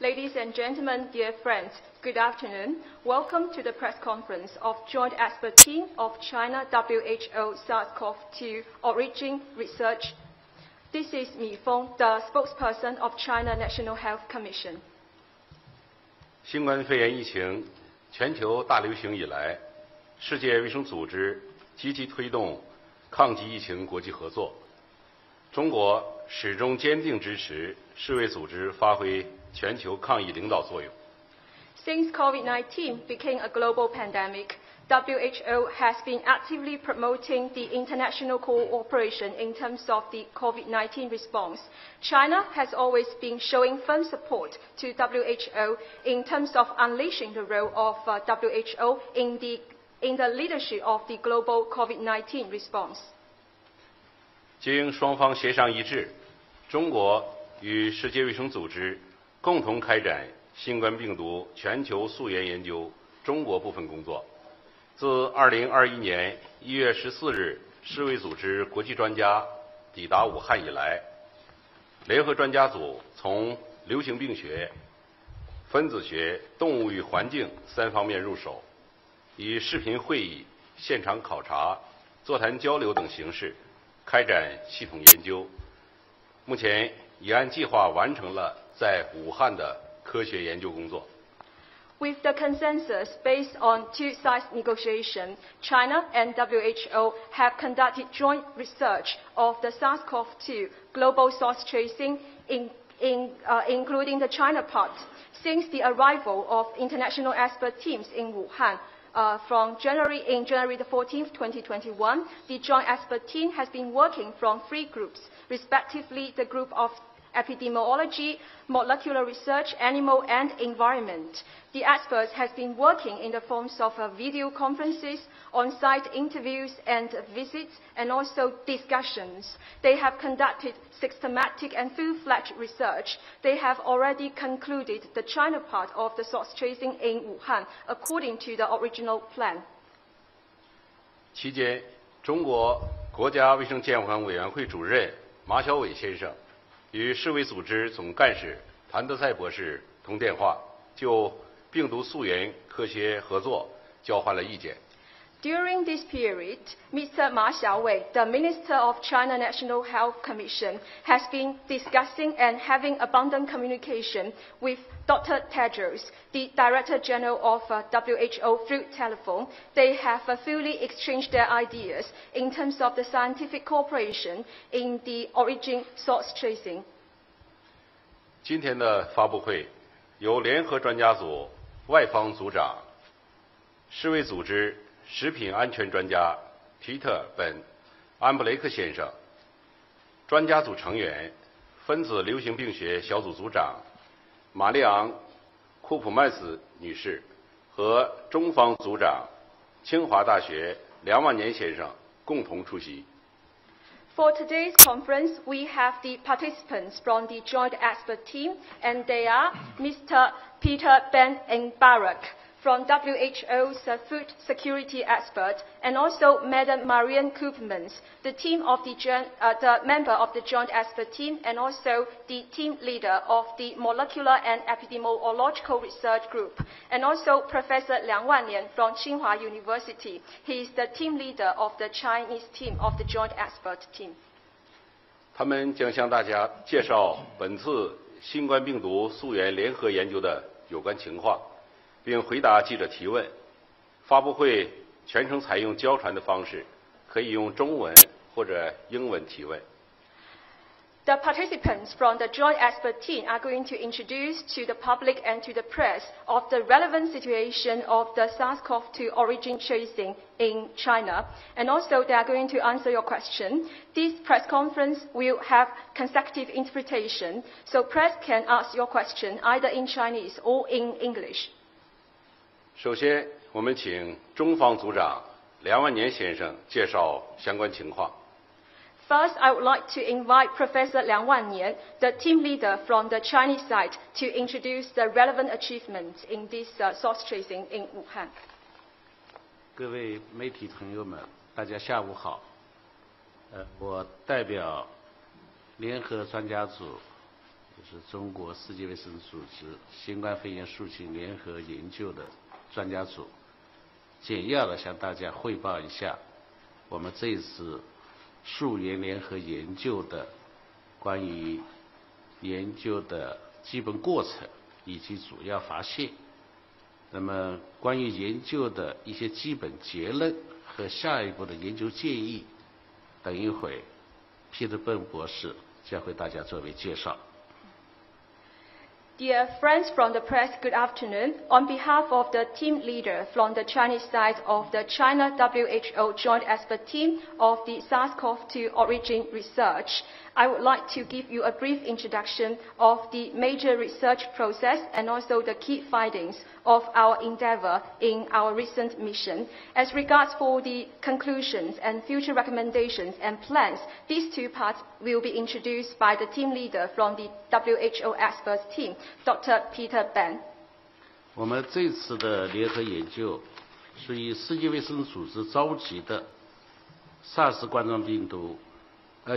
Ladies and gentlemen, dear friends, good afternoon. Welcome to the press conference of Joint Expert Team of China WHO SARS-CoV-2 Origin Research. This is Mi Feng, the spokesperson of China National Health Commission. 新冠肺炎疫情全球大流行以来，世界卫生组织积极推动抗击疫情国际合作。中国始终坚定支持世卫组织发挥 Since COVID-19 became a global pandemic, WHO has been actively promoting the international cooperation in terms of the COVID-19 response. China has always been showing firm support to WHO in terms of unleashing the role of WHO in the leadership of the global COVID-19 response. 经双方协商一致，中国与世界卫生组织 共同开展新冠病毒全球溯源研究中国部分工作。自2021年1月14日世卫组织国际专家抵达武汉以来，联合专家组从流行病学、分子学、动物与环境三方面入手，以视频会议、现场考察、座谈交流等形式开展系统研究。目前已按计划完成了 在武汉的科学研究工作。With the consensus based on two-side negotiation, China and WHO have conducted joint research of the SARS-CoV-2 global source tracing, including the China part, since the arrival of international expert teams in Wuhan. From January 14, 2021, the joint expert team has been working from three groups, respectively the group of epidemiology, molecular research, animal and environment. The experts have been working in the forms of video conferences, on-site interviews and visits, and also discussions. They have conducted systematic and full-fledged research. They have already concluded the China part of the source tracing in Wuhan, according to the original plan. 期间，中国国家卫生健康委员会主任马晓伟先生 与世卫组织总干事谭德赛博士通电话，就病毒溯源科学合作交换了意见。 During this period, Mr. Ma Xiaowei, the Minister of China National Health Commission, has been discussing and having abundant communication with Dr. Tedros, the Director General of WHO, through telephone. They have fully exchanged their ideas in terms of the scientific cooperation in the origin source tracing. 今天的发布会由联合专家组外方组长、世卫组织 食品安全专家Peter Ben Embarek先生、专家组成员、分子流行病学小组组长Marion Koopmans女士和中方组长清华大学梁万年先生共同出席。 For today's conference, we have the participants from the Joint Expert Team, and they are Mr. Peter Ben Embarek from WHO's food security expert, and also Madam Marion Koopmans, the member of the Joint Expert Team, and also the team leader of the Molecular and Epidemiological Research Group, and also Professor Liang Wannian from Tsinghua University. He is the team leader of the Chinese team of the Joint Expert Team. 他们将向大家介绍本次新冠病毒溯源联合研究的有关情况， 并回答记者提问。发布会全程采用交传的方式，可以用中文或者英文提问。The participants from the Joint Expert Team are going to introduce to the public and to the press of the relevant situation of the SARS-CoV-2 origin tracing in China, and also they are going to answer your question. This press conference will have consecutive interpretation, so press can ask your question either in Chinese or in English. 首先，我们请中方组长梁万年先生介绍相关情况。First, I would like to invite Professor Liang Wannian, the team leader from the Chinese side, to introduce the relevant achievements in this source tracing in Wuhan. 各位媒体朋友们，大家下午好。我代表联合专家组就是中国世界卫生组织新冠肺炎疫情联合研究的专家组，简要的向大家汇报一下我们这次溯源联合研究的关于研究的基本过程以及主要发现。那么，关于研究的一些基本结论和下一步的研究建议，等一会 Peter Ben 博士将为大家作为介绍。 Dear friends from the press, good afternoon. On behalf of the team leader from the Chinese side of the China WHO Joint Expert Team of the SARS-CoV-2 Origin Research, I would like to give you a brief introduction of the major research process and also the key findings of our endeavor in our recent mission. As regards for the conclusions and future recommendations and plans, these two parts will be introduced by the team leader from the WHO Experts Team, Dr. Peter Ben. 我们这次的联合研究是以世界卫生组织召集的 SARS 冠状病毒。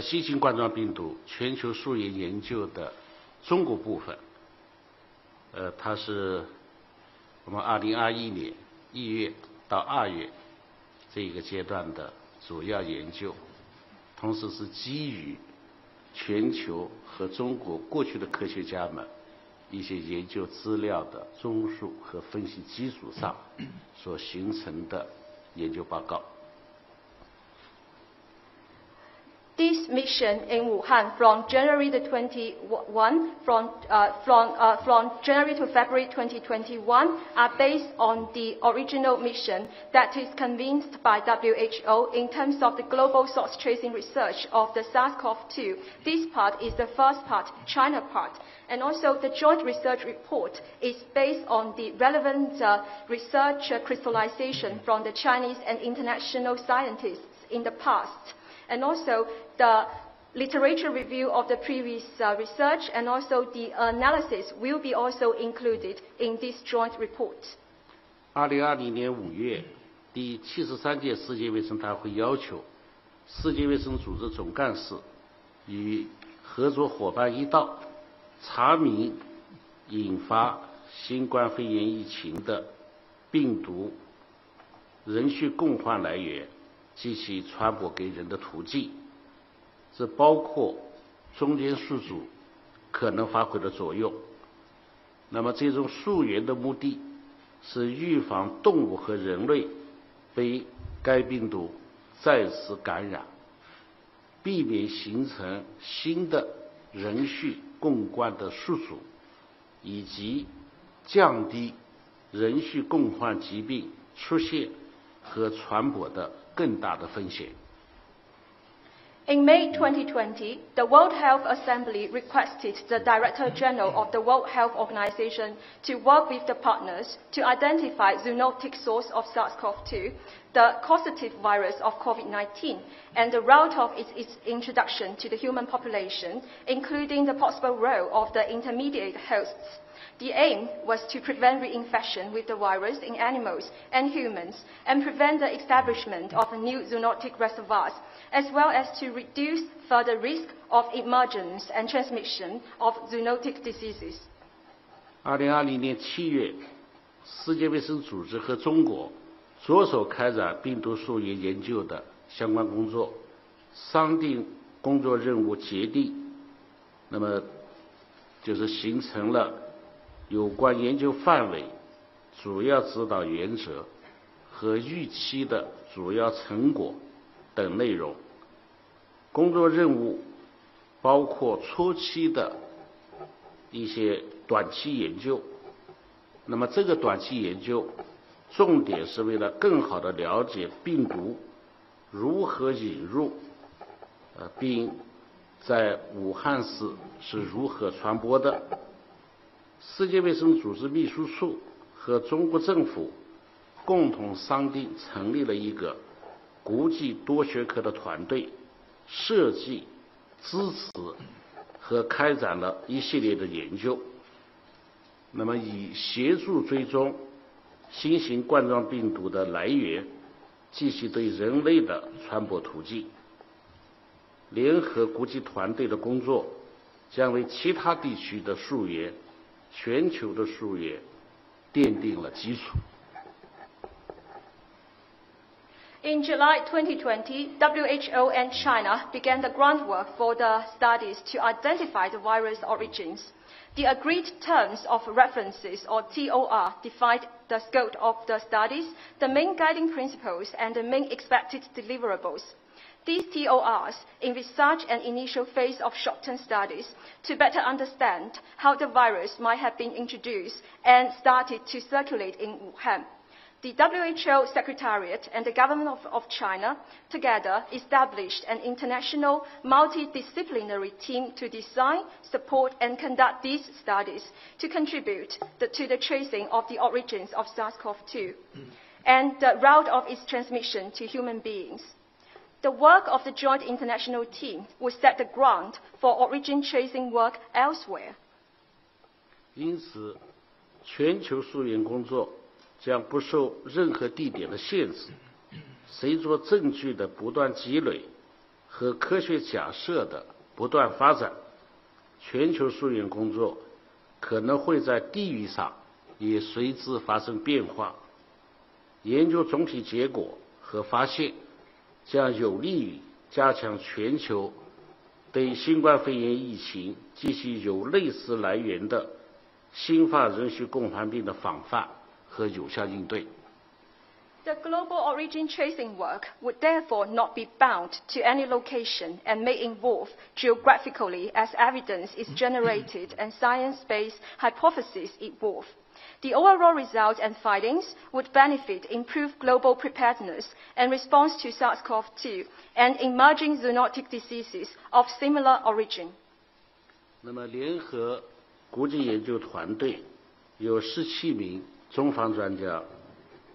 新型冠状病毒全球溯源研究的中国部分，它是我们2021年1月到2月这一个阶段的主要研究，同时是基于全球和中国过去的科学家们一些研究资料的综述和分析基础上所形成的研究报告。 This mission in Wuhan from January 21 from January to February 2021 are based on the original mission that is convened by WHO in terms of the global source tracing research of the SARS-CoV-2. This part is the first part, China part. And also the joint research report is based on the relevant research crystallization from the Chinese and international scientists in the past. And also the literature review of the previous research and also the analysis will be also included in this joint report. 2020年5月，第73届世界卫生大会要求世界卫生组织总干事与合作伙伴一道，查明引发新冠肺炎疫情的病毒人畜共患来源。 及其传播给人的途径，这包括中间宿主可能发挥的作用。那么，这种溯源的目的是预防动物和人类被该病毒再次感染，避免形成新的人畜共患的宿主，以及降低人畜共患疾病出现和传播的。 In May 2020, the World Health Assembly requested the Director General of the World Health Organization to work with the partners to identify zoonotic source of SARS-CoV-2, the causative virus of COVID-19, and the route of its introduction to the human population, including the possible role of the intermediate hosts. The aim was to prevent reinfection with the virus in animals and humans and prevent the establishment of new zoonotic reservoirs, as well as to reduce further risk of emergence and transmission of zoonotic diseases. 2020年7月，世界卫生组织和中国着手开展病毒溯源研究的相关工作，商定工作任务决定，那么就是形成了。 有关研究范围、主要指导原则和预期的主要成果等内容。工作任务包括初期的一些短期研究。那么，这个短期研究重点是为了更好地了解病毒如何引入，并在武汉市是如何传播的。 世界卫生组织秘书处和中国政府共同商定，成立了一个国际多学科的团队，设计、支持和开展了一系列的研究。那么，以协助追踪新型冠状病毒的来源及其对人类的传播途径。联合国际团队的工作将为其他地区的溯源、全球的溯源奠定了基础。 In July 2020, WHO and China began the groundwork for the studies to identify the virus origins. The agreed terms of references, or TOR, defined the scope of the studies, the main guiding principles, and the main expected deliverables. These TORs envisage an initial phase of short-term studies to better understand how the virus might have been introduced and started to circulate in Wuhan. The WHO Secretariat and the Government of China together established an international multidisciplinary team to design, support, and conduct these studies to contribute to the tracing of the origins of SARS-CoV-2 and the route of its transmission to human beings. The work of the joint international team will set the ground for origin tracing work elsewhere. 因此，全球溯源工作 将不受任何地点的限制。随着证据的不断积累和科学假设的不断发展，全球溯源工作可能会在地域上也随之发生变化。研究总体结果和发现，将有利于加强全球对新冠肺炎疫情及其有类似来源的新发人血共患病的防范 The global origin tracing work would therefore not be bound to any location and may involve geographically as evidence is generated and science-based hypotheses evolve. The overall results and findings would benefit improved global preparedness and response to SARS-CoV-2 and emerging zoonotic diseases of similar origin. 那么，联合国际研究团队有17名 中方专家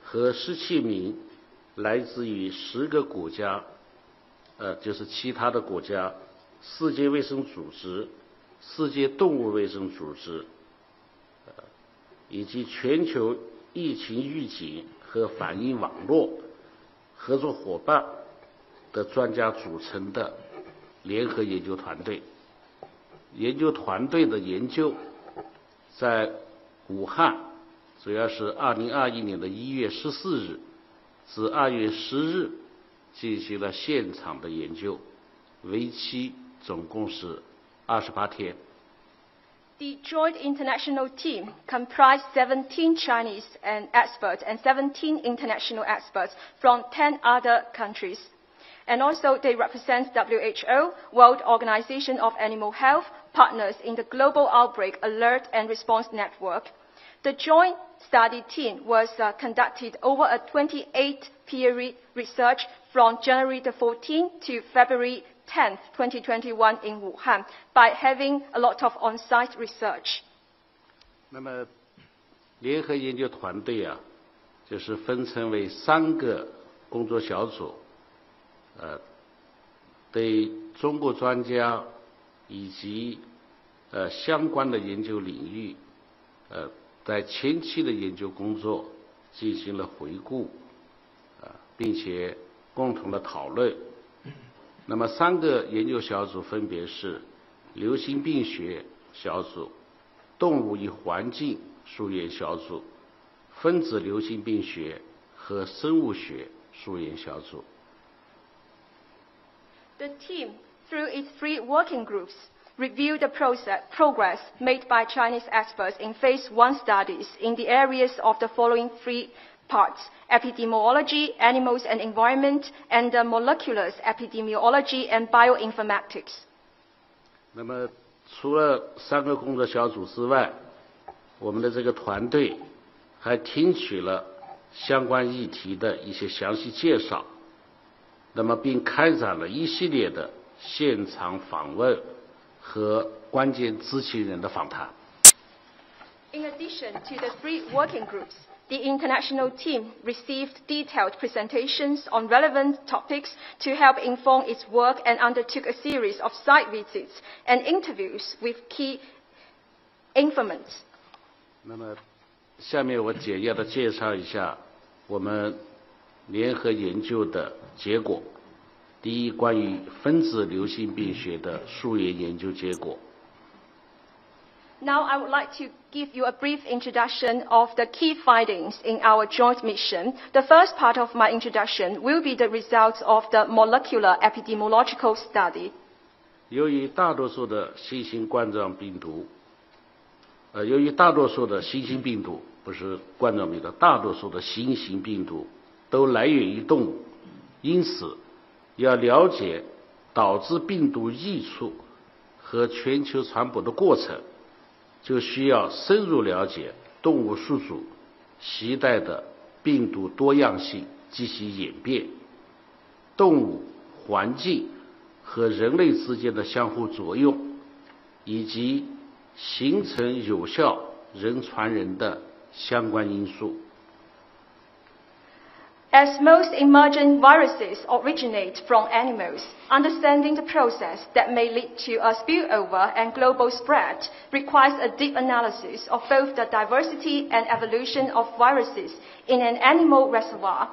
和17名来自于10个国家，就是其他的国家、世界卫生组织、世界动物卫生组织，以及全球疫情预警和反应网络合作伙伴的专家组成的联合研究团队。研究团队的研究在武汉 主要是2021年的1月14日至2月10日进行了现场的研究，为期总共是28天。The joint international team comprised 17 Chinese experts and 17 international experts from 10 other countries. And also they represent WHO, World Organization of Animal Health, partners in the Global Outbreak Alert and Response Network. The joint study team was conducted over a 28 period research from January 14 to February 10, 2021 in Wuhan by having a lot of on-site research. 那么，联合研究团队啊，就是分成为3个工作小组，对中国专家以及相关的研究领域，在前期的研究工作进行了回顾，并且共同的讨论。那么3个研究小组分别是流行病学小组、动物与环境溯源小组、分子流行病学和生物学溯源小组。The team, through its 3 working groups, review the progress made by Chinese experts in Phase 1 studies in the areas of the following 3 parts: epidemiology, animals and environment, and the molecular epidemiology and bioinformatics. 那么，除了3个工作小组之外，我们的这个团队还听取了相关议题的一些详细介绍，那么并开展了一系列的现场访问 和关键知情人的访谈。In addition to the 3 working groups, the international team received detailed presentations on relevant topics to help inform its work and undertook a series of site visits and interviews with key informants. 那么，下面我简要的介绍一下我们联合研究的结果。 第一，关于分子流行病学的溯源研究结果； Now I would like to give you a brief introduction of the key findings in our joint mission. The first part of my introduction will be the results of the molecular epidemiological study. 由于大多数的新型冠状病毒，不是冠状病毒，大多数的新型病毒都来源于动物，因此要了解导致病毒溢出和全球传播的过程。 就需要深入了解动物宿主携带的病毒多样性及其演变、动物环境和人类之间的相互作用，以及形成有效人传人的相关因素。 As most emergent viruses originate from animals, understanding the process that may lead to a spillover and global spread requires a deep analysis of both the diversity and evolution of viruses in an animal reservoir,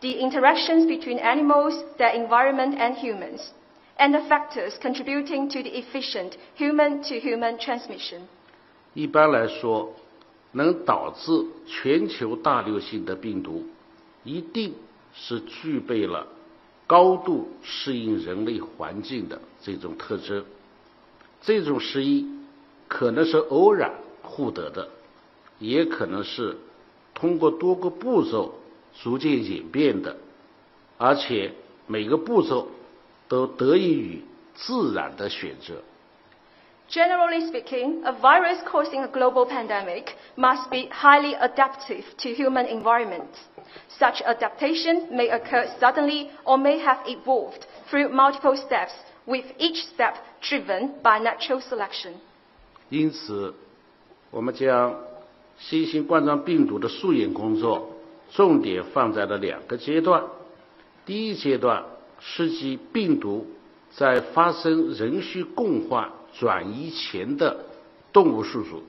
the interactions between animals, their environment and humans, and the factors contributing to the efficient human-to-human transmission. 一般来说，能导致全球大流行的病毒。 一定是具备了高度适应人类环境的这种特征，这种适应可能是偶然获得的，也可能是通过多个步骤逐渐演变的，而且每个步骤都得益于自然的选择。 Generally speaking, a virus causing a global pandemic must be highly adaptive to human environments. Such adaptation may occur suddenly or may have evolved through multiple steps, with each step driven by natural selection. 因此，我们将新型冠状病毒的溯源工作重点放在了两个阶段。第一阶段是指病毒在发生人畜共患。 转移前的动物宿主，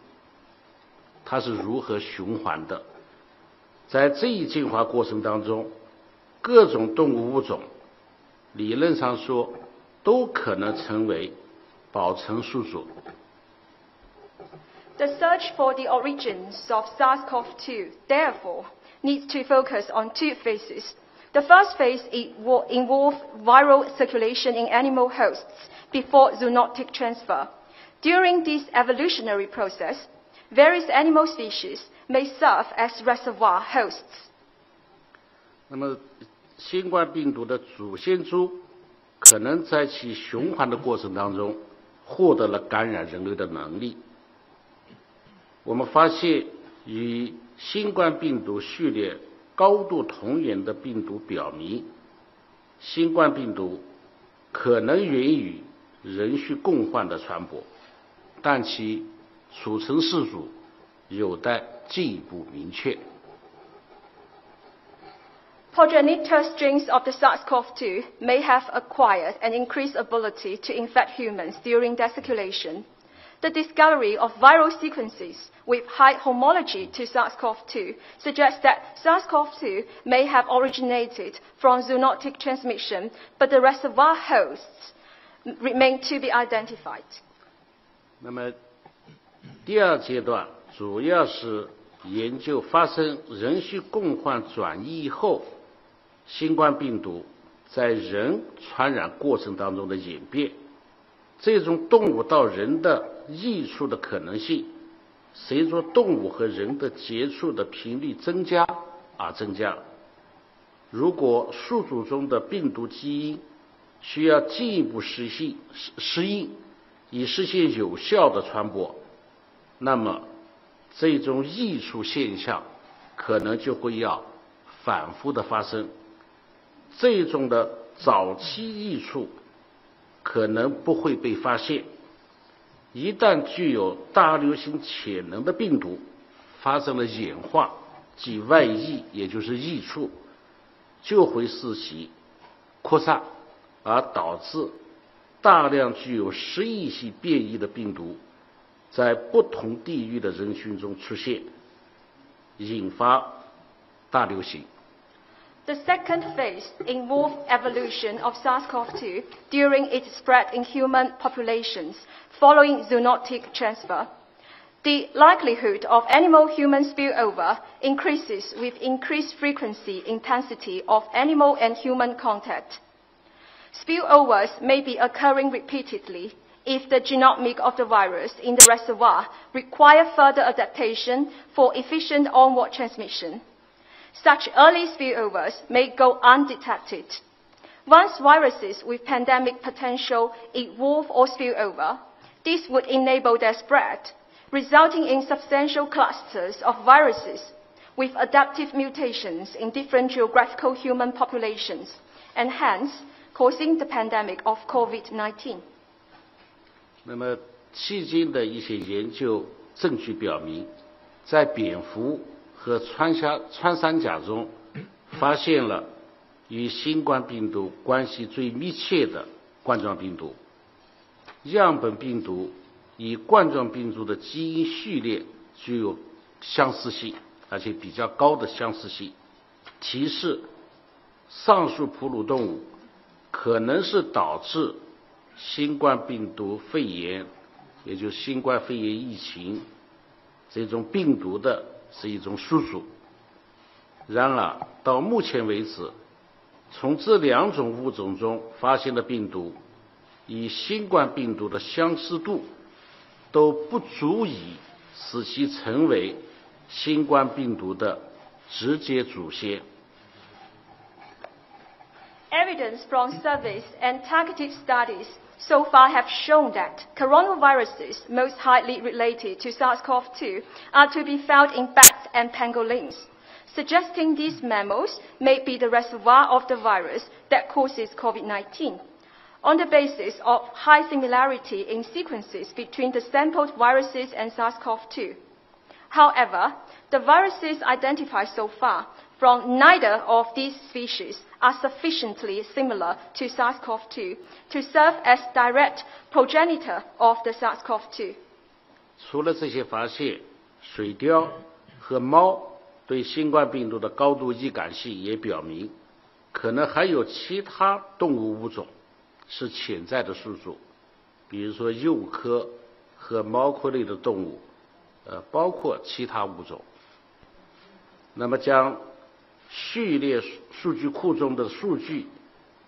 它是如何循环的？在这一进化过程当中，各种动物物种理论上说都可能成为保存宿主。 The search for the origins of SARS-CoV-2, therefore, needs to focus on two phases. The first phase involves viral circulation in animal hosts. Before zoonotic transfer. During this evolutionary process, various animal species may serve as reservoir hosts. 那么，新冠病毒的祖先株可能在其循环的过程当中获得了感染人类的能力。我们发现，与新冠病毒序列高度同源的病毒表明，新冠病毒可能源于 人畜共患的传播，但其储存宿主有待进一步明确。Progenitor strains of the SARS-CoV-2 may have acquired an increased ability to infect humans during their circulation. The discovery of viral sequences with high homology to SARS-CoV-2 suggests that SARS-CoV-2 may have originated from zoonotic transmission, but the reservoir hosts remain to be identified. 那么，第二阶段主要是研究发生人畜共患转移后，新冠病毒在人传染过程当中的演变，这种动物到人的溢出的可能性，随着动物和人的接触的频率增加而增加。如果宿主中的病毒基因 需要进一步适应，以实现有效的传播。那么，这种溢出现象可能就会要反复的发生。这种的早期溢出可能不会被发现。一旦具有大流行潜能的病毒发生了演化及外溢，也就是溢出，就会使其扩散。 而导致大量具有适应性变异的病毒在不同地域的人群中出现，引发大流行。The second phase involved evolution of SARS-CoV-2 during its spread in human populations following zoonotic transfer. the likelihood of animal-human spillover increases with increased frequency intensity of animal and human contact. Spillovers may be occurring repeatedly if the genomic of the virus in the reservoir require further adaptation for efficient onward transmission. Such early spillovers may go undetected. Once viruses with pandemic potential evolve or spill over, this would enable their spread, resulting in substantial clusters of viruses with adaptive mutations in different geographical human populations, and hence causing the pandemic of COVID-19. 那么，迄今的一些研究证据表明，在蝙蝠和穿山甲中，发现了与新冠病毒关系最密切的冠状病毒。样本病毒与冠状病毒的基因序列具有相似性，而且比较高的相似性，提示上述哺乳动物可能是导致新冠病毒肺炎，也就是新冠肺炎疫情这种病毒的是一种宿主。然而，到目前为止，从这两种物种中发现的病毒与新冠病毒的相似度都不足以使其成为新冠病毒的直接祖先。Evidence from surveys and targeted studies so far have shown that coronaviruses most highly related to SARS-CoV-2 are to be found in bats and pangolins, suggesting these mammals may be the reservoir of the virus that causes COVID-19. On the basis of high similarity in sequences between the sampled viruses and SARS-CoV-2. However, the viruses identified so far from neither of these species are sufficiently similar to SARS-CoV-2 to serve as direct progenitor of the SARS-CoV-2. 除了这些发现，水貂和猫对新冠病毒的高度易感性也表明，可能还有其他动物物种是潜在的宿主，比如说鼬科和猫科类的动物，包括其他物种。那么将序列数据库中的数据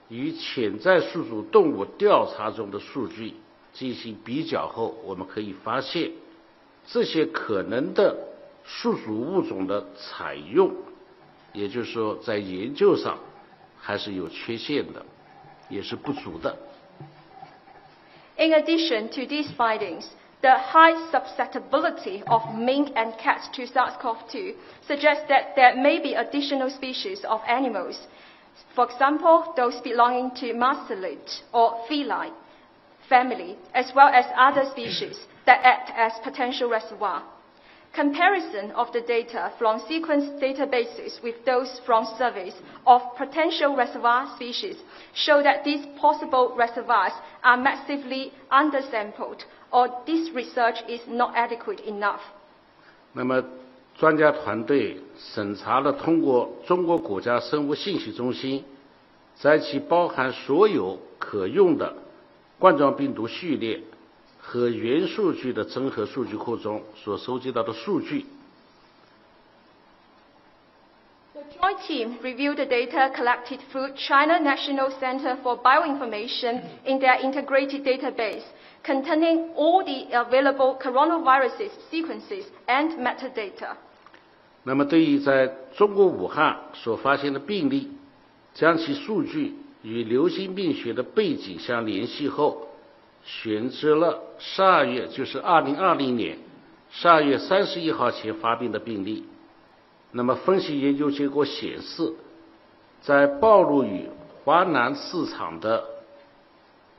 与潜在宿主动物调查中的数据进行比较后，我们可以发现这些可能的宿主物种的采用，也就是说在研究上还是有缺陷的，也是不足的。 In addition to these findings, the high susceptibility of mink and cats to SARS-CoV-2 suggests that there may be additional species of animals, for example, those belonging to mammalids or feline family, as well as other species that act as potential reservoir. Comparison of the data from sequence databases with those from surveys of potential reservoir species show that these possible reservoirs are massively undersampled, or this research is not adequate enough. 那么，专家团队审查了通过中国国家生物信息中心在其包含所有可用的冠状病毒序列和原数据的整合数据库中所收集到的数据。The joint team reviewed the data collected through China National Center for Bioinformation in their integrated database, containing all the available coronavirus sequences and metadata. 那么，对于在中国武汉所发现的病例，将其数据与流行病学的背景相联系后，选择了12月，就是2020年12月31号前发病的病例。那么，分析研究结果显示，在暴露于华南市场的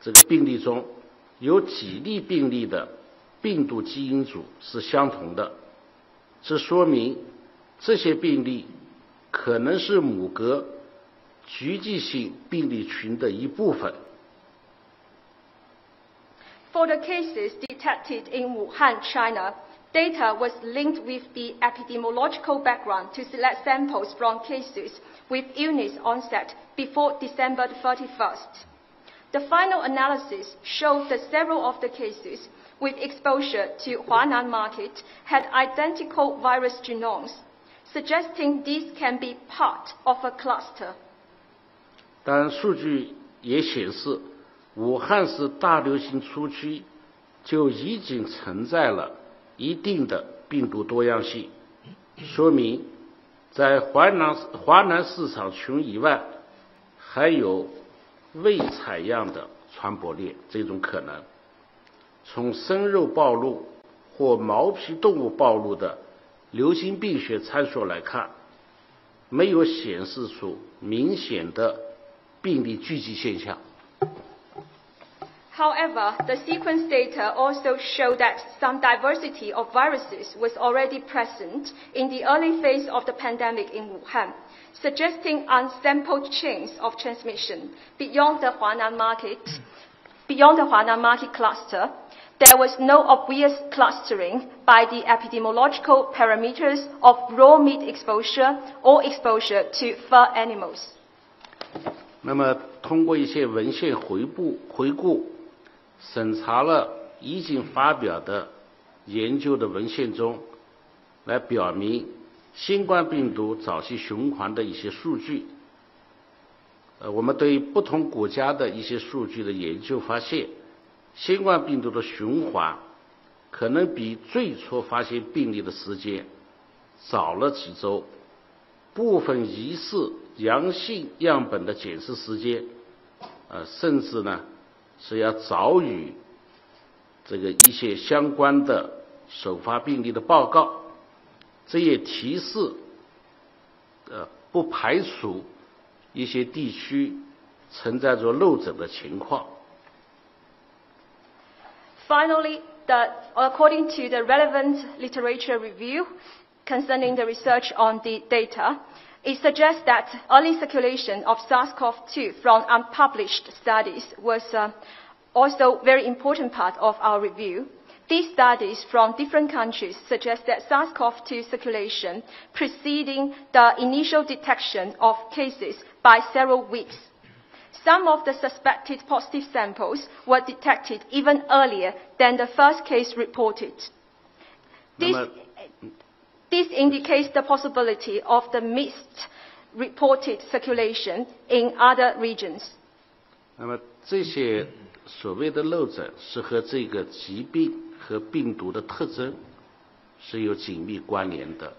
这个病例中，有几例病例的病毒基因组是相同的，这说明这些病例可能是母革局地性病例群的一部分。For the cases detected in Wuhan, China, data was linked with the epidemiological background to select samples from cases with illness onset before December 31st. The final analysis showed that several of the cases with exposure to Huanan market had identical virus genomes, suggesting these can be part of a cluster. 但数据也显示，武汉市大流行初期就已经存在了一定的病毒多样性，说明在华南市场群以外，还有未采样的传播链这种可能。从生肉暴露或毛皮动物暴露的流行病学参数来看，没有显示出明显的病例聚集现象。 However, the sequence data also show that some diversity of viruses was already present in the early phase of the pandemic in Wuhan, suggesting unsampled chains of transmission beyond the Huanan market. Beyond the Huanan market cluster, there was no obvious clustering by the epidemiological parameters of raw meat exposure or exposure to fur animals. 那么，通过一些文献回顾。 审查了已经发表的研究的文献中，来表明新冠病毒早期循环的一些数据。我们对不同国家的一些数据的研究发现，新冠病毒的循环可能比最初发现病例的时间早了几周，部分疑似阳性样本的检测时间，甚至呢。 是要早于这个一些相关的首发病例的报告，这也提示，不排除一些地区存在着漏诊的情况。Finally, according to the relevant literature review concerning the research on the data. It suggests that early circulation of SARS-CoV-2 from unpublished studies was also a very important part of our review. These studies from different countries suggest that SARS-CoV-2 circulation preceding the initial detection of cases by several weeks. Some of the suspected positive samples were detected even earlier than the first case reported. This indicates the possibility of the missed reported circulation in other regions. 那么这些所谓的漏诊是和这个疾病和病毒的特征是有紧密关联的。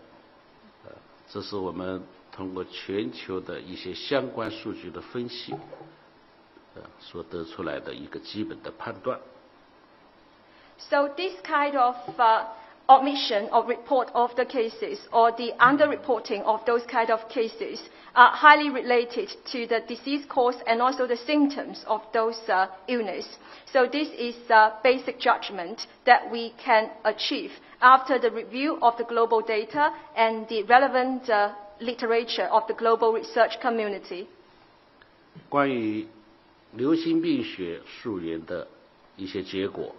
这是我们通过全球的一些相关数据的分析，所得出来的一个基本的判断。So this kind of omission of report of the cases or the underreporting of those kind of cases are highly related to the disease cause and also the symptoms of those illness. So this is the basic judgment that we can achieve after the review of the global data and the relevant literature of the global research community. 关于流行病学溯源的一些结果。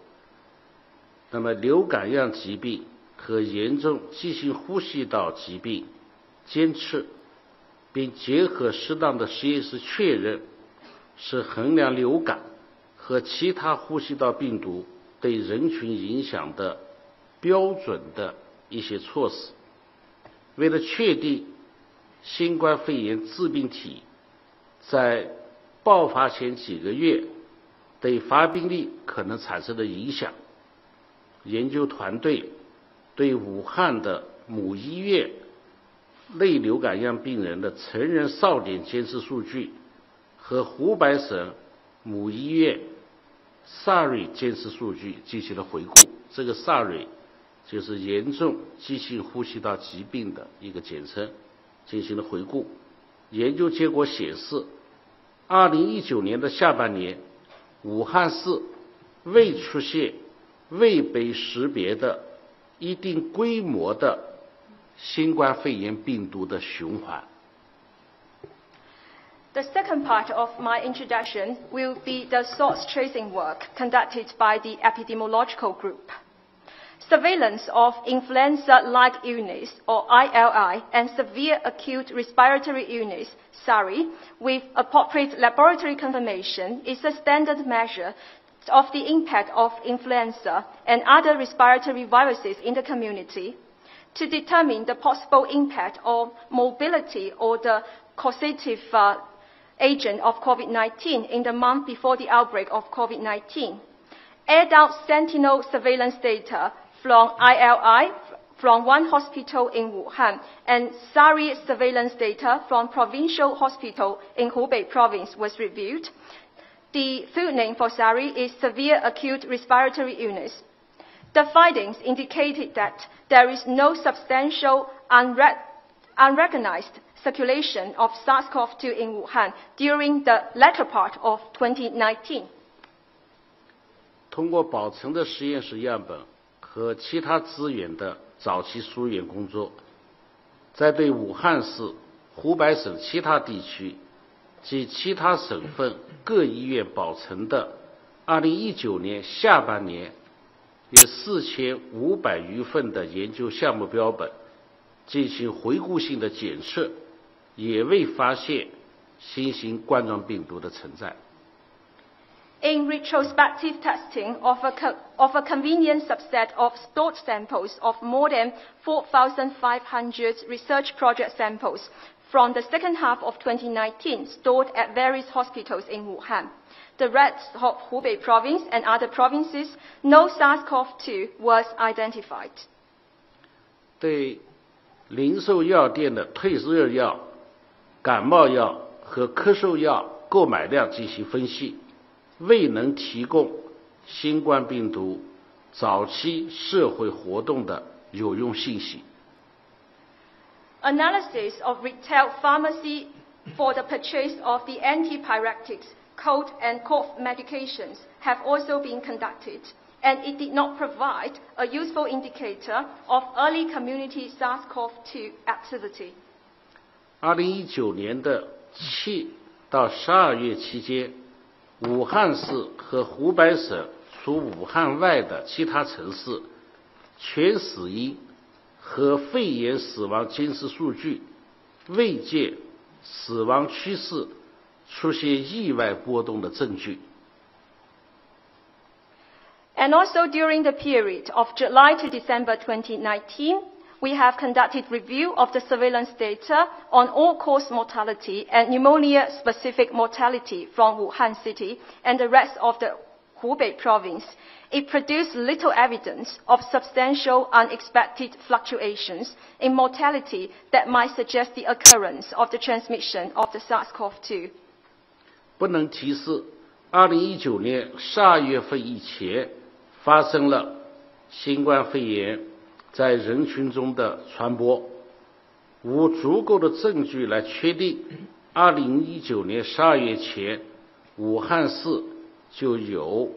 那么，流感样疾病和严重急性呼吸道疾病监测，并结合适当的实验室确认，是衡量流感和其他呼吸道病毒对人群影响的标准的一些措施。为了确定新冠肺炎致病体在爆发前几个月对发病率可能产生的影响。 研究团队对武汉的母医院类流感样病人的成人少年监测数据和湖北省母医院萨瑞监测数据进行了回顾。这个萨瑞就是严重急性呼吸道疾病的一个简称，进行了回顾。研究结果显示， 2019年的下半年，武汉市未出现。 未被识别的一定规模的新冠肺炎病毒的循环。The second part of my introduction will be the source tracing work conducted by the epidemiological group. Surveillance of influenza-like illness, or ILI, and severe acute respiratory illness, SARI, with appropriate laboratory confirmation is a standard measure of the impact of influenza and other respiratory viruses in the community, to determine the possible impact on mobility or the causative agent of COVID-19 in the month before the outbreak of COVID-19. Adult sentinel surveillance data from ILI, from one hospital in Wuhan, and SARI surveillance data from provincial hospital in Hubei province was reviewed. The full name for SARI is Severe Acute Respiratory Illness. The findings indicated that there is no substantial unrecognized circulation of SARS-CoV-2 in Wuhan during the latter part of 2019. 通过保存的实验室样本和其他资源的早期疏远工作，在对武汉市、湖北省其他地区及其他省份各医院保存的2019年下半年有4500余份的研究项目标本进行回顾性的检测，也未发现新型冠状病毒的存在。 In retrospective testing of a convenient subset of stored samples of more than 4,500 research project samples from the second half of 2019 stored at various hospitals in Wuhan, the rest of Hubei province and other provinces, no SARS-CoV-2 was identified. 对零售药店的退热药、感冒药和咳嗽药购买量进行分析。 未能提供新冠病毒早期社会活动的有用信息。Analysis of retail pharmacy for the purchase of the antipyretics, cold and cough medications have also been conducted, and it did not provide a useful indicator of early community SARS-CoV-2 activity. 2019年的7到12月期间。 武汉市和湖北省除武汉外的其他城市全死因和肺炎死亡监视数据未见死亡趋势出现意外波动的证据。 And also during the period of July to December 2019, we have conducted review of the surveillance data on all-cause mortality and pneumonia-specific mortality from Wuhan city and the rest of the Hubei province. It produced little evidence of substantial unexpected fluctuations in mortality that might suggest the occurrence of the transmission of the SARS-CoV-2. 不能提示2019年12月份以前发生了新冠肺炎 在人群中的传播，无足够的证据来确定2019年12月前武汉市就有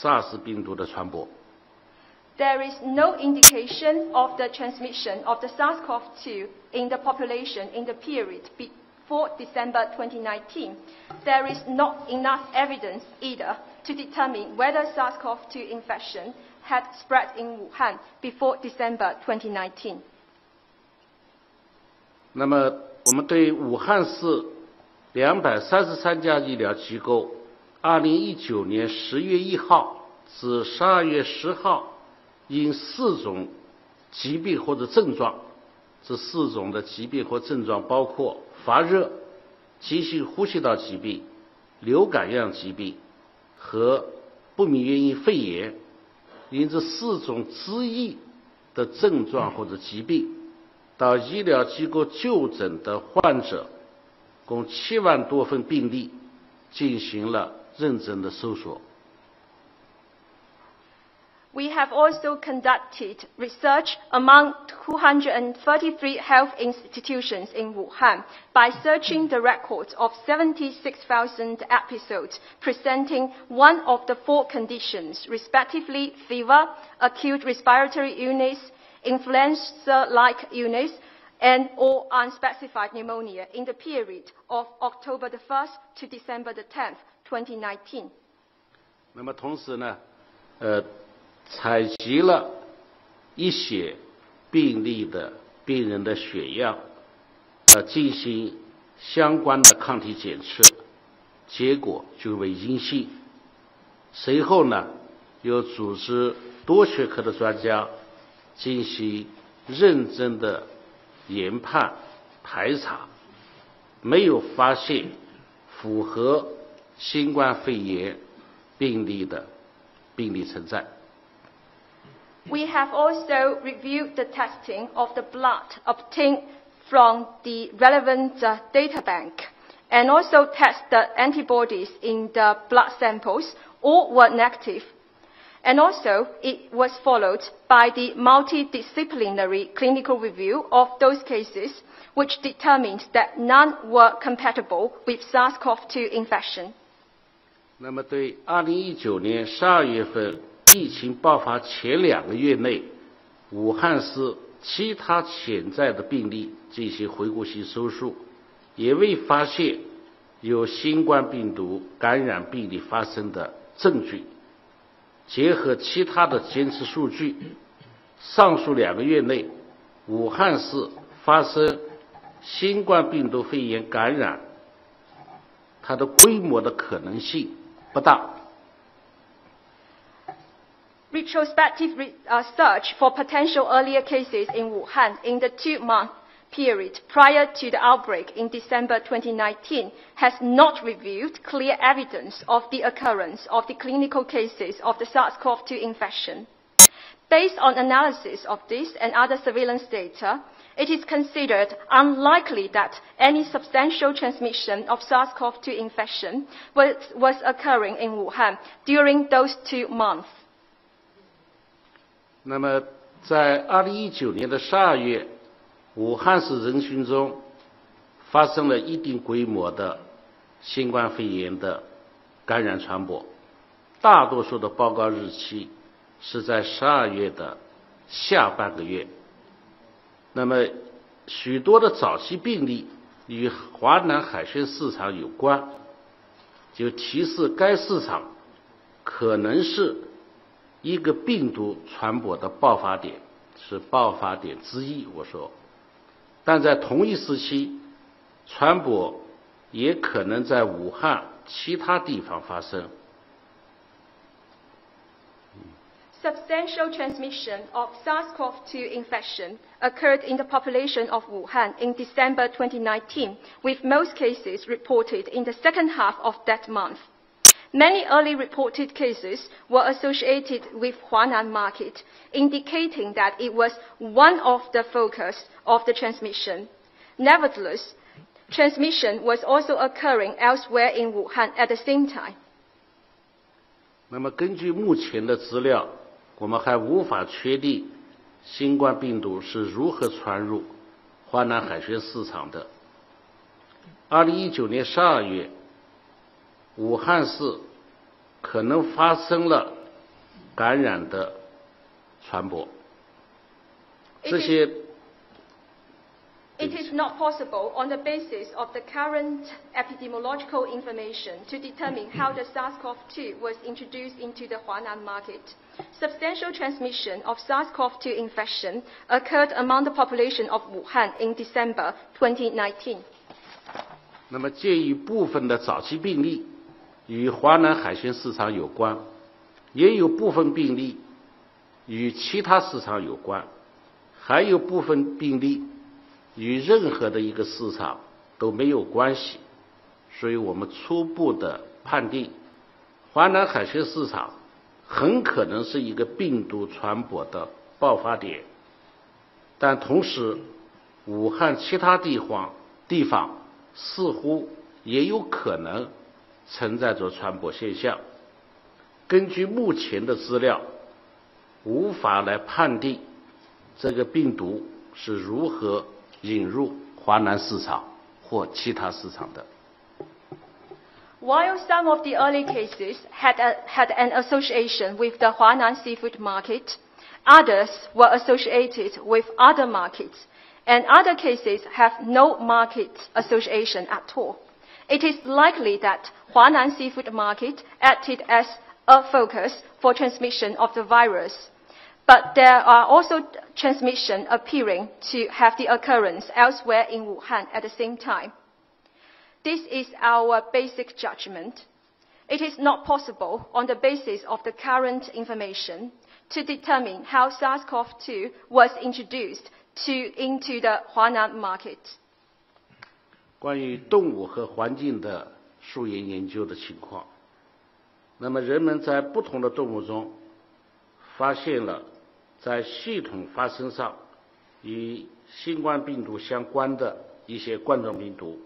SARS 病毒的传播。There is no indication of the transmission of the SARS-CoV-2 in the population in the period before December 2019. There is not enough evidence either to determine whether SARS-CoV-2 infection had spread in Wuhan before December 2019. 那么，我们对武汉市233家医疗机构2019年10月1号至12月10号因4种疾病或者症状，这4种的疾病或症状包括发热、急性呼吸道疾病、流感样疾病和不明原因肺炎。 因这4种之一的症状或者疾病，到医疗机构就诊的患者，共7万多份病例，进行了认真的搜索。We have also conducted research among 233 health institutions in Wuhan by searching the records of 76,000 episodes presenting one of the 4 conditions, respectively fever, acute respiratory illness, influenza-like illness, and or unspecified pneumonia in the period of October the 1st to December the 10th, 2019. 那么同时呢，采集了一些病例的病人的血样，进行相关的抗体检测，结果均为阴性。随后呢，又组织多学科的专家进行认真的研判排查，没有发现符合新冠肺炎病例的病例存在。 We have also reviewed the testing of the blood obtained from the relevant data bank and also test the antibodies in the blood samples. All were negative. And also, it was followed by the multidisciplinary clinical review of those cases, which determined that none were compatible with SARS-CoV-2 infection. 那么，对2019年12月份。 疫情爆发前2个月内，武汉市其他潜在的病例进行回顾性搜述，也未发现有新冠病毒感染病例发生的证据。结合其他的监测数据，上述2个月内，武汉市发生新冠病毒肺炎感染，它的规模的可能性不大。 Retrospective search for potential earlier cases in Wuhan in the 2-month period prior to the outbreak in December 2019 has not revealed clear evidence of the occurrence of the clinical cases of the SARS-CoV-2 infection. Based on analysis of this and other surveillance data, it is considered unlikely that any substantial transmission of SARS-CoV-2 infection was occurring in Wuhan during those 2 months. 那么，在2019年的12月，武汉市人群中发生了一定规模的新冠肺炎的感染传播。大多数的报告日期是在12月的下半个月。那么，许多的早期病例与华南海鲜市场有关，就提示该市场可能是。 一个病毒传播的爆发点是爆发点之一，我说，但在同一时期，传播也可能在武汉其他地方发生。Substantial transmission of SARS-CoV-2 infection occurred in the population of Wuhan in December 2019, with most cases reported in the second half of that month. Many early reported cases were associated with Huanan market, indicating that it was one of the focus of the transmission. Nevertheless, transmission was also occurring elsewhere in Wuhan at the same time. 那么，根据目前的资料，我们还无法确定新冠病毒是如何传入华南海鲜市场的。2019年12月。 武汉市可能发生了感染的传播。这些。It is not possible on the basis of the current epidemiological information to determine how the SARS-CoV-2 was introduced into the Huanan market. Substantial transmission of SARS-CoV-2 infection occurred among the population of Wuhan in December 2019. 那么，鉴于部分的早期病例。 与华南海鲜市场有关，也有部分病例与其他市场有关，还有部分病例与任何的一个市场都没有关系，所以我们初步的判定，华南海鲜市场很可能是一个病毒传播的爆发点，但同时，武汉其他地方似乎也有可能。 存在着传播现象。根据目前的资料，无法来判定这个病毒是如何引入华南市场或其他市场的。While some of the early cases had an association with the Huanan seafood market, others were associated with other markets, and other cases have no market association at all. It is likely that Huanan seafood market acted as a focus for transmission of the virus, but there are also transmission appearing to have the occurrence elsewhere in Wuhan at the same time. This is our basic judgment. It is not possible, on the basis of the current information, to determine how SARS-CoV-2 was introduced into the Huanan market. 关于动物和环境的溯源研究的情况，那么人们在不同的动物中发现了在系统发生上与新冠病毒相关的一些冠状病毒，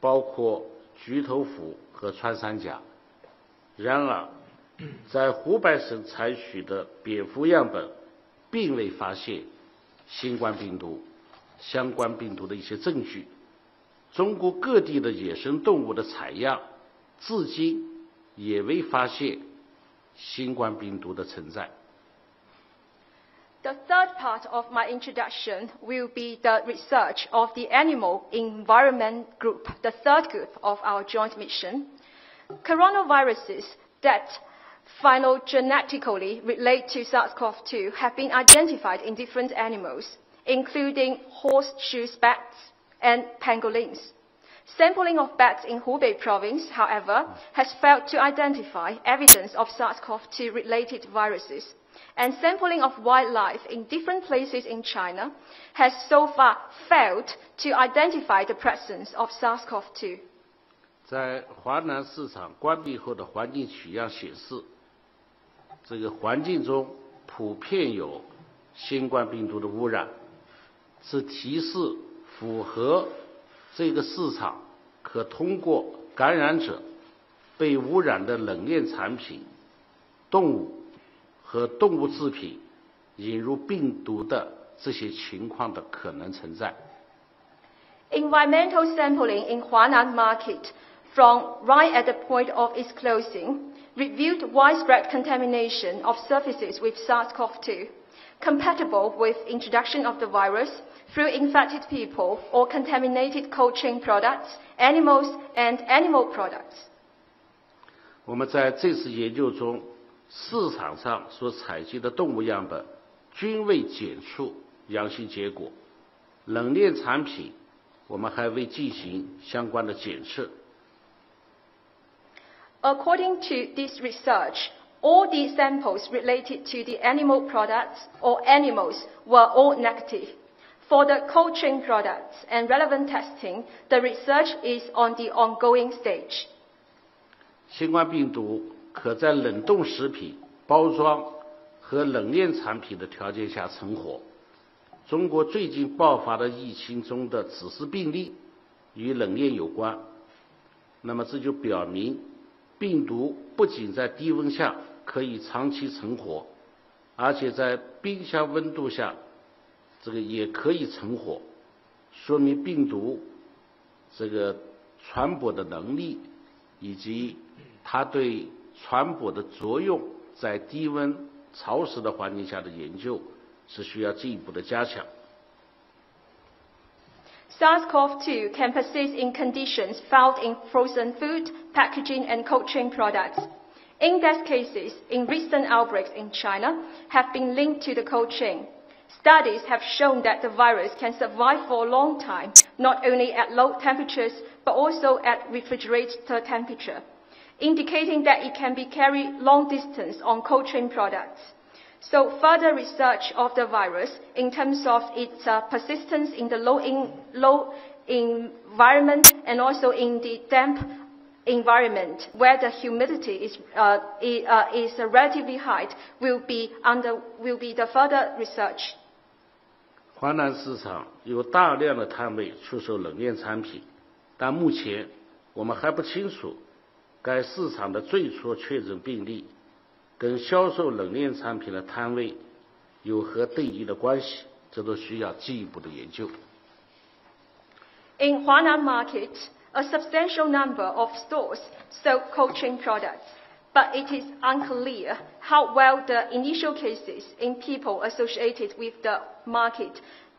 包括菊头蝠和穿山甲。然而，在湖北省采取的蝙蝠样本并未发现新冠病毒相关病毒的一些证据。中国各地的野生动物的采样至今也未发现新冠病毒的存在。 The third part of my introduction will be the research of the Animal Environment Group, the third group of our joint mission. Coronaviruses that phylogenetically relate to SARS-CoV-2 have been identified in different animals, including horseshoe bats and pangolins. Sampling of bats in Hubei province, however, has failed to identify evidence of SARS-CoV-2 related viruses. And sampling of wildlife in different places in China has so far failed to identify the presence of SARS-CoV-2. 在华南市场关闭后的环境取样显示，这个环境中普遍有新冠病毒的污染，此提示符合这个市场可通过感染者被污染的冷链产品、动物。 和动物制品引入病毒的这些情况的可能存在。Environmental sampling in Huanan market from right at the point of its closing revealed widespread contamination of surfaces with SARS-CoV-2, compatible with introduction of the virus through infected people or contaminated cold chain products, animals and animal products. 我们在这次研究中。 市场上所采集的动物样本均未检出阳性结果，冷链产品我们还未进行相关的检测。According to this research, all the samples related to the animal products or animals were all negative. For the cold chain products and relevant testing, the research is on the ongoing stage. 新冠病毒。 可在冷冻食品、包装和冷链产品的条件下存活。中国最近爆发的疫情中的子实病例与冷链有关，那么这就表明，病毒不仅在低温下可以长期存活，而且在冰箱温度下，这个也可以存活，说明病毒这个传播的能力以及它对。 传播的作用在低温潮湿的环境下的研究是需要进一步的加强。SARS-CoV-2 can persist in conditions found in frozen food, packaging, and cold chain products. In-depth cases in recent outbreaks in China have been linked to the cold chain. Studies have shown that the virus can survive for a long time, not only at low temperatures but also at refrigerator temperature. Indicating that it can be carried long distance on cold chain products. So further research of the virus in terms of its persistence in the low environment and also in the damp environment where the humidity is relatively high will be the further research. 华南市场有大量的摊位出售冷链产品，但目前我们还不清楚。 该市场的最初确诊病例跟销售冷链产品的摊位有何对应的关系？这都需要进一步的研究。In Huanan market, a substantial number of stores sold cold chain products, but it is unclear how well the initial cases in people associated with the market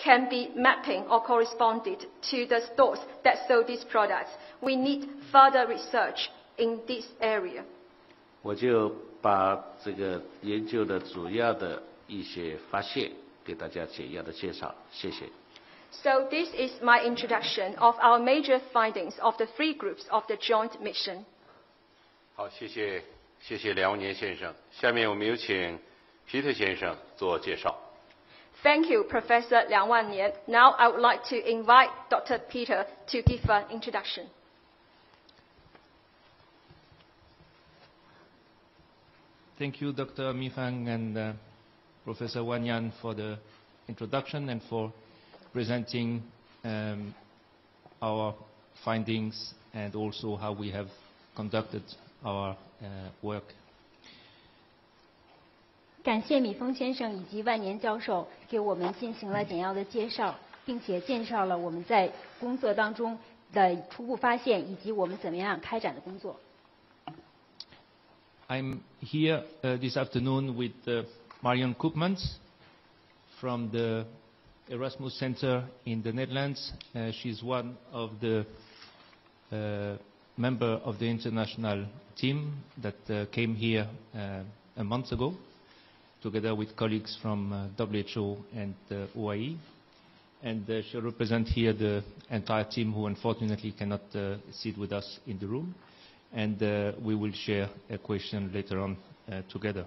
can be mapping or corresponded to the stores that sold these products. We need further research. In this area. 我就把这个研究的主要的一些发现给大家简要的介绍，谢谢。So this is my introduction of our major findings of the three groups of the joint mission. 好，谢谢梁文年先生。下面我们有请皮特先生做介绍。Thank you, Professor Liang Wannian. Now I would like to invite Dr. Peter to give an introduction. Thank you, Dr. Mi Feng and Professor Wannian for the introduction and for presenting our findings and also how we have conducted our work. 感谢米峰先生以及万年教授给我们进行了简要的介绍，并且介绍了我们在工作当中的初步发现以及我们怎么样开展的工作。I'm here this afternoon with Marion Koopmans from the Erasmus Center in the Netherlands. She's one of the member of the international team that came here a month ago, together with colleagues from WHO and OIE. And she represents here the entire team who unfortunately cannot sit with us in the room. And we will share a question later on together.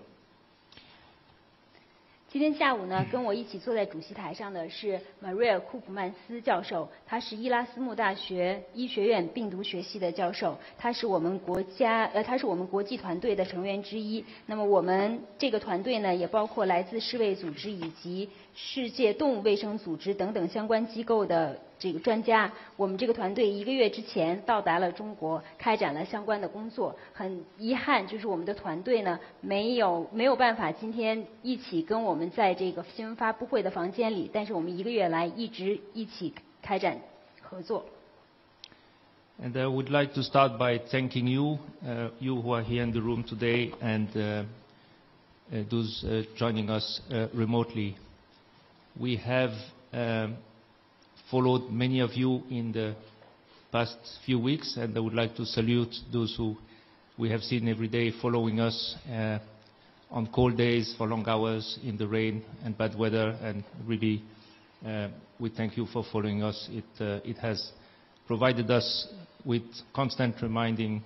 今天下午呢，跟我一起坐在主席台上的是 Marion 库普曼斯教授，他是伊拉斯穆大学医学院病毒学系的教授，他是我们国际团队的成员之一。那么我们这个团队呢，也包括来自世卫组织以及世界动物卫生组织等等相关机构的这个专家。我们这个团队一个月之前到达了中国，开展了相关的工作。很遗憾，就是我们的团队呢，没有办法今天一起跟我们。 在这个新闻发布会的房间里，但是我们一个月来一直一起开展合作。And I would like to start by thanking you, you who are here in the room today, and those joining us remotely. We have followed many of you in the past few weeks, and I would like to salute those who we have seen every day following us. On cold days, for long hours, in the rain and bad weather, and really we thank you for following us. It has provided us with constant reminding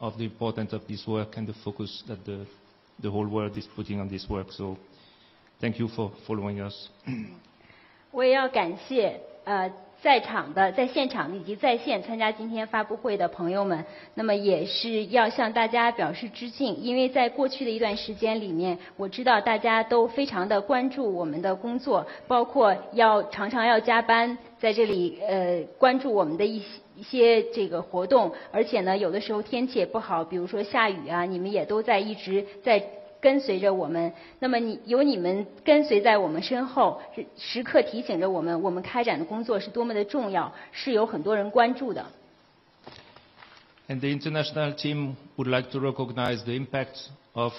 of the importance of this work and the focus that the whole world is putting on this work. So thank you for following us. 我也要感谢在场的、在现场以及在线参加今天发布会的朋友们，那么也是要向大家表示致敬，因为在过去的一段时间里面，我知道大家都非常的关注我们的工作，包括常常要加班，在这里关注我们的一些这个活动，而且呢，有的时候天气也不好，比如说下雨啊，你们也都在一直在。 跟随着我们，那么有你们跟随在我们身后，时刻提醒着我们，我们开展的工作是多么的重要，是有很多人关注的。And the international team would like to recognize the impact of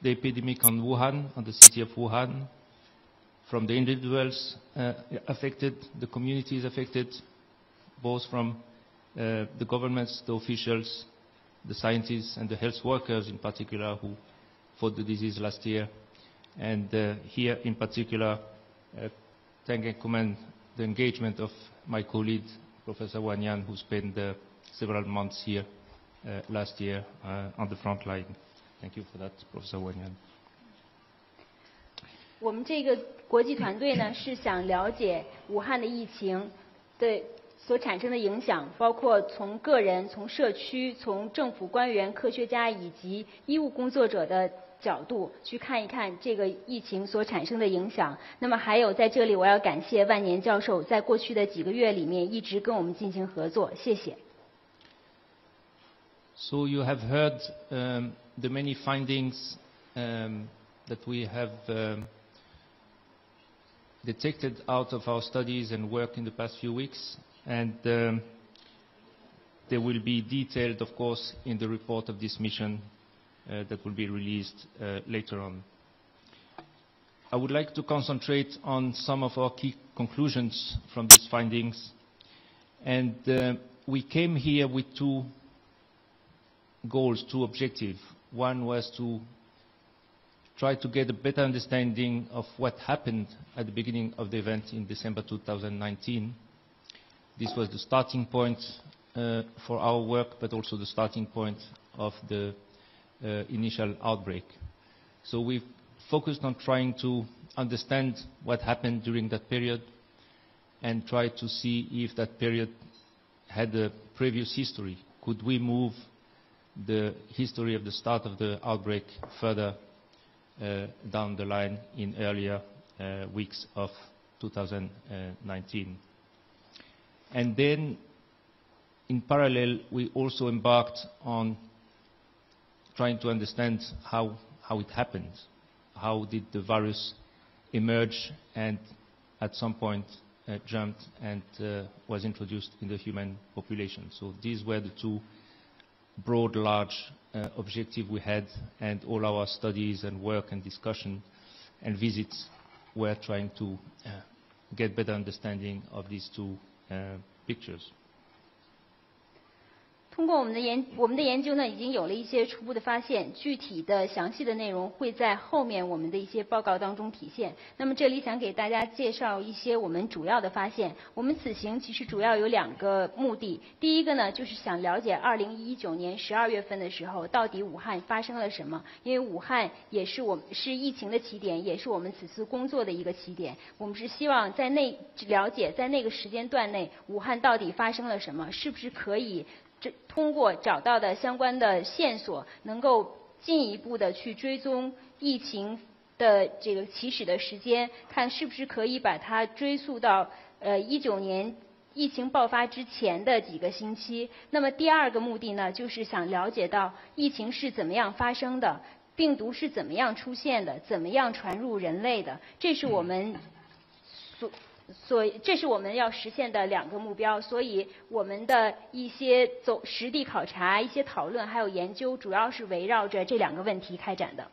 the epidemic on Wuhan, on the city of Wuhan, from the individuals affected, the communities affected, both from the governments, the officials, the scientists, and the health workers in particular who for the disease last year. And here in particular, thank and commend the engagement of my colleague, Professor Wannian, who spent several months here last year on the front line. Thank you for that, Professor Wannian. 我们这个国际团队呢，是想了解武汉的疫情对所产生的影响，包括从个人、从社区、从政府官员、科学家以及医务工作者的。 角度去看一看这个疫情所产生的影响。那么还有在这里，我要感谢万年教授在过去的几个月里面一直跟我们进行合作，谢谢。So you have heard the many findings that we have detected out of our studies and work in the past few weeks, and they will be detailed, of course, in the report of this mission. That will be released later on. I would like to concentrate on some of our key conclusions from these findings. And we came here with two goals, two objectives. One was to try to get a better understanding of what happened at the beginning of the event in December 2019. This was the starting point for our work, but also the starting point of the initial outbreak. So we've focused on trying to understand what happened during that period and try to see if that period had a previous history. Could we move the history of the start of the outbreak further down the line in earlier weeks of 2019? And then, in parallel, we also embarked on trying to understand how it happened. How did the virus emerge and at some point jumped and was introduced in the human population? So these were the two broad, large objectives we had, and all our studies and work and discussion and visits were trying to get better understanding of these two pictures. 通过我们的研究呢，已经有了一些初步的发现，具体的详细的内容会在后面我们的一些报告当中体现。那么这里想给大家介绍一些我们主要的发现。我们此行其实主要有两个目的，第一个呢就是想了解2019年12月份的时候到底武汉发生了什么，因为武汉也是是疫情的起点，也是我们此次工作的一个起点。我们是希望了解在那个时间段内武汉到底发生了什么，是不是可以。 通过找到的相关的线索，能够进一步的去追踪疫情的这个起始的时间，看是不是可以把它追溯到19年疫情爆发之前的几个星期。那么第二个目的呢，就是想了解到疫情是怎么样发生的，病毒是怎么样出现的，怎么样传入人类的。这是我们这是我们要实现的两个目标，所以我们的一些实地考察、一些讨论还有研究，主要是围绕着这两个问题开展的。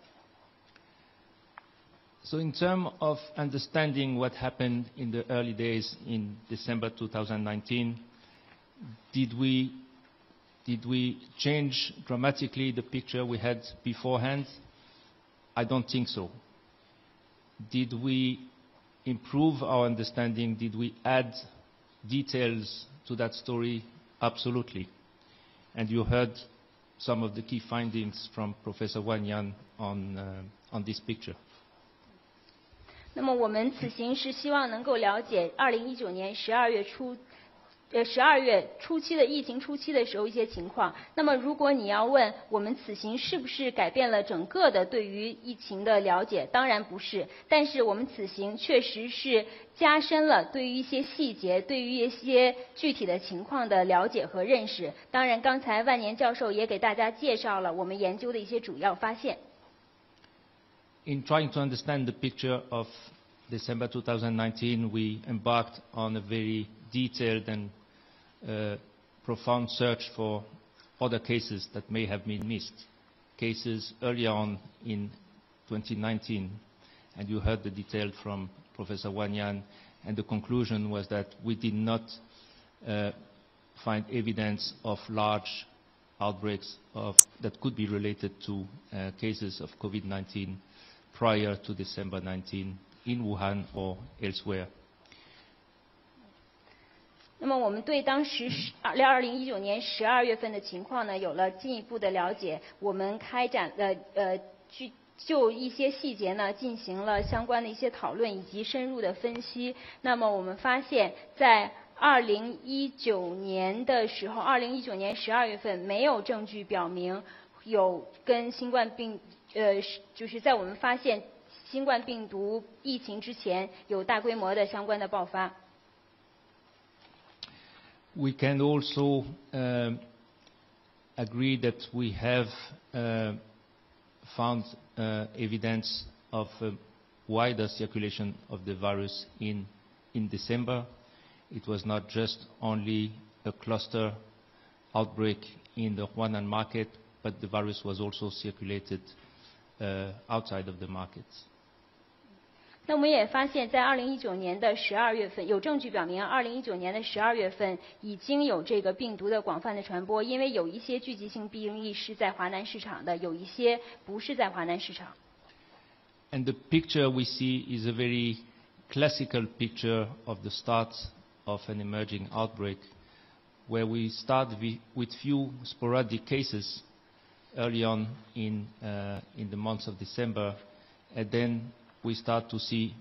So in terms of understanding what happened in the early days in December 2019, did we change dramatically the picture we had beforehand? I don't think so. Did we improve our understanding? Did we add details to that story? Absolutely. And you heard some of the key findings from Professor Wannian on this picture. 那么我们此行是希望能够了解2019年12月初。 12月初期的疫情初期的时候一些情况。那么，如果你要问我们此行是不是改变了整个的对于疫情的了解，当然不是。但是我们此行确实是加深了对于一些细节、对于一些具体的情况的了解和认识。当然，刚才万年教授也给大家介绍了我们研究的一些主要发现。In trying to understand the picture of December 2019, we embarked on a very detailed and profound search for other cases that may have been missed, cases earlier on in 2019. And you heard the detail from Professor Wannian, and the conclusion was that we did not find evidence of large outbreaks that could be related to cases of COVID-19 prior to December 19 in Wuhan or elsewhere. 那么我们对当时2019年12月份的情况呢，有了进一步的了解。我们开展就一些细节呢，进行了相关的一些讨论以及深入的分析。那么我们发现，在2019年的时候，2019年12月份没有证据表明有跟新冠病就是在我们发现新冠病毒疫情之前有大规模的相关的爆发。 We can also agree that we have found evidence of wider circulation of the virus in December. It was not just only a cluster outbreak in the Huanan market, but the virus was also circulated outside of the markets. 那我们也发现，在2019年的12月份，有证据表明2019年的12月份已经有这个病毒的广泛的传播，因为有一些聚集性病例是在华南市场的，有一些不是在华南市场。And the picture we see is a very classical picture of the start of an emerging outbreak, where we start with few sporadic cases early on in the month of December, and then we start to see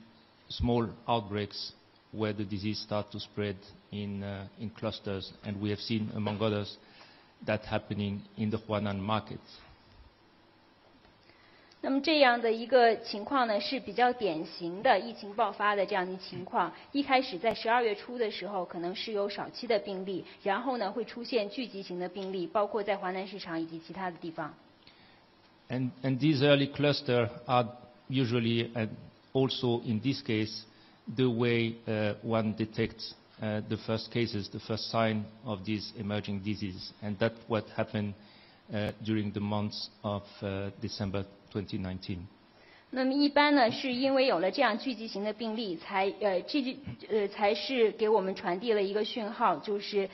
small outbreaks where the disease starts to spread in clusters, and we have seen, among others, that happening in the Huanan market. 那么这样的一个情况呢，是比较典型的疫情爆发的这样的情况。一开始在12月初的时候，可能是有少期的病例，然后呢会出现聚集型的病例，包括在华南市场以及其他的地方。And these early clusters are usually, and also in this case, the way one detects the first cases, the first sign of this emerging disease, and that's what happened during the months of December 2019. 那么一般呢，是因为有了这样聚集型的病例，才是给我们传递了一个讯号，就是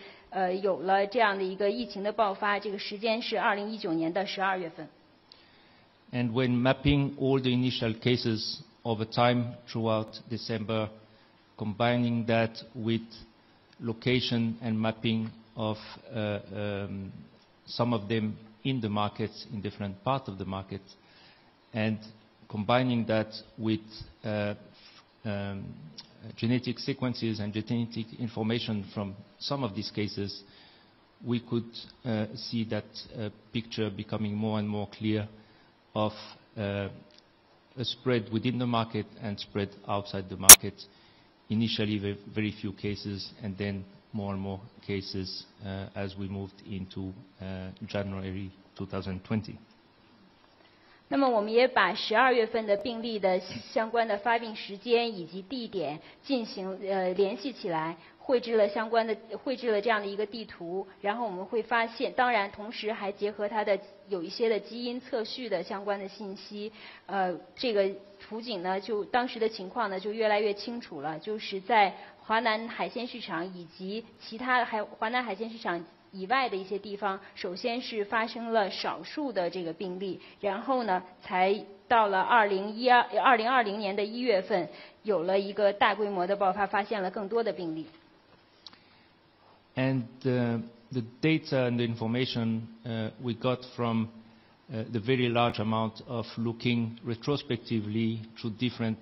有了这样的一个疫情的爆发。这个时间是2019年的12月份。And when mapping all the initial cases over time throughout December, combining that with location and mapping of some of them in the markets, in different parts of the market, and combining that with genetic sequences and genetic information from some of these cases, we could see that picture becoming more and more clear of a spread within the market and spread outside the market. Initially, very few cases, and then more and more cases as we moved into January 2020. 那么，我们也把12月份的病例的相关的发病时间以及地点进行联系起来，绘制了这样的一个地图。然后我们会发现，当然同时还结合它的有一些的基因测序的相关的信息。这个图景呢，就当时的情况呢，就越来越清楚了。就是在华南海鲜市场以及其他华南海鲜市场以外的一些地方，首先是发生了少数的这个病例，然后呢，才到了2020年的1月份，有了一个大规模的爆发，发现了更多的病例。And the data and the information we got from the very large amount of looking retrospectively through different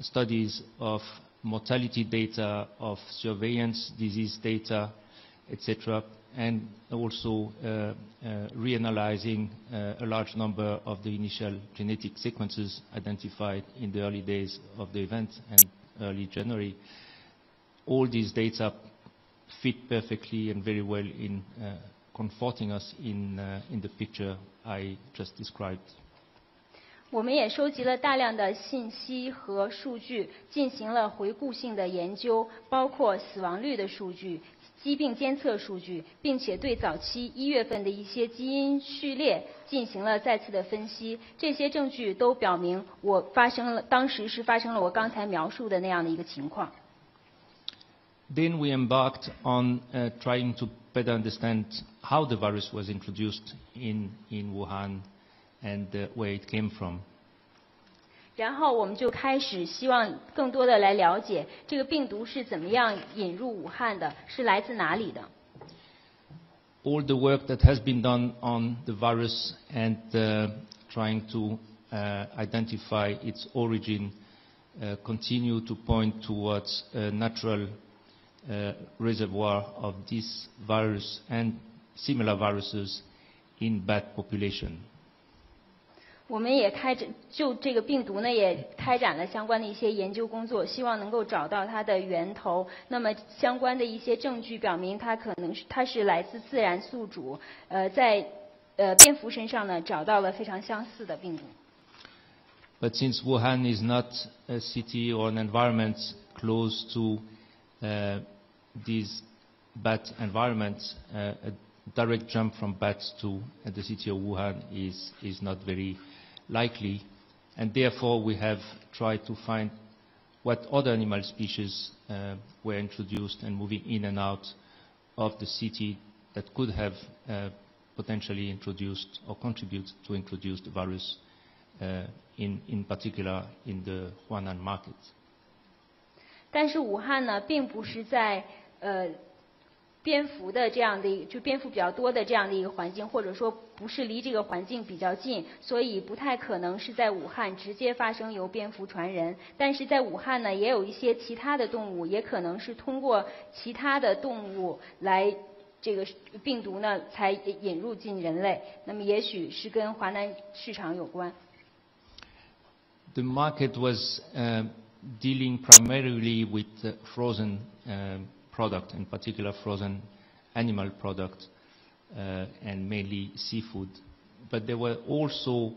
studies of mortality data, of surveillance disease data, etc., and also reanalyzing a large number of the initial genetic sequences identified in the early days of the event and early January. All these data fit perfectly and very well in comforting us in the picture I just described. 我们也收集了大量的信息和数据，进行了回顾性的研究，包括死亡率的数据、疾病监测数据，并且对早期1月份的一些基因序列进行了再次的分析。这些证据都表明，当时是发生了我刚才描述的那样的一个情况。Then we embarked on trying to better understand how the virus was introduced in Wuhan and where it came from. 然后我们就开始希望更多的来了解这个病毒是怎么样引入武汉的，是来自哪里的。 All the work that has been done on the virus and trying to identify its origin continue to point towards a natural reservoir of this virus and similar viruses in bat population. 我们也就这个病毒呢，也开展了相关的一些研究工作，希望能够找到它的源头。那么相关的一些证据表明，它是来自自然宿主。在蝙蝠身上呢，找到了非常相似的病毒。But since Wuhan is not a city or an environment close to these bat environments, a direct jump from bats to the city of Wuhan is not very likely, and therefore we have tried to find what other animal species were introduced and moving in and out of the city that could have potentially introduced or contribute to introduce the virus, in particular in the Huanan market. 但是武汉呢，并不是在蝙蝠的这样的就蝙蝠比较多的这样的一个环境，或者说不是离这个环境比较近，所以不太可能是在武汉直接发生由蝙蝠传人。但是在武汉呢，也有一些其他的动物，也可能是通过其他的动物来这个病毒呢才引入进人类。那么也许是跟华南市场有关。The market was dealing primarily with frozen product, in particular frozen animal product, and mainly seafood. But there were also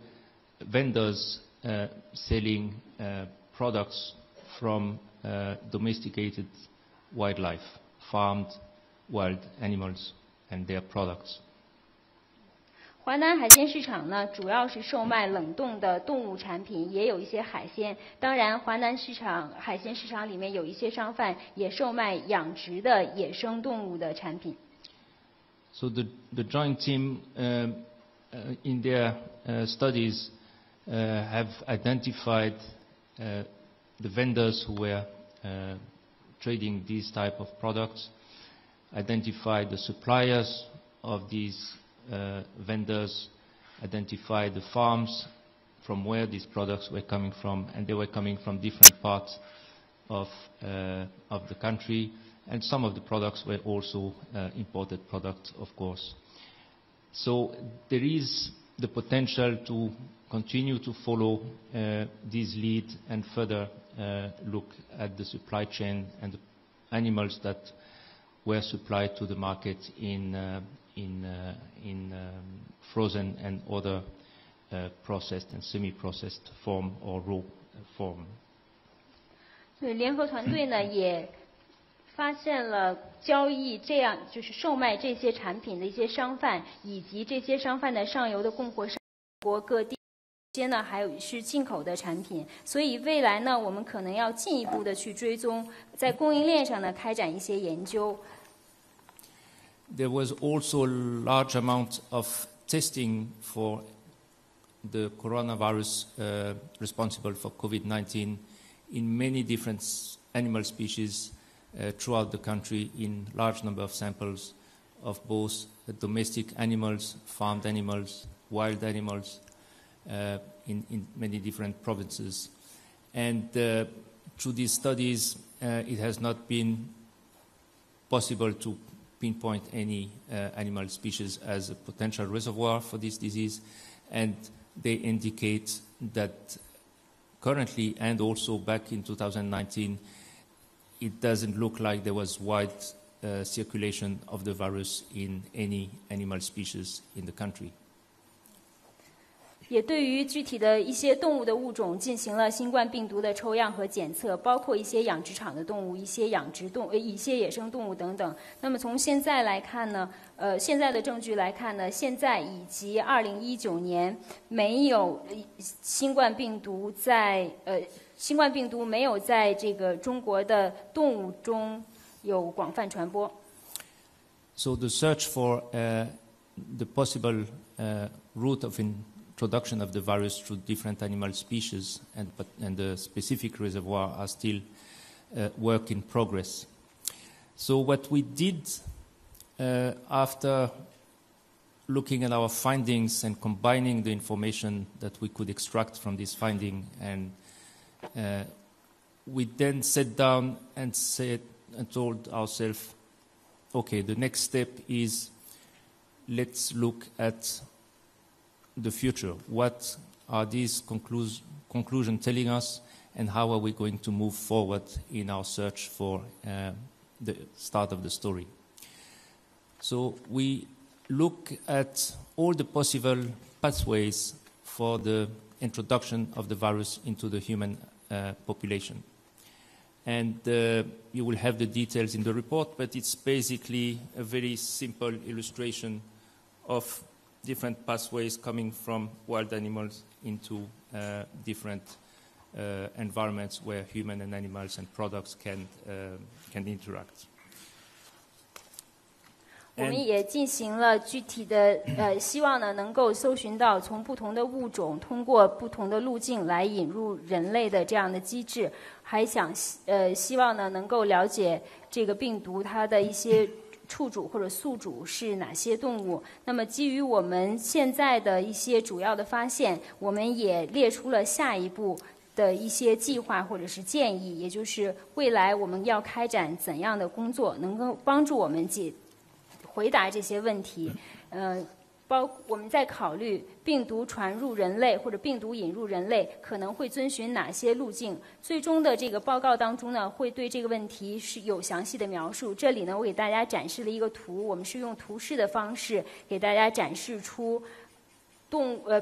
vendors selling products from domesticated wildlife, farmed wild animals and their products. 华南海鲜市场呢，主要是售卖冷冻的动物产品，也有一些海鲜。当然，华南市场海鲜市场里面有一些商贩也售卖养殖的野生动物的产品。So the joint team in their studies have identified the vendors who were trading these type of products, identified the suppliers of these vendors, identify the farms from where these products were coming from, and they were coming from different parts of the country, and some of the products were also imported products, of course. So there is the potential to continue to follow this lead and further look at the supply chain and the animals that were supplied to the market in frozen and other processed and semi-processed form or raw form. 对，联合团队呢也发现了交易这样就是售卖这些产品的一些商贩，以及这些商贩的上游的供货商，国各地。 些呢，还有是进口的产品，所以未来呢，我们可能要进一步的去追踪，在供应链上呢，开展一些研究。There was also a large amount of testing for the coronavirus responsible for COVID-19 in many different animal species throughout the country, in large number of samples of both domestic animals, farmed animals, wild animals. In many different provinces, and through these studies it has not been possible to pinpoint any animal species as a potential reservoir for this disease, and they indicate that currently, and also back in 2019, it doesn't look like there was wide circulation of the virus in any animal species in the country. 也对于具体的一些动物的物种进行了新冠病毒的抽样和检测，包括一些养殖场的动物、一些养殖动、一些野生动物等等。那么从现在来看呢，现在的证据来看呢，现在以及2019年没有新冠病毒在新冠病毒没有在这个中国的动物中有广泛传播。So the search for the possible route of introduction of the virus through different animal species and the specific reservoir are still work in progress. So what we did after looking at our findings and combining the information that we could extract from this finding, and we then sat down and said and told ourselves, okay, the next step is let's look at the future. What are these conclusions telling us, and how are we going to move forward in our search for the start of the story? So we look at all the possible pathways for the introduction of the virus into the human population. And you will have the details in the report, but it's basically a very simple illustration of different pathways coming from wild animals into different environments where human and animals and products can interact. 我们也进行了具体的希望呢能够搜寻到从不同的物种通过不同的路径来引入人类的这样的机制，还想希望呢能够了解这个病毒它的一些畜主或者宿主是哪些动物。那么基于我们现在的一些主要的发现，我们也列出了下一步的一些计划或者是建议，也就是未来我们要开展怎样的工作，能够帮助我们回答这些问题。包括我们在考虑病毒传入人类或者病毒引入人类可能会遵循哪些路径。最终的这个报告当中呢，会对这个问题是有详细的描述。这里呢，我给大家展示了一个图，我们是用图示的方式给大家展示出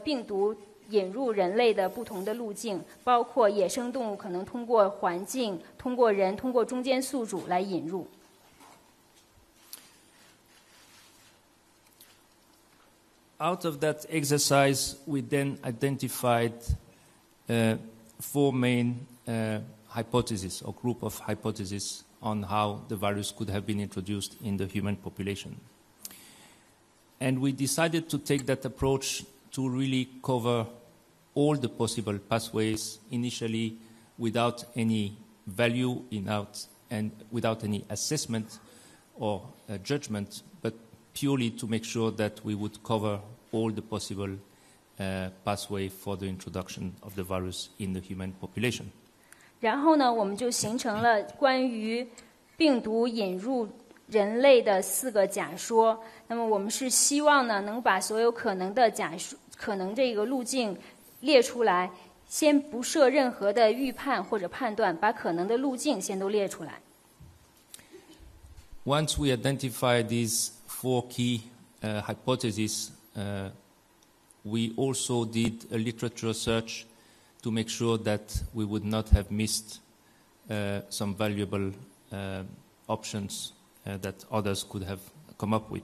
病毒引入人类的不同的路径，包括野生动物可能通过环境、通过人、通过中间宿主来引入。 Out of that exercise, we then identified four main hypotheses or group of hypotheses on how the virus could have been introduced in the human population. And we decided to take that approach to really cover all the possible pathways initially without any value and without any assessment or judgment, but purely to make sure that we would cover all the possible pathway for the introduction of the virus in the human population. 然后呢，我们就形成了关于病毒引入人类的四个假说。那么我们是希望呢，能把所有可能的假说、可能这个路径列出来，先不设任何的预判或者判断，把可能的路径先都列出来。 Once we identify these four key hypotheses, we also did a literature search to make sure that we would not have missed some valuable options that others could have come up with.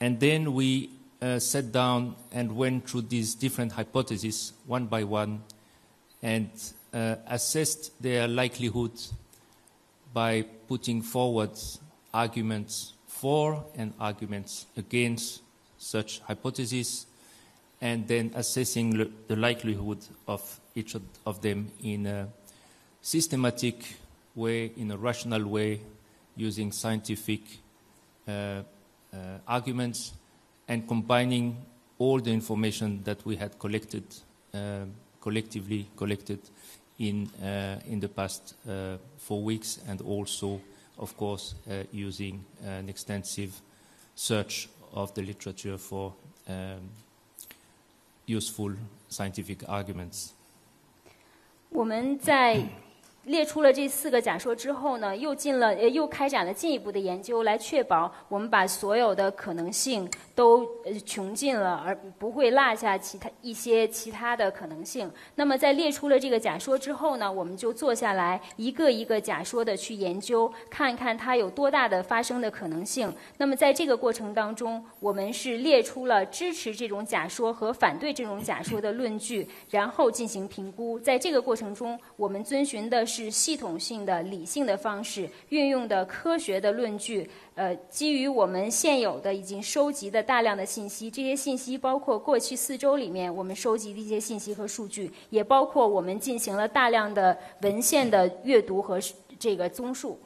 And then we sat down and went through these different hypotheses one by one and assessed their likelihood by putting forward arguments for and arguments against such hypotheses, and then assessing the likelihood of each of them in a systematic way, in a rational way, using scientific arguments and combining all the information that we had collected, collectively in the past 4 weeks, and also, of course, using an extensive search of the literature for useful scientific arguments. 我们在列出了这四个假说之后呢，又开展了进一步的研究，来确保我们把所有的可能性都穷尽了，而不会落下一些其他的可能性。那么在列出了这个假说之后呢，我们就坐下来一个一个假说的去研究，看看它有多大的发生的可能性。那么在这个过程当中，我们是列出了支持这种假说和反对这种假说的论据，然后进行评估。在这个过程中，我们遵循的是系统性的、理性的方式，运用的科学的论据。基于我们现有的已经收集的大量的信息，这些信息包括过去4周里面我们收集的一些信息和数据，也包括我们进行了大量的文献的阅读和这个综述。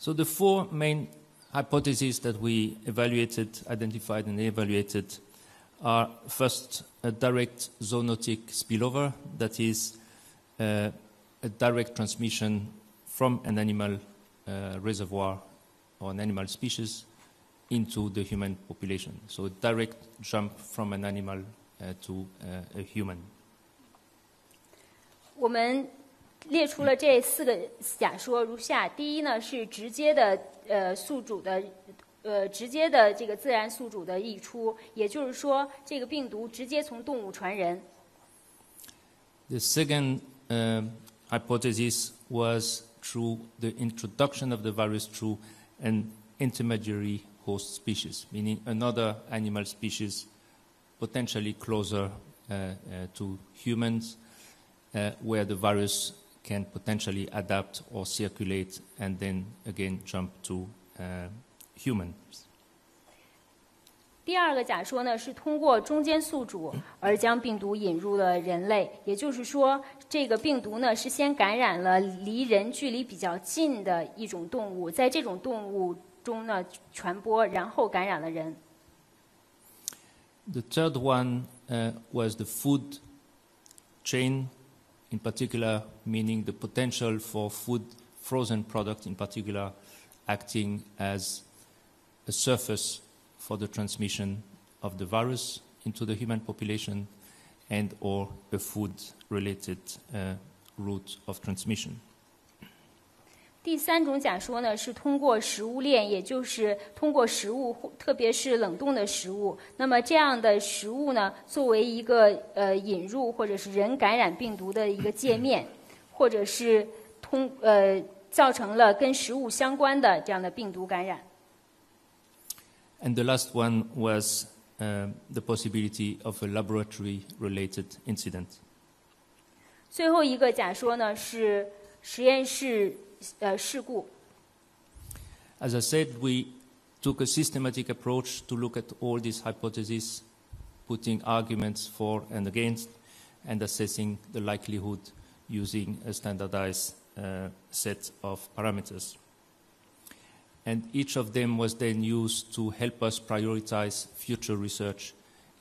So the four main hypotheses that we identified and evaluated are, first, a direct zoonotic spillover, that is a direct transmission from an animal reservoir or an animal species into the human population. So a direct jump from an animal to a human. 我们列出了这四个假说如下：第一呢是直接的宿主的直接的这个自然宿主的溢出，也就是说这个病毒直接从动物传人。The second hypothesis was through the introduction of the virus through an intermediary host species, meaning another animal species potentially closer to humans, where the virus can potentially adapt or circulate and then again jump to humans. 第二个假说呢，是通过中间宿主而将病毒引入了人类，也就是说，这个病毒呢是先感染了离人距离比较近的一种动物，在这种动物中呢传播，然后感染了人。The third one was the food chain, in particular, meaning the potential for food frozen products, in particular, acting as a surface for the transmission of the virus into the human population and or a food-related route of transmission. 第三种假说呢，是通过食物链，也就是通过食物，特别是冷冻的食物。那么这样的食物呢，作为一个引入或者是人感染病毒的一个界面，或者是造成了跟食物相关的这样的病毒感染。And the last one was the possibility of a laboratory-related incident. 最后一个假说呢，是实验室。As I said, we took a systematic approach to look at all these hypotheses, putting arguments for and against, and assessing the likelihood using a standardized set of parameters. And each of them was then used to help us prioritize future research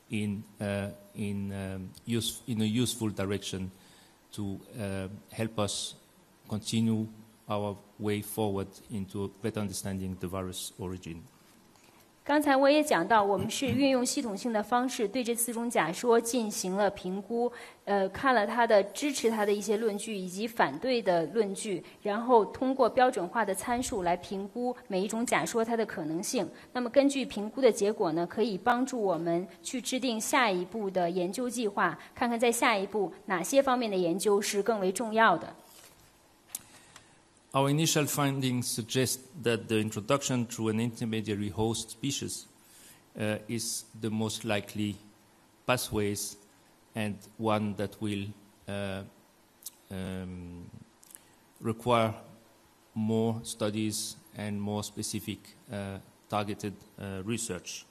in a useful direction to help us continue our way forward into better understanding the virus origin. 刚才我也讲到，我们是运用系统性的方式对这四种假说进行了评估，看了它的支持它的一些论据以及反对的论据，然后通过标准化的参数来评估每一种假说它的可能性。那么根据评估的结果呢，可以帮助我们去制定下一步的研究计划，看看在下一步哪些方面的研究是更为重要的。 Our initial findings suggest that the introduction through an intermediary host species is the most likely pathways and one that will require more studies and more specific targeted research.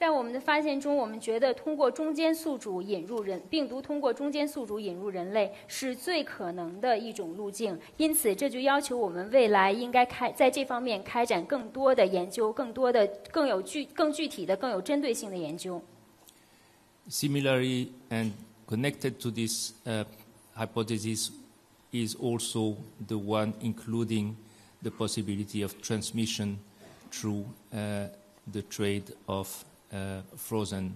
在我们的发现中，我们觉得通过中间宿主引入人病毒，通过中间宿主引入人类是最可能的一种路径。因此，这就要求我们未来应该在这方面开展更多的研究，更多的、更具体的、更有针对性的研究。Similarly, and connected to this hypothesis is also the one including the possibility of transmission through the trade of frozen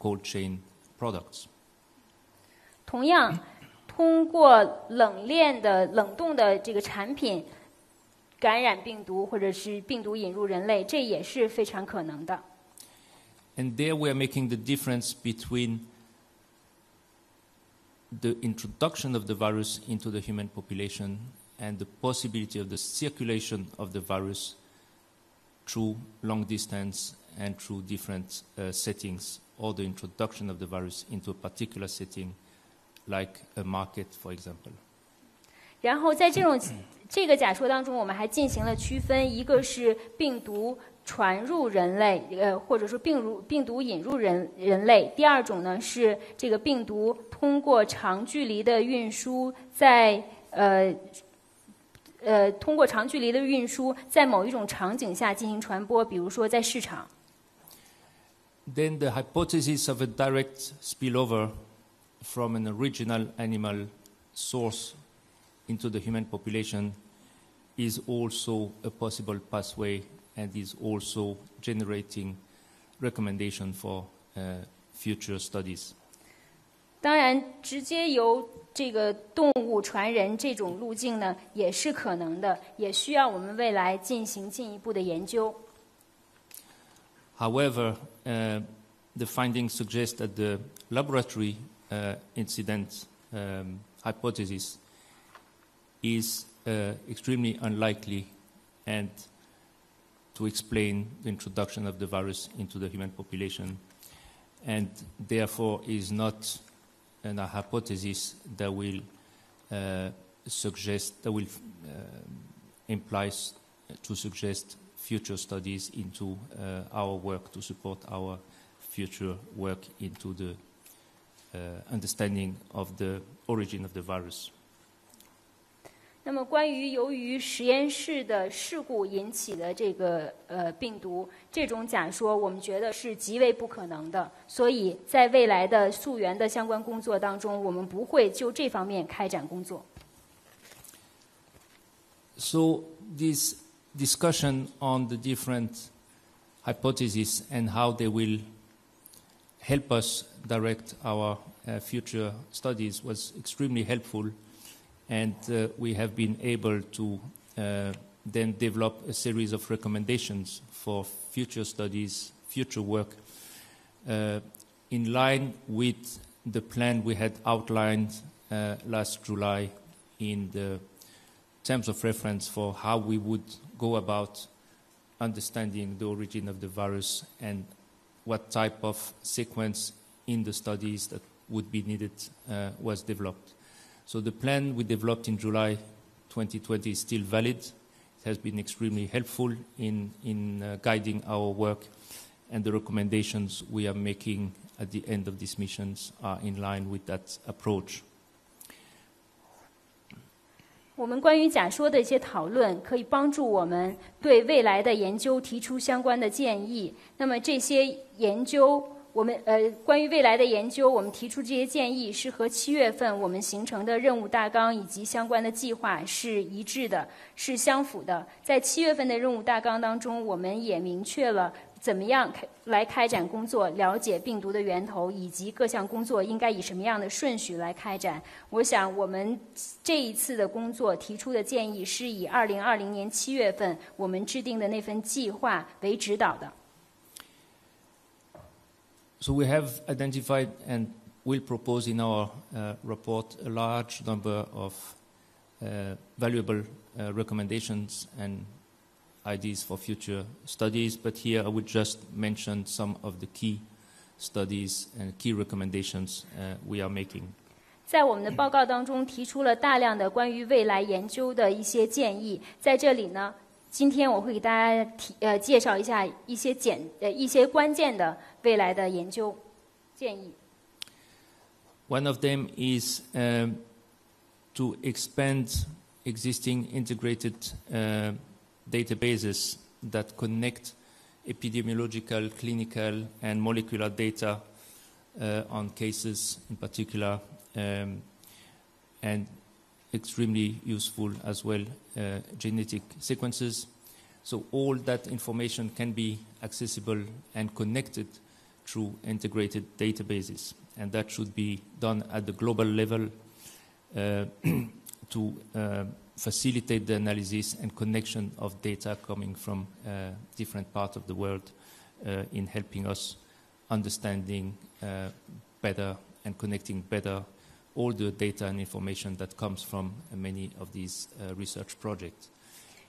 cold chain products. 同样，通过冷冻的这个产品感染病毒，或者是病毒引入人类，这也是非常可能的。And there we are making the difference between the introduction of the virus into the human population and the possibility of the circulation of the virus through long distance and through different settings, or the introduction of the virus into a particular setting, like a market, for example. 然后在这个假说当中，我们还进行了区分，一个是病毒传入人类，或者说病毒引入人类；第二种呢是这个病毒通过长距离的运输，通过长距离的运输，在某一种场景下进行传播，比如说在市场。 Then the hypothesis of a direct spillover from an original animal source into the human population is also a possible pathway and is also generating recommendation for future studies. 当然，直接由这个动物传人这种路径呢，也是可能的，也需要我们未来进行进一步的研究。 However, the findings suggest that the laboratory incident hypothesis is extremely unlikely and to explain the introduction of the virus into the human population, and therefore is not an hypothesis that will suggest, that will imply to suggest future studies into our work to support our future work into the understanding of the origin of the virus. 那么，关于由于实验室的事故引起的这个病毒这种假说，我们觉得是极为不可能的。所以在未来的溯源的相关工作当中，我们不会就这方面开展工作。So this discussion on the different hypotheses and how they will help us direct our future studies was extremely helpful. And we have been able to then develop a series of recommendations for future studies, future work, in line with the plan we had outlined last July in the terms of reference for how we would go about understanding the origin of the virus and what type of sequence in the studies that would be needed was developed. So the plan we developed in July 2020 is still valid. It has been extremely helpful in guiding our work, and the recommendations we are making at the end of these missions are in line with that approach. 我们关于假说的一些讨论，可以帮助我们对未来的研究提出相关的建议。那么这些研究。 我们关于未来的研究，我们提出这些建议是和7月份我们形成的任务大纲以及相关的计划是一致的，是相符的。在7月份的任务大纲当中，我们也明确了怎么样来开展工作，了解病毒的源头，以及各项工作应该以什么样的顺序来开展。我想，我们这一次的工作提出的建议是以2020年7月份我们制定的那份计划为指导的。 So we have identified and will propose in our report a large number of valuable recommendations and ideas for future studies, but here I would just mention some of the key studies and key recommendations we are making. 在我们的报告当中提出了大量的关于未来研究的一些建议，在这里呢，今天我会给大家介绍一下一些关键的。 One of them is to expand existing integrated databases that connect epidemiological, clinical, and molecular data on cases in particular, and extremely useful as well genetic sequences. So all that information can be accessible and connected through integrated databases, and that should be done at the global level to facilitate the analysis and connection of data coming from different parts of the world in helping us understanding better and connecting better all the data and information that comes from many of these research projects.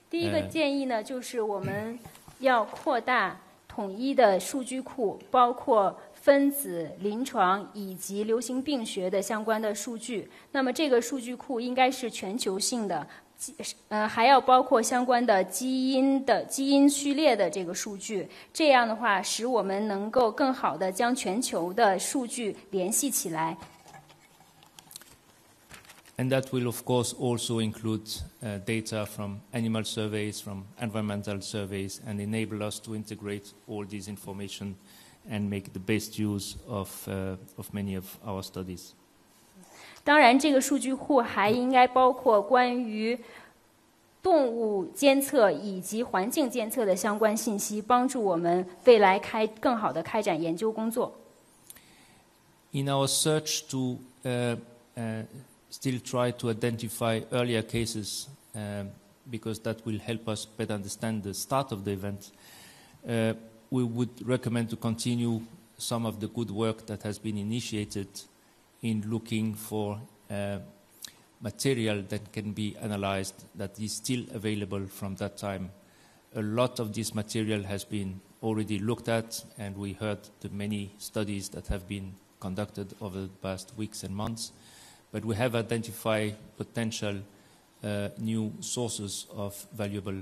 第一个建议呢，就是我们要扩大。 统一的数据库包括分子、临床以及流行病学的相关的数据。那么这个数据库应该是全球性的，还要包括相关的基因序列的这个数据。这样的话，使我们能够更好地将全球的数据联系起来。And that will, of course, also include data from animal surveys, from environmental surveys, and enable us to integrate all this information and make the best use of many of our studies. 当然，这个数据库还应该包括关于动物监测以及环境监测的相关信息，帮助我们未来更好地开展研究工作。In our search to still try to identify earlier cases because that will help us better understand the start of the event. We would recommend to continue some of the good work that has been initiated in looking for material that can be analyzed that is still available from that time. A lot of this material has been already looked at, and we heard the many studies that have been conducted over the past weeks and months. But we have identified potential new sources of valuable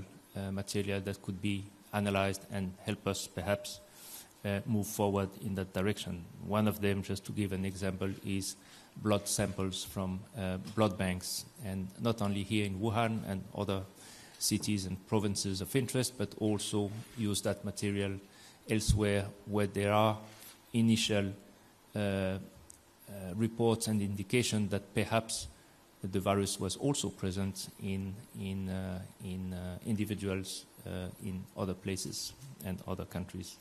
material that could be analyzed and help us perhaps move forward in that direction. One of them, just to give an example, is blood samples from blood banks, and not only here in Wuhan and other cities and provinces of interest, but also use that material elsewhere where there are initial reports and indication that perhaps the virus was also present in individuals in other places and other countries.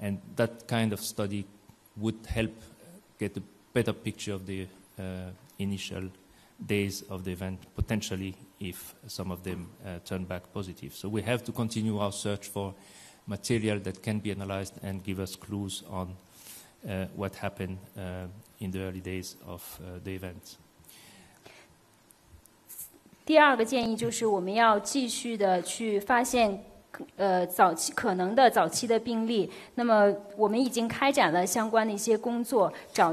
And that kind of study would help get a better picture of the initial days of the event, potentially if some of them turn back positive. So we have to continue our search for material that can be analyzed and give us clues on what happened in the early days of the event. 第二个建议就是我们要继续的去发现可能的早期的病例，那么我们已经开展了相关的一些工作，找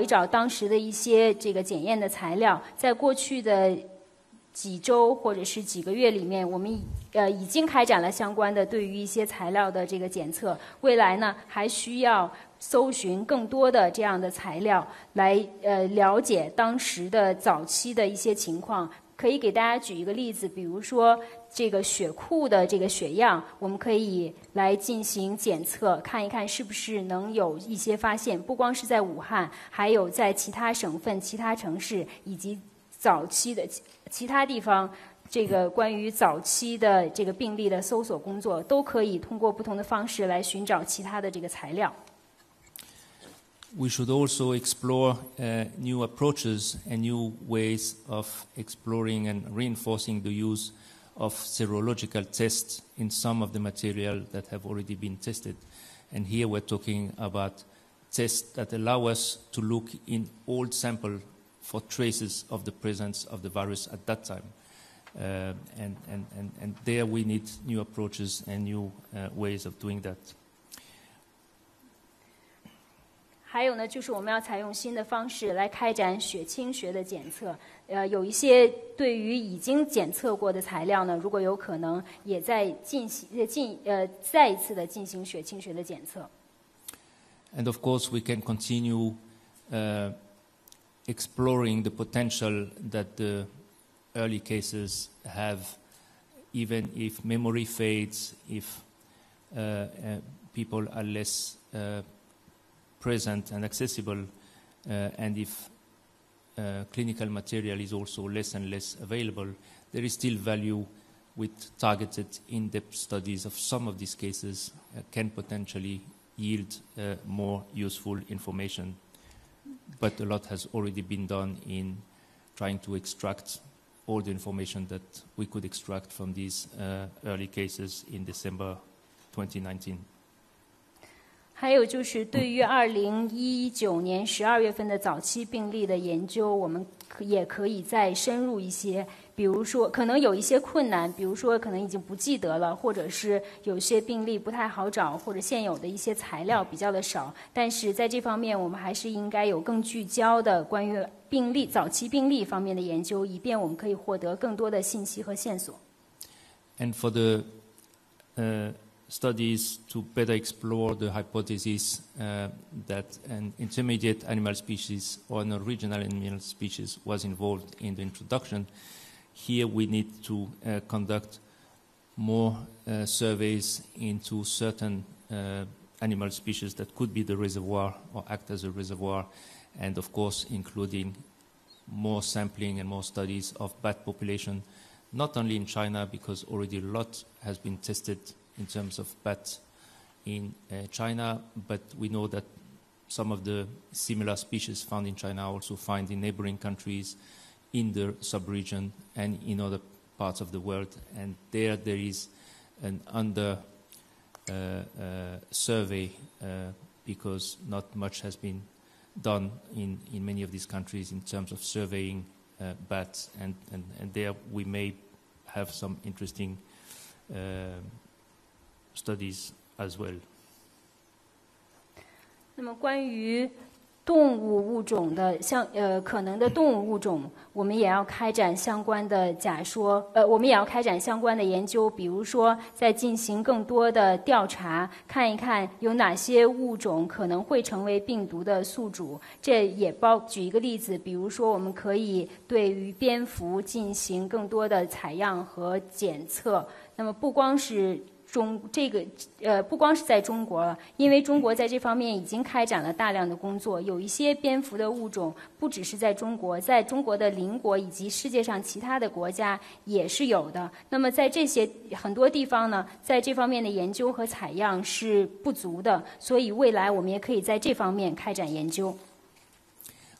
一找当时的一些这个检验的材料，在过去的几周或者是几个月里面，我们已经开展了相关的对于一些材料的这个检测，未来呢还需要搜寻更多的这样的材料来了解当时的早期的一些情况。可以给大家举一个例子，比如说这个血库的这个血样，我们可以来进行检测，看一看是不是能有一些发现，不光是在武汉，还有在其他省份、其他城市以及早期的其他地方，这个关于早期的这个病例的搜索工作，都可以通过不同的方式来寻找其他的这个材料。 We should also explore new approaches and new ways of exploring and reinforcing the use of serological tests in some of the material that have already been tested. And here we're talking about tests that allow us to look in old samples for traces of the presence of the virus at that time. And there we need new approaches and new ways of doing that. 还有呢，就是我们要采用新的方式来开展血清学的检测。有一些对于已经检测过的材料呢，如果有可能，也在再一次的进行血清学的检测。And of course, we can continue exploring the potential that the early cases have, even if memory fades, if people are less present and accessible, and if clinical material is also less and less available, there is still value with targeted in-depth studies of some of these cases can potentially yield more useful information. But a lot has already been done in trying to extract all the information that we could extract from these early cases in December 2019. 还有就是对于2019年12月份的早期病例的研究，我们也可以再深入一些。比如说，可能有一些困难，比如说可能已经不记得了，或者是有些病例不太好找，或者现有的一些材料比较的少。但是在这方面，我们还是应该有更聚焦的关于病例早期病例方面的研究，以便我们可以获得更多的信息和线索。And for the studies to better explore the hypothesis that an intermediate animal species or an original animal species was involved in the introduction. Here we need to conduct more surveys into certain animal species that could be the reservoir or act as a reservoir, and of course including more sampling and more studies of bat population, not only in China, because already a lot has been tested in terms of bats in China, but we know that some of the similar species found in China are also found in neighboring countries, in the sub-region, and in other parts of the world. And there is an under-survey because not much has been done in many of these countries in terms of surveying bats, and there we may have some interesting studies as well. 那么关于动物物种的可能的动物物种，我们也要开展相关的假说，我们也要开展相关的研究，比如说在进行更多的调查，看一看有哪些物种可能会成为病毒的宿主。这也举一个例子，比如说我们可以对于蝙蝠进行更多的采样和检测。那么不光是。 不光是在中国了，因为中国在这方面已经开展了大量的工作。有一些蝙蝠的物种，不只是在中国，在中国的邻国以及世界上其他的国家也是有的。那么在这些很多地方呢，在这方面的研究和采样是不足的，所以未来我们也可以在这方面开展研究。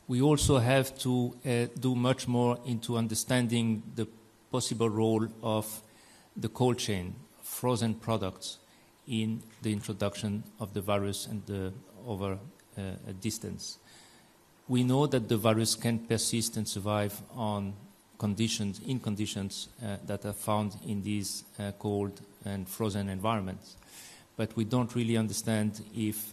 We also have to do much more into understanding the possible role of the cold chain. Frozen products in the introduction of the virus and over a distance. We know that the virus can persist and survive on conditions, in conditions that are found in these cold and frozen environments. But we don't really understand if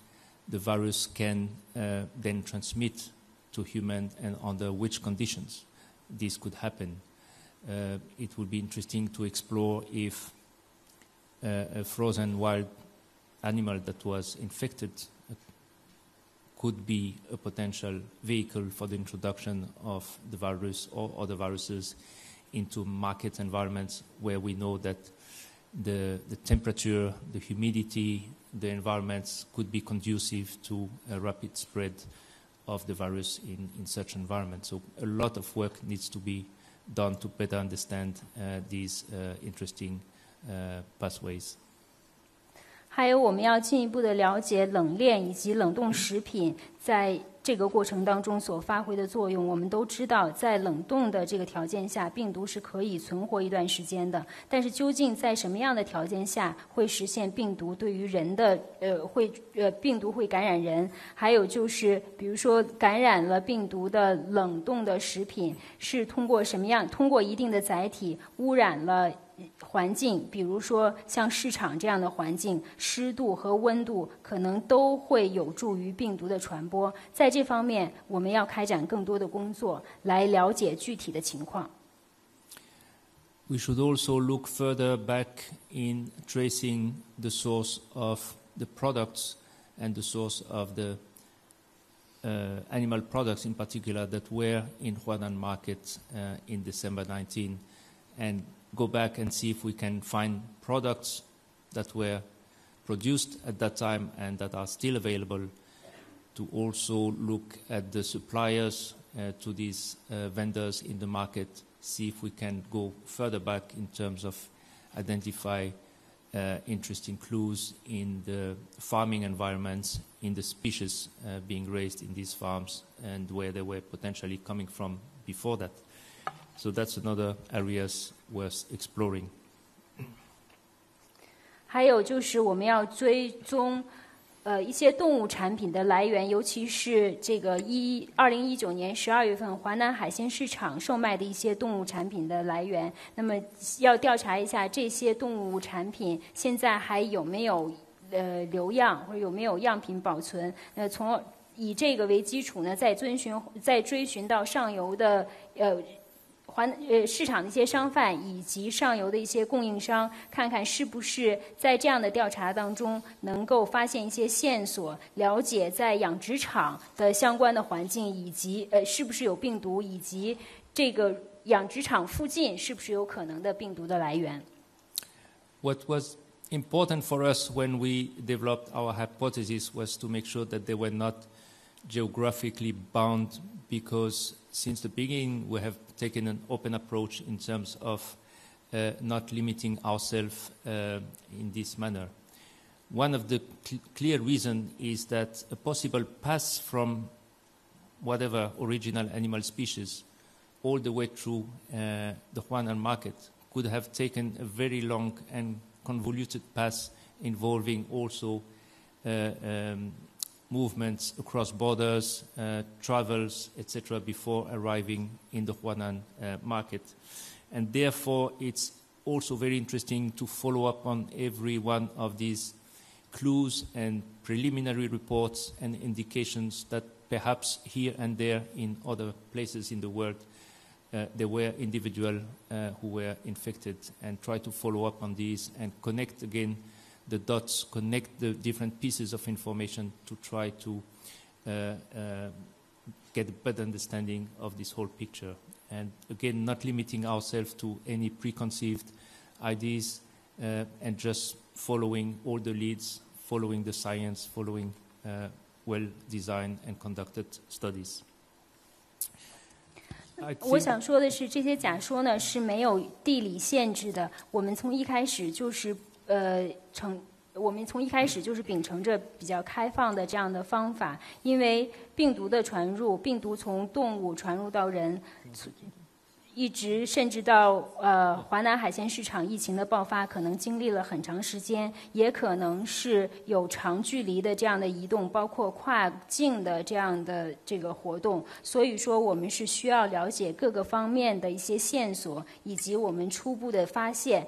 the virus can then transmit to humans and under which conditions this could happen. It would be interesting to explore if a frozen wild animal that was infected could be a potential vehicle for the introduction of the virus or other viruses into market environments where we know that the temperature, the humidity, the environments could be conducive to a rapid spread of the virus in such environments. So a lot of work needs to be done to better understand these interesting pathways. 还有，我们要进一步的了解冷链以及冷冻食品在这个过程当中所发挥的作用。我们都知道，在冷冻的这个条件下，病毒是可以存活一段时间的。但是，究竟在什么样的条件下会实现病毒对于人的病毒会感染人？还有就是，比如说感染了病毒的冷冻的食品是通过一定的载体污染了。 环境，比如说像市场这样的环境，湿度和温度可能都会有助于病毒的传播。在这方面，我们要开展更多的工作，来了解具体的情况。We should also look further back in tracing the source of the products and the source of the animal products, in particular, that were in Huanan market in December 19 and. Go back and see if we can find products that were produced at that time and that are still available, to also look at the suppliers to these vendors in the market, see if we can go further back in terms of identify interesting clues in the farming environments, in the species being raised in these farms and where they were potentially coming from before that. So that's another areas worth exploring. 还有就是我们要追踪，一些动物产品的来源，尤其是这个2019年12月份华南海鲜市场售卖的一些动物产品的来源。那么要调查一下这些动物产品现在还有没有留样或者有没有样品保存，从以这个为基础呢，再追寻到上游的市场的一些商贩以及上游的一些供应商，看看是不是在这样的调查当中能够发现一些线索，了解在养殖场的相关的环境，以及是不是有病毒，以及这个养殖场附近是不是有可能的病毒的来源。What was important for us when we developed our hypothesis was to make sure that they were not geographically bound, because since the beginning we have taken an open approach in terms of not limiting ourselves in this manner. One of the clear reasons is that a possible pass from whatever original animal species all the way through the Huanan market could have taken a very long and convoluted pass involving also movements across borders, travels, etc., before arriving in the Huanan market. And therefore, it's also very interesting to follow up on every one of these clues and preliminary reports and indications that perhaps here and there in other places in the world, there were individuals who were infected, and try to follow up on these and connect again the dots, connect the different pieces of information to try to get a better understanding of this whole picture. And again, not limiting ourselves to any preconceived ideas and just following all the leads, following the science, following well-designed and conducted studies. 我想说的是，这些假说呢是没有地理限制的。我们从一开始就是秉承着比较开放的这样的方法，因为病毒的传入，病毒从动物传入到人，一直甚至到华南海鲜市场疫情的爆发，可能经历了很长时间，也可能是有长距离的这样的移动，包括跨境的这样的这个活动。所以说，我们是需要了解各个方面的一些线索，以及我们初步的发现。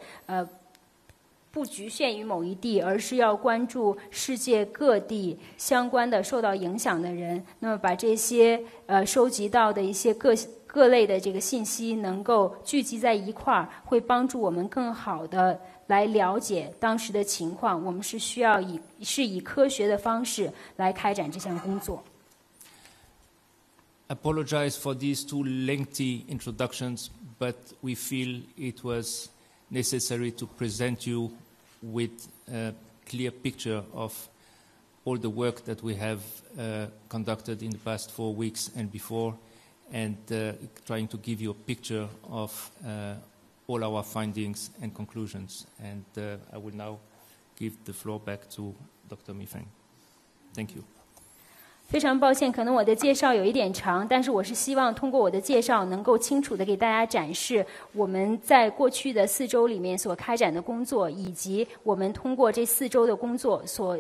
不局限于某一地，而是要关注世界各地相关的受到影响的人。那么，把这些收集到的一些各类的这个信息，能够聚集在一块儿，会帮助我们更好的来了解当时的情况。我们是需要以科学的方式来开展这项工作。Apologize for these two lengthy introductions, but we feel it was necessary to present you with a clear picture of all the work that we have conducted in the past 4 weeks and before, and trying to give you a picture of all our findings and conclusions. And I will now give the floor back to Dr. Mi Feng. Thank you. 非常抱歉，可能我的介绍有一点长，但是我是希望通过我的介绍，能够清楚地给大家展示我们在过去的4周里面所开展的工作，以及我们通过这4周的工作所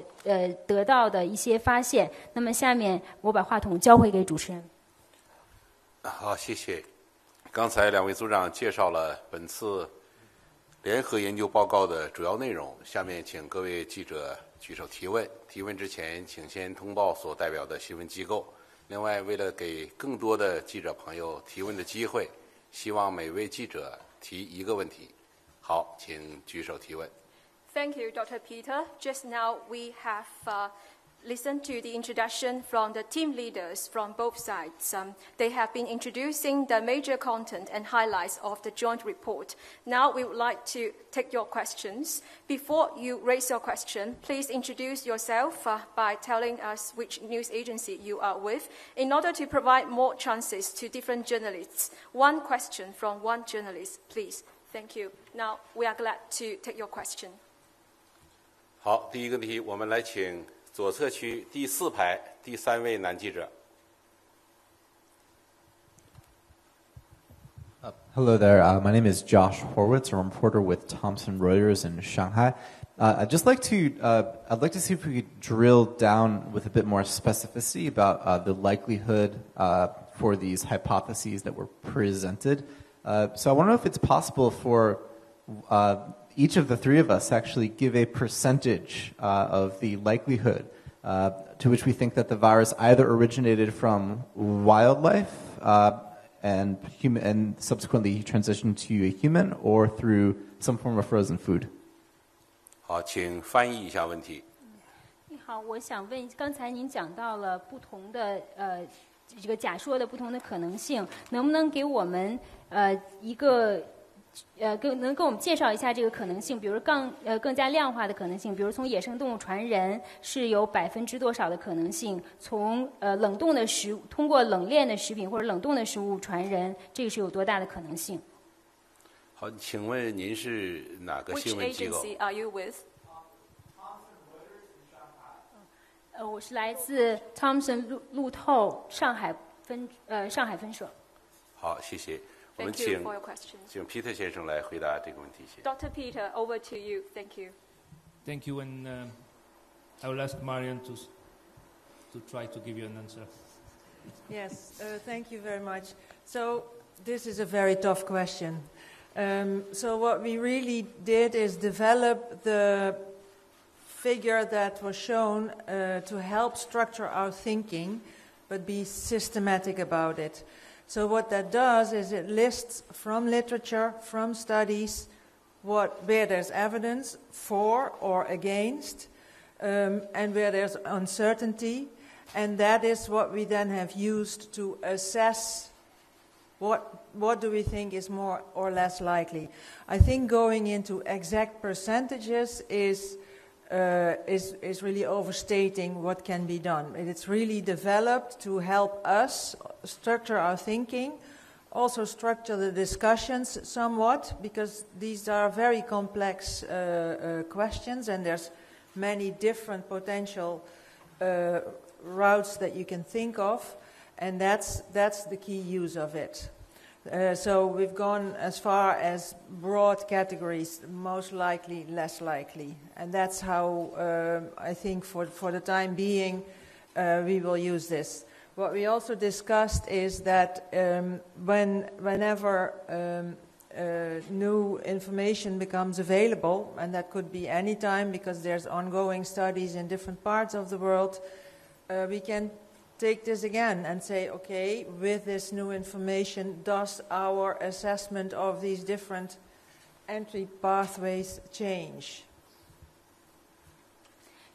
得到的一些发现。那么下面我把话筒交回给主持人。好，谢谢。刚才两位组长介绍了本次联合研究报告的主要内容，下面请各位记者。 举手提问。提问之前，请先通报所代表的新闻机构。另外，为了给更多的记者朋友提问的机会，希望每位记者提一个问题。好，请举手提问。Thank you, Dr. Peter. Just now we have listened to the introduction from the team leaders from both sides. They have been introducing the major content and highlights of the joint report. Now we would like to take your questions. Before you raise your question, please introduce yourself by telling us which news agency you are with, in order to provide more chances to different journalists. One question from one journalist, please. Thank you. Now we are glad to take your question. 好，第一个问题，我们来请 左侧区第4排第3位男记者。Hello there. My name is Josh Horwitz. I'm a reporter with Thomson Reuters in Shanghai. I'd like to see if we could drill down with a bit more specificity about the likelihood for these hypotheses that were presented. So I want to know if it's possible for each of the three of us actually give a percentage of the likelihood to which we think that the virus either originated from wildlife and subsequently transitioned to a human, or through some form of frozen food. 好，请翻译一下问题。你好，我想问，刚才您讲到了不同的这个假说的不同的可能性，能不能给我们一个？ 能给我们介绍一下这个可能性，比如更加量化的可能性，比如从野生动物传人是有% 多少的可能性，从冷冻的食物通过冷链的食品或者冷冻的食物传人，这个是有多大的可能性？好，请问您是哪个新闻机构？ Which agency are you with? 我是来自 Thomson 路透上海分社。好，谢谢。 Thank you for your question. 请 Peter 先生来回答这个问题。Dr. Peter, over to you. Thank you. Thank you, and I will ask Marion to try to give you an answer. Yes, thank you very much. So this is a very tough question. So what we really did is develop the figure that was shown to help structure our thinking but be systematic about it. So what that does is it lists from literature, from studies, where there's evidence for or against, and where there's uncertainty, and that is what we then have used to assess what do we think is more or less likely. I think going into exact percentages is really overstating what can be done. It's really developed to help us structure our thinking, also structure the discussions somewhat, because these are very complex questions, and there's many different potential routes that you can think of, and that's the key use of it. So we've gone as far as broad categories, most likely, less likely, and that's how I think for the time being we will use this. What we also discussed is that whenever new information becomes available, and that could be any time because there's ongoing studies in different parts of the world, we can take this again and say, okay, with this new information, does our assessment of these different entry pathways change?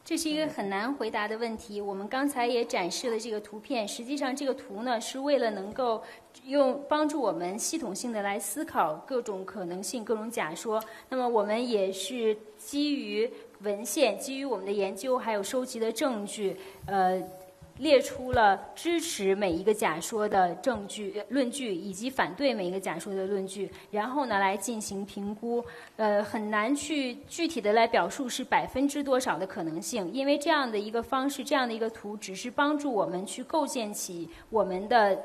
这是一个很难回答的问题。我们刚才也展示了这个图片，实际上这个图呢，是为了能够帮助我们系统性的来思考各种可能性、各种假说。那么我们也是基于文献、基于我们的研究，还有收集的证据，列出了支持每一个假说的证据、论据，以及反对每一个假说的论据，然后呢来进行评估。很难去具体的来表述是多少% 的可能性，因为这样的一个方式、这样的一个图，只是帮助我们去构建起我们的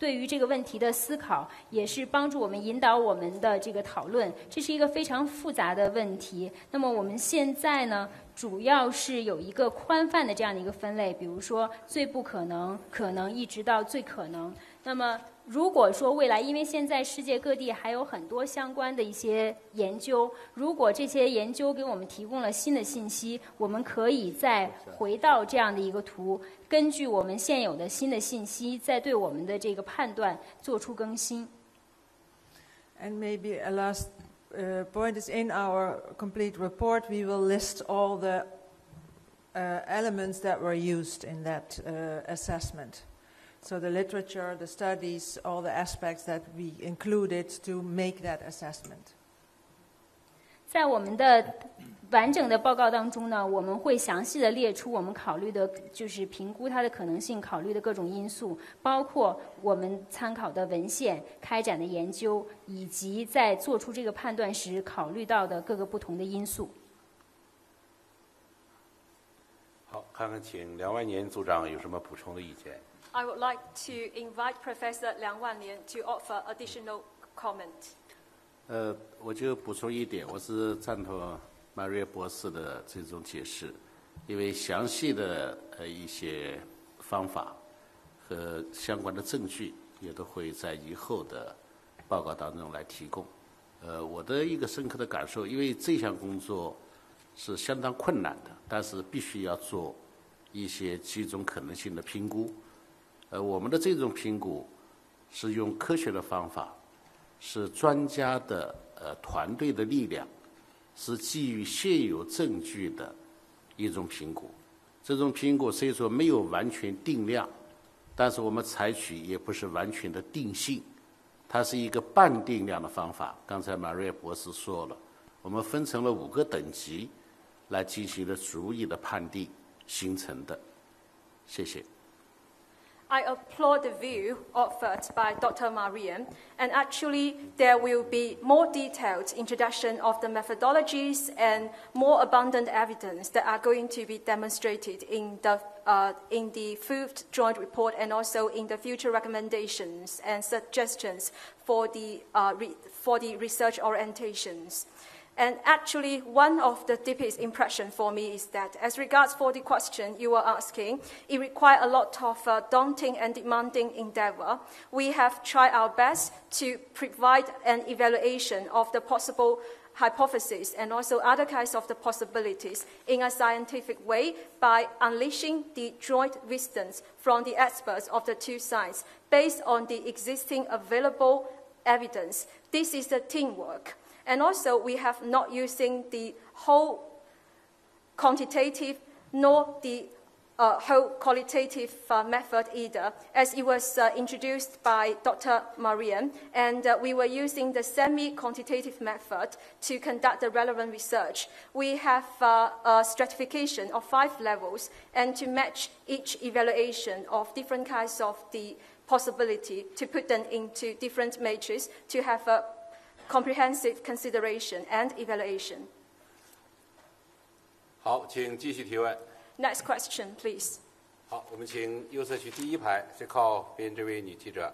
对于这个问题的思考，也是帮助我们引导我们的这个讨论。这是一个非常复杂的问题。那么我们现在呢？主要是有一个宽泛的这样的一个分类，比如说最不可能、可能一直到最可能。那么如果说未来，因为现在世界各地还有很多相关的一些研究，如果这些研究给我们提供了新的信息，我们可以再回到这样的一个图，根据我们现有的新的信息，再对我们的这个判断做出更新。And maybe a last point is, in our complete report we will list all the elements that were used in that assessment. So the literature, the studies, all the aspects that we included to make that assessment. 在我们的完整的报告当中呢，我们会详细的列出我们考虑的，就是评估它的可能性，考虑的各种因素，包括我们参考的文献、开展的研究，以及在做出这个判断时考虑到的各个不同的因素。好，看看请梁万年组长有什么补充的意见。I would like to invite Professor Liang Wannian to offer additional comment. 我就补充一点，我是赞同Marion博士的这种解释，因为详细的一些方法和相关的证据也都会在以后的报告当中来提供。我的一个深刻的感受，因为这项工作是相当困难的，但是必须要做一些几种可能性的评估。我们的这种评估是用科学的方法。是专家的团队的力量，是基于现有证据的一种评估。这种评估虽说没有完全定量，但是我们采取也不是完全的定性，它是一个半定量的方法。刚才Marion博士说了，我们分成了5个等级来进行了逐一的判定形成的。谢谢。I applaud the view offered by Dr. Marion, and actually there will be more detailed introduction of the methodologies and more abundant evidence that are going to be demonstrated in the fifth joint report and also in the future recommendations and suggestions for the research orientations. And actually, one of the deepest impressions for me is that, as regards for the question you were asking, it required a lot of daunting and demanding endeavor. We have tried our best to provide an evaluation of the possible hypotheses and also other kinds of the possibilities in a scientific way by unleashing the joint wisdoms from the experts of the two sides based on the existing available evidence. This is the teamwork. And also, we have not using the whole quantitative nor the whole qualitative method either, as it was introduced by Dr. Marion, and we were using the semi-quantitative method to conduct the relevant research. We have a stratification of 5 levels, and to match each evaluation of different kinds of the possibility to put them into different matrices to have a comprehensive consideration and evaluation. 好，请继续提问。Next question, please. 好，我们请右侧区第一排最靠边这位女记者。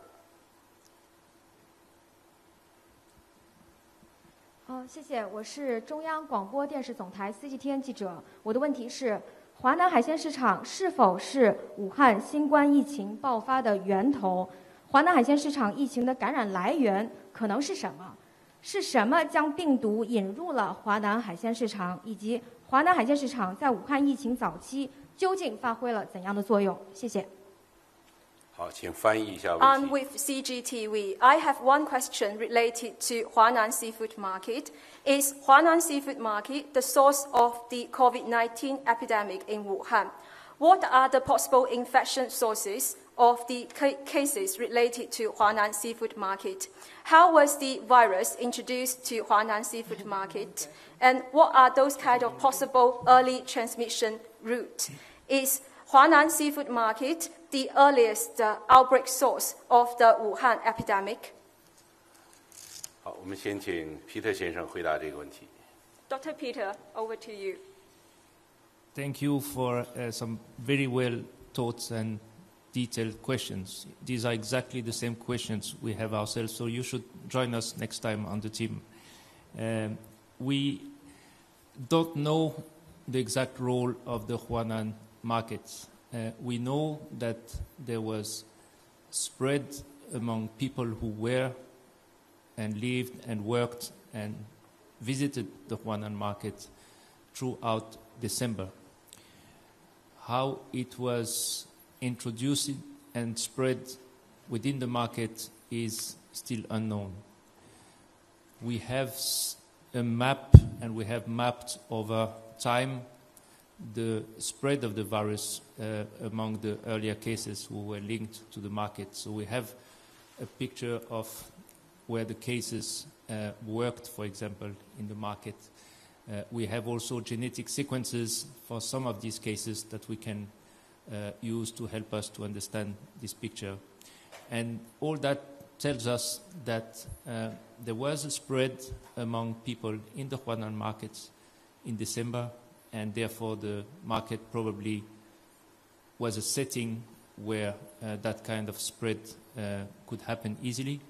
谢谢，我是中央广播电视总台 CGTN 记者。我的问题是：华南海鲜市场是否是武汉新冠疫情爆发的源头？华南海鲜市场疫情的感染来源可能是什么？ 是什么将病毒引入了华南海鲜市场，以及华南海鲜市场在武汉疫情早期究竟发挥了怎样的作用？谢谢。好，请翻译一下问题。I'm with CGTV. I have one question related to Huanan seafood market. Is Huanan seafood market the source of the COVID-19 epidemic in Wuhan? What are the possible infection sources of the cases related to Huanan seafood market? How was the virus introduced to Huanan seafood market? And what are those kind of possible early transmission routes? Is Huanan seafood market the earliest outbreak source of the Wuhan epidemic? 好，我们先请皮特先生回答这个问题。Dr. Peter, over to you. Thank you for some very well thoughts and detailed questions. These are exactly the same questions we have ourselves, so you should join us next time on the team. We don't know the exact role of the Huanan markets. We know that there was spread among people who were and lived and worked and visited the Huanan market throughout December. How it was introduced and spread within the market is still unknown. We have a map, and we have mapped over time the spread of the virus among the earlier cases who were linked to the market. So we have a picture of where the cases worked, for example, in the market. We have also genetic sequences for some of these cases that we can used to help us to understand this picture. And all that tells us that there was a spread among people in the Huanan markets in December, and therefore the market probably was a setting where that kind of spread could happen easily.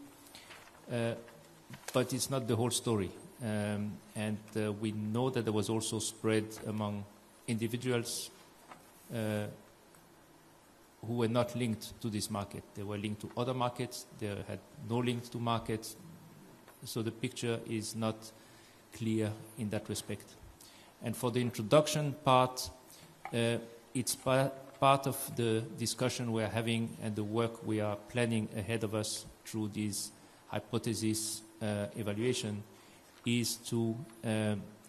But it's not the whole story. And we know that there was also spread among individuals who were not linked to this market. They were linked to other markets. They had no link to markets. So the picture is not clear in that respect. And for the introduction part, it's part of the discussion we're having and the work we are planning ahead of us through this hypothesis evaluation is to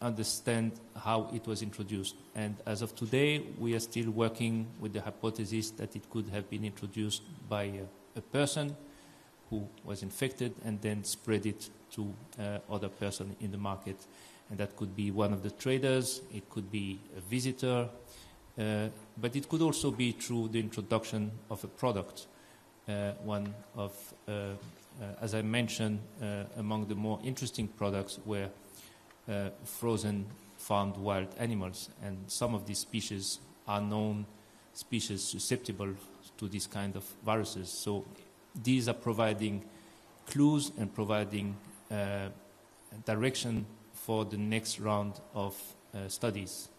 understand how it was introduced. And as of today, we are still working with the hypothesis that it could have been introduced by a person who was infected and then spread it to other person in the market. And that could be one of the traders, it could be a visitor, but it could also be through the introduction of a product. One of, as I mentioned, among the more interesting products were frozen farmed wild animals, and some of these species are known species susceptible to this kind of viruses. So these are providing clues and providing direction for the next round of studies.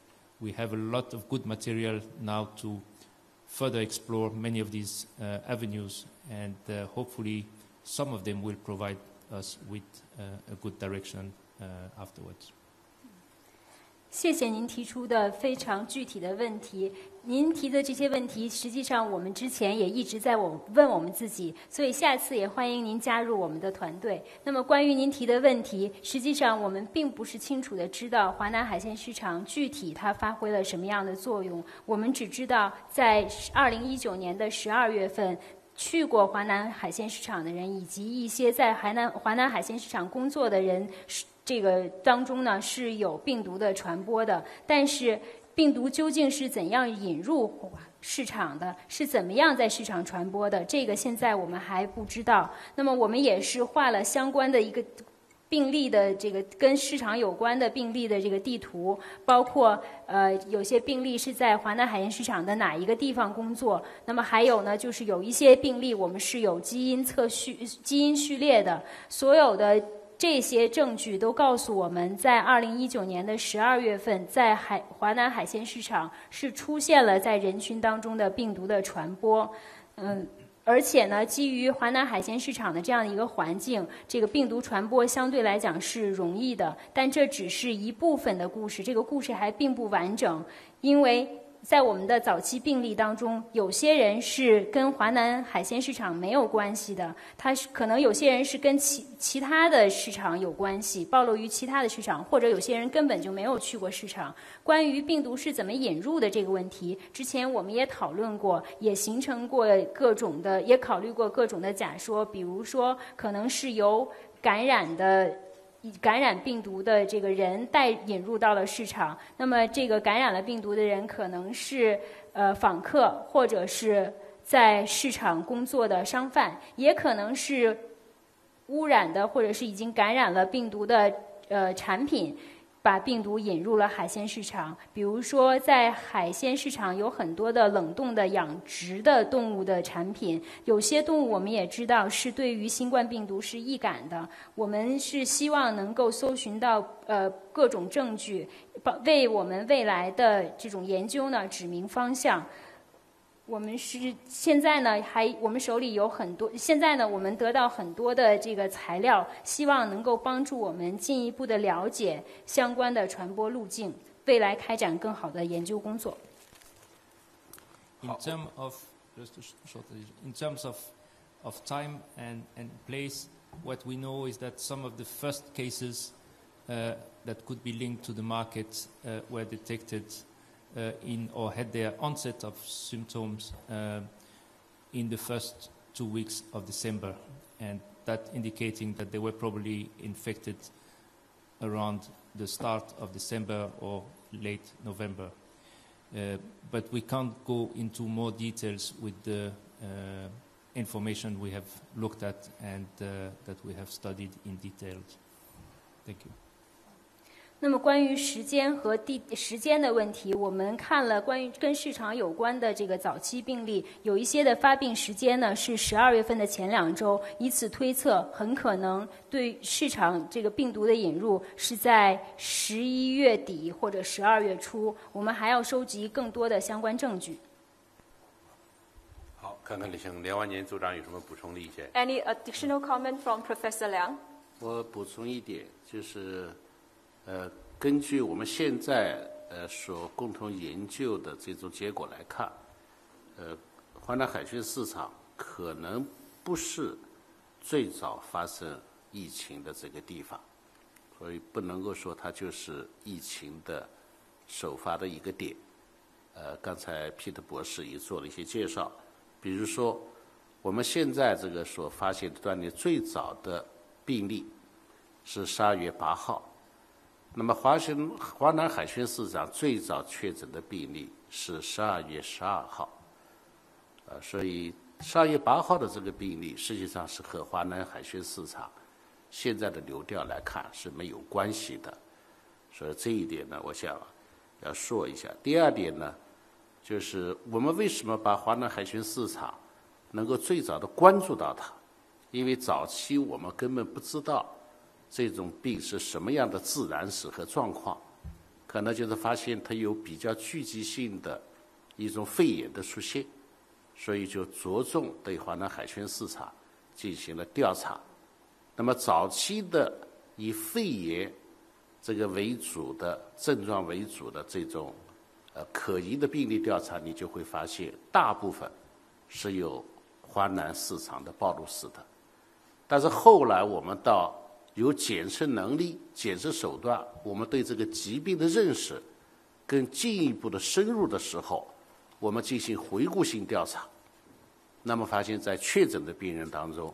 We have a lot of good material now to further explore many of these avenues, and hopefully some of them will provide us with a good direction afterwards. 谢谢您提出的非常具体的问题。您提的这些问题，实际上我们之前也一直在问我们自己，所以下次也欢迎您加入我们的团队。那么关于您提的问题，实际上我们并不是清楚的知道华南海鲜市场具体它发挥了什么样的作用。我们只知道在2019年的12月份。 去过华南海鲜市场的人，以及一些在华南海鲜市场工作的人，这个当中呢是有病毒的传播的。但是，病毒究竟是怎样引入市场的，是怎么样在市场传播的，这个现在我们还不知道。那么，我们也是画了相关的一个。 病例的这个跟市场有关的病例的这个地图，包括有些病例是在华南海鲜市场的哪一个地方工作，那么还有呢，就是有一些病例我们是有基因序列的，所有的。 这些证据都告诉我们，在2019年的12月份，在华南海鲜市场是出现了在人群当中的病毒的传播，而且呢，基于华南海鲜市场的这样一个环境，这个病毒传播相对来讲是容易的，但这只是一部分的故事，这个故事还并不完整，因为在我们的早期病例当中，有些人是跟华南海鲜市场没有关系的，他是可能有些人是跟其他的市场有关系，暴露于其他的市场，或者有些人根本就没有去过市场。关于病毒是怎么引入的这个问题，之前我们也讨论过，也形成过各种的，也考虑过各种的假说，比如说可能是由感染病毒的这个人引入到了市场，那么这个感染了病毒的人可能是访客，或者是在市场工作的商贩，也可能是污染的或者是已经感染了病毒的产品。 把病毒引入了海鲜市场，比如说在海鲜市场有很多的冷冻的养殖的动物的产品，有些动物我们也知道是对于新冠病毒是易感的。我们是希望能够搜寻到各种证据，为我们未来的这种研究呢指明方向。 我们是现在呢，我们手里有很多。现在呢，我们得到很多的这个材料，希望能够帮助我们进一步的了解相关的传播路径，未来开展更好的研究工作。In terms of time and place, what we know is that some of the first cases that could be linked to the market were detected. In or had their onset of symptoms in the first 2 weeks of December, and that indicating that they were probably infected around the start of December or late November. But we can't go into more details with the information we have looked at and that we have studied in detail. Thank you. 那么关于时间的问题，我们看了关于跟市场有关的这个早期病例，有一些的发病时间呢是12月份的前2周，以此推测，很可能对市场这个病毒的引入是在11月底或者12月初。我们还要收集更多的相关证据。好，看看梁万年组长有什么补充的意见 ？Any additional comment from Professor Liang？ 我补充一点，就是。 根据我们现在所共同研究的这种结果来看，华南海鲜市场可能不是最早发生疫情的这个地方，所以不能够说它就是疫情的首发的一个点。刚才Peter博士也做了一些介绍，比如说我们现在这个所发现的断裂最早的病例是12月8号。 那么华南海鲜市场最早确诊的病例是12月12号，所以12月8号的这个病例实际上是和华南海鲜市场现在的流调来看是没有关系的，所以这一点呢，我想要说一下。第二点呢，就是我们为什么把华南海鲜市场能够最早的关注到它，因为早期我们根本不知道。这种病是什么样的自然史和状况，可能就是发现它有比较聚集性的一种肺炎的出现，所以就着重对华南海鲜市场进行了调查。那么早期的以肺炎这个为主的症状为主的这种可疑的病例调查，你就会发现大部分是有华南市场的暴露史的。但是后来我们到有检测能力、检测手段，我们对这个疾病的认识更进一步的深入的时候，我们进行回顾性调查，那么发现在确诊的病人当中，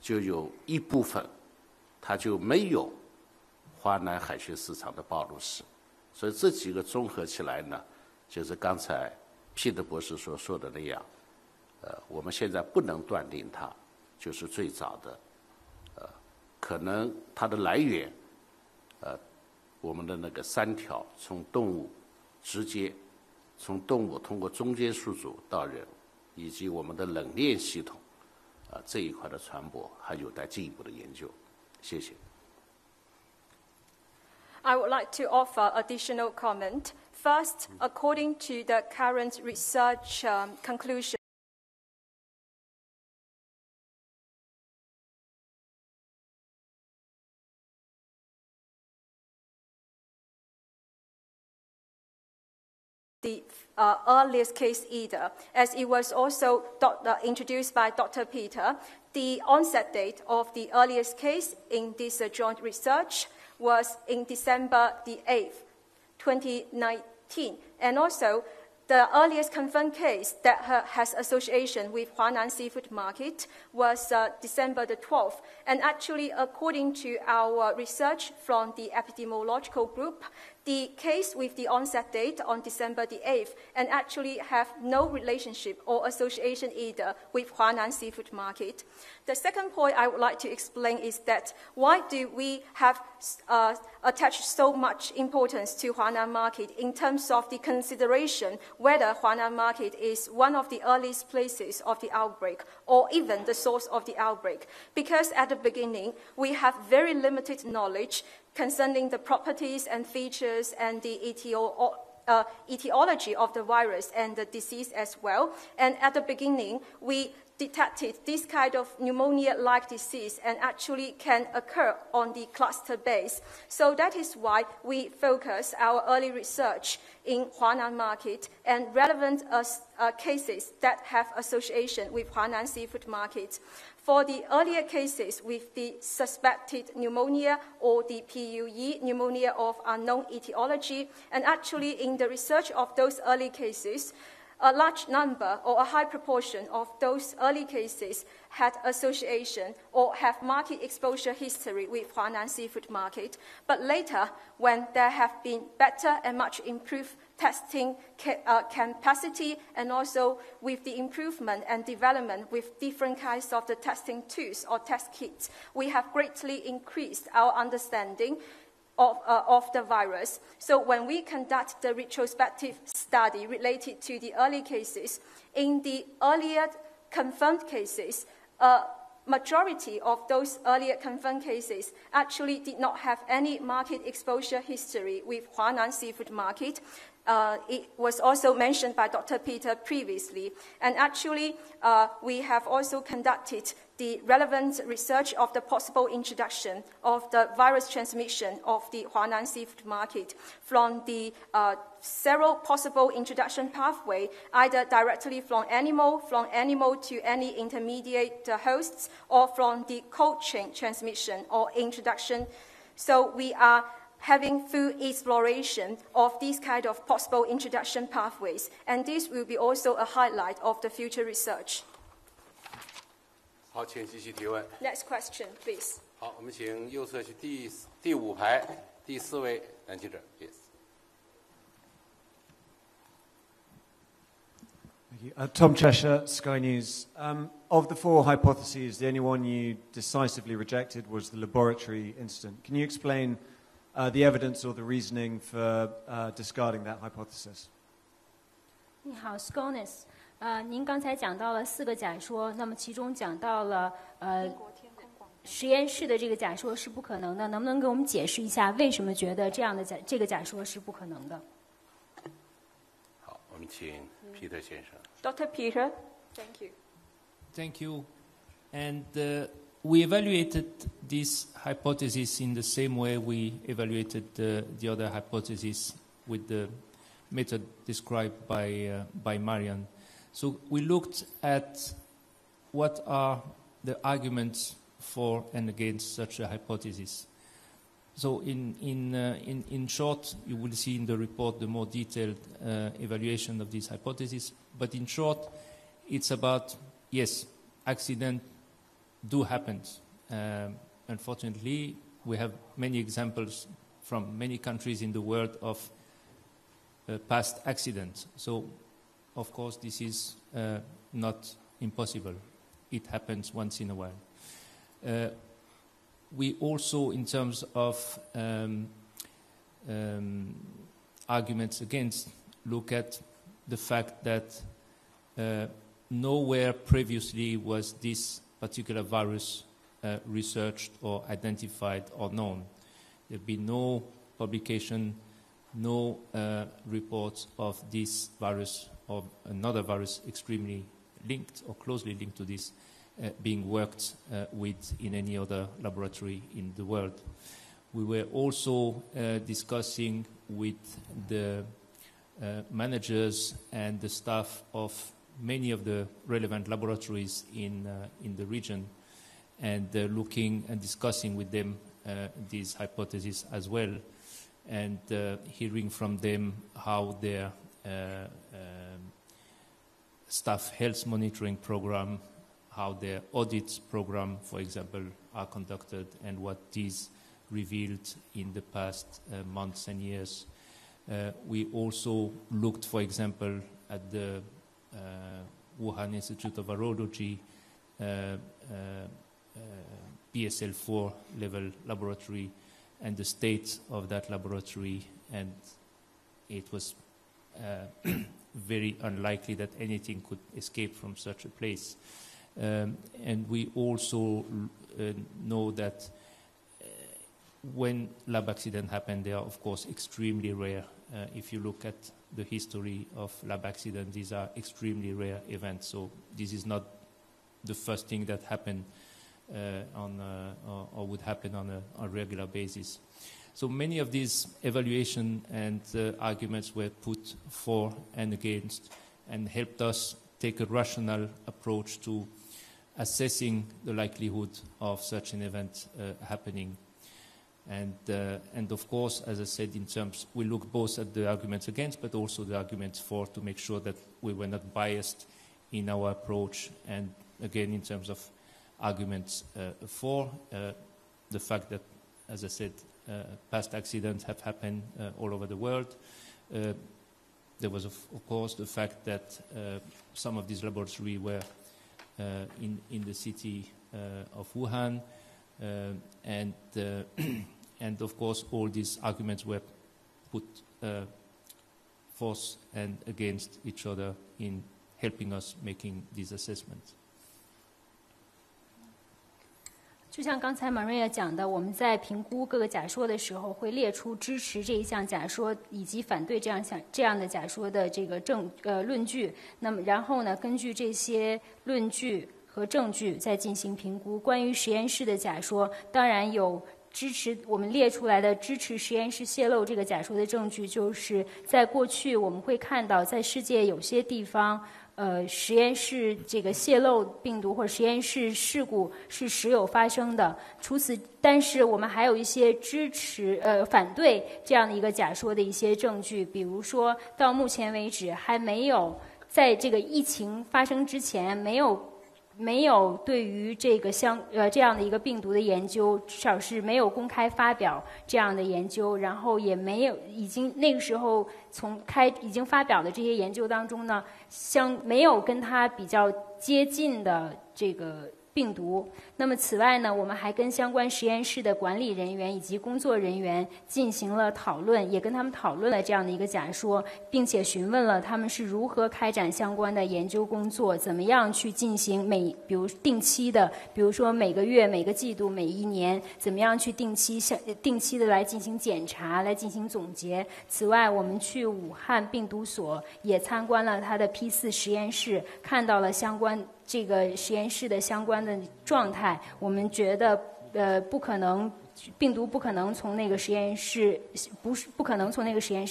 就有一部分他就没有华南海鲜市场的暴露史，所以这几个综合起来呢，就是刚才Peter博士所说的那样，我们现在不能断定它就是最早的。可能它的来源，我们的那个三条，从动物通过中间宿主到人，以及我们的冷链系统，这一块的传播还有待进一步的研究。谢谢。I would like to offer additional comment. First, according to the current research conclusion. The earliest case either, as it was also introduced by Dr. Peter. The onset date of the earliest case in this joint research was in December the 8th, 2019, and also the earliest confirmed case that has association with Huanan Seafood Market was December the 12th. And actually, according to our research from the epidemiological group, the case with the onset date on December the 8th and actually have no relationship or association either with Huanan Seafood Market. The second point I would like to explain is that why do we have attached so much importance to Huanan Market in terms of the consideration whether Huanan Market is one of the earliest places of the outbreak or even the source of the outbreak? Because at the beginning, we have very limited knowledge concerning the properties and features and the etiology of the virus and the disease as well. And at the beginning, we detected this kind of pneumonia-like disease and actually can occur on the cluster base. So that is why we focus our early research in Huanan Market and relevant cases that have association with Huanan Seafood Market. For the earlier cases with the suspected pneumonia or the PUE, pneumonia of unknown etiology, and actually in the research of those early cases, a large number or a high proportion of those early cases had association or have market exposure history with Huanan Seafood Market. But later, when there have been better and much improved testing capacity and also with the improvement and development with different kinds of the testing tools or test kits, we have greatly increased our understanding of the virus. So when we conduct the retrospective study related to the early cases, in the earlier confirmed cases, majority of those earlier confirmed cases actually did not have any market exposure history with Huanan Seafood Market. It was also mentioned by Dr. Peter previously. And actually, we have also conducted the relevant research of the possible introduction of the virus transmission of the Huanan Seafood Market from the several possible introduction pathway, either directly from animal to any intermediate hosts, or from the cold chain transmission or introduction. So we are having full exploration of these kind of possible introduction pathways, and this will be also a highlight of the future research. 好，请继续提问。Next question, please. 好，我们请右侧去第5排第4位男记者 ，please. Thank you. Tom Cheshire, Sky News. Of the 4 hypotheses, the only one you decisively rejected was the laboratory incident. Can you explain the evidence or the reasoning for discarding that hypothesis? 你好 ，Scones。您刚才讲到了4个假说，那么其中讲到了实验室的这个假说是不可能的，能不能给我们解释一下为什么觉得这样的这个假说是不可能的？好，我们请 Peter 先生。Dr. Peter, thank you. Thank you. And we evaluated this hypothesis in the same way we evaluated the other hypothesis with the method described by Marion. So we looked at what are the arguments for and against such a hypothesis. So in short, you will see in the report the more detailed evaluation of this hypothesis. But in short, it's about, yes, accidents do happen. Unfortunately, we have many examples from many countries in the world of past accidents. So, of course, this is not impossible. It happens once in a while. We also, in terms of arguments against, look at the fact that nowhere previously was this particular virus researched or identified or known. There'd been no publication, no reports of this virus or another virus extremely linked or closely linked to this being worked with in any other laboratory in the world. We were also discussing with the managers and the staff of many of the relevant laboratories in the region and looking and discussing with them these hypotheses as well and hearing from them how their staff health monitoring program, how their audits program, for example, are conducted and what is revealed in the past months and years. We also looked, for example, at the Wuhan Institute of Virology PSL4 level laboratory and the state of that laboratory, and it was very unlikely that anything could escape from such a place. And we also know that when lab accidents happen, they are, of course, extremely rare. If you look at the history of lab accidents, these are extremely rare events. So this is not the first thing that happened or would happen on a regular basis. So many of these evaluation and arguments were put for and against and helped us take a rational approach to assessing the likelihood of such an event happening. And of course, as I said, in terms, we look both at the arguments against, but also the arguments for, to make sure that we were not biased in our approach. And again, in terms of arguments for, the fact that, as I said, past accidents have happened all over the world. There was, of course, the fact that some of these laboratories were in the city of Wuhan, and of course, all these arguments were put forth and against each other in helping us making these assessments. 就像刚才Maria讲的，我们在评估各个假说的时候，会列出支持这一项假说以及反对这样的假说的这个论据。那么，然后呢，根据这些论据和证据再进行评估。关于实验室的假说，当然有支持我们列出来的支持实验室泄露这个假说的证据，就是在过去我们会看到，在世界有些地方。 实验室这个泄露病毒或者实验室事故是时有发生的。除此，但是我们还有一些支持反对这样的一个假说的一些证据，比如说到目前为止还没有在这个疫情发生之前没有对于这个这样的一个病毒的研究，至少是没有公开发表这样的研究，然后也没有已经那个时候从已经发表的这些研究当中呢，没有跟它比较接近的这个。病毒。那么此外呢，我们还跟相关实验室的管理人员以及工作人员进行了讨论，也跟他们讨论了这样的一个假说，并且询问了他们是如何开展相关的研究工作，怎么样去进行比如定期的，比如说每个月、每个季度、每一年，怎么样去定期的来进行检查、来进行总结。此外，我们去武汉病毒所也参观了它的 P4 实验室，看到了相关这个实验室的相关的状态。我们觉得，病毒不可能从那个实验室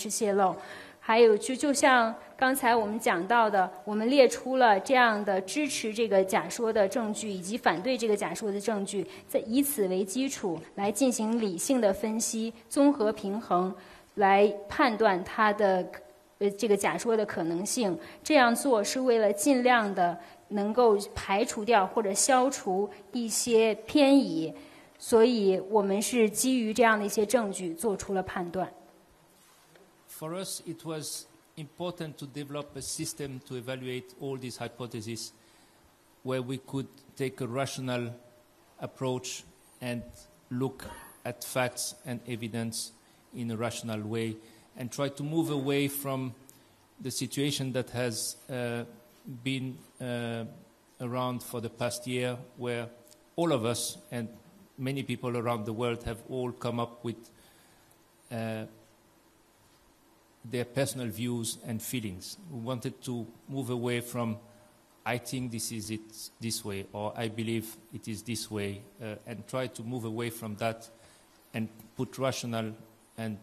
泄露。还有就像刚才我们讲到的，我们列出了这样的支持这个假说的证据以及反对这个假说的证据，在以此为基础来进行理性的分析、综合平衡，来判断它的这个假说的可能性。这样做是为了尽量的能够排除掉或者消除一些偏倚，所以我们是基于这样的一些证据做出了判断。For us, it was important to develop a system to evaluate all these hypotheses where we could take a rational approach and look at facts and evidence in a rational way and try to move away from the situation that has been around for the past year, where all of us and many people around the world have all come up with their personal views and feelings. We wanted to move away from, I think this is it this way, or I believe it is this way, and try to move away from that and put rational and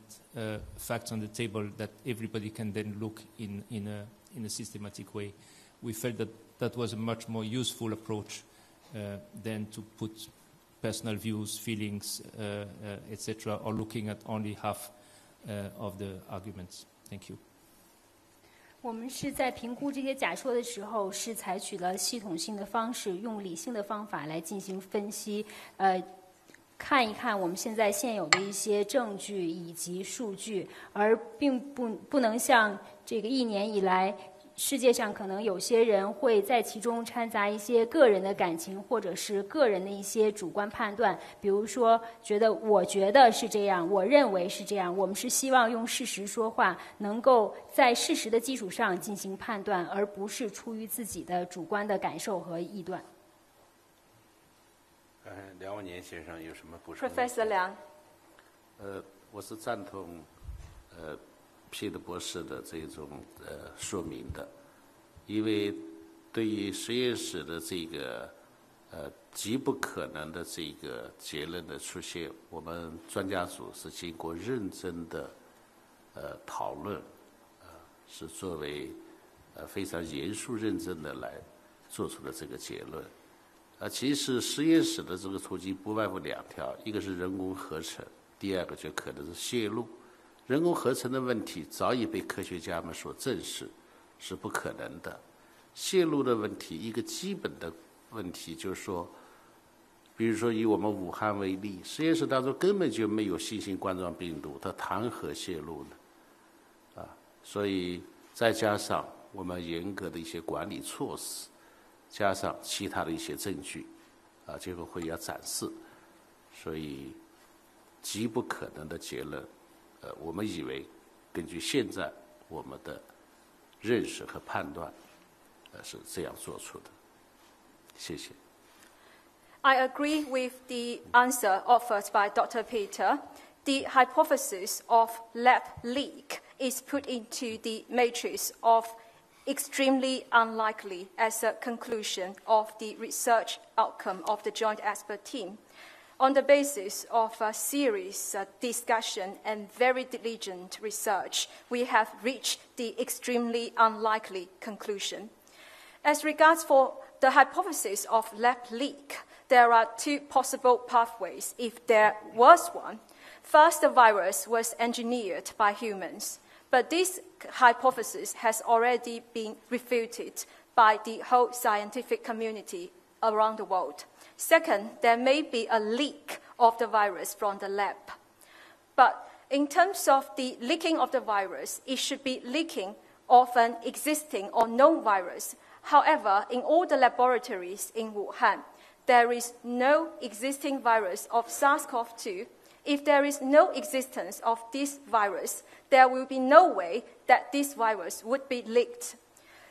facts on the table that everybody can then look in a systematic way. We felt that that was a much more useful approach than to put personal views, feelings, etc., or looking at only half of the arguments. Thank you. 我们是在评估这些假说的时候，是采取了系统性的方式，用理性的方法来进行分析，看一看我们现在现有的一些证据以及数据，而并不能像这个一年以来。世界上可能有些人会在其中掺杂一些个人的感情，或者是个人的一些主观判断，比如说觉得我觉得是这样，我认为是这样。我们是希望用事实说话，能够在事实的基础上进行判断，而不是出于自己的主观的感受和臆断。梁万年先生有什么补充 ？Professor 梁，我是赞同，Peter 博士的这种说明的，因为对于实验室的这个极不可能的这个结论的出现，我们专家组是经过认真的讨论，是作为非常严肃认真的来做出的这个结论。其实实验室的这个途径不外乎两条，一个是人工合成，第二个就可能是泄露。人工合成的问题早已被科学家们所证实，是不可能的。泄露的问题，一个基本的问题就是说，比如说以我们武汉为例，实验室当中根本就没有新型冠状病毒，它谈何泄露呢？所以再加上我们严格的一些管理措施，加上其他的一些证据，这个会要展示，所以极不可能的结论。我们以为，根据现在我们的认识和判断，是这样做出的。谢谢。I agree with the answer offered by Dr. Peter. The hypothesis of lab leak is put into the matrix of extremely unlikely as a conclusion of the research outcome of the joint expert team. On the basis of a serious discussion and very diligent research, we have reached the extremely unlikely conclusion. As regards for the hypothesis of lab leak, there are two possible pathways if there was one. First, the virus was engineered by humans, but this hypothesis has already been refuted by the whole scientific community around the world. Second, there may be a leak of the virus from the lab. But in terms of the leaking of the virus, it should be leaking of an existing or known virus. However, in all the laboratories in Wuhan, there is no existing virus of SARS-CoV-2. If there is no existence of this virus, there will be no way that this virus would be leaked.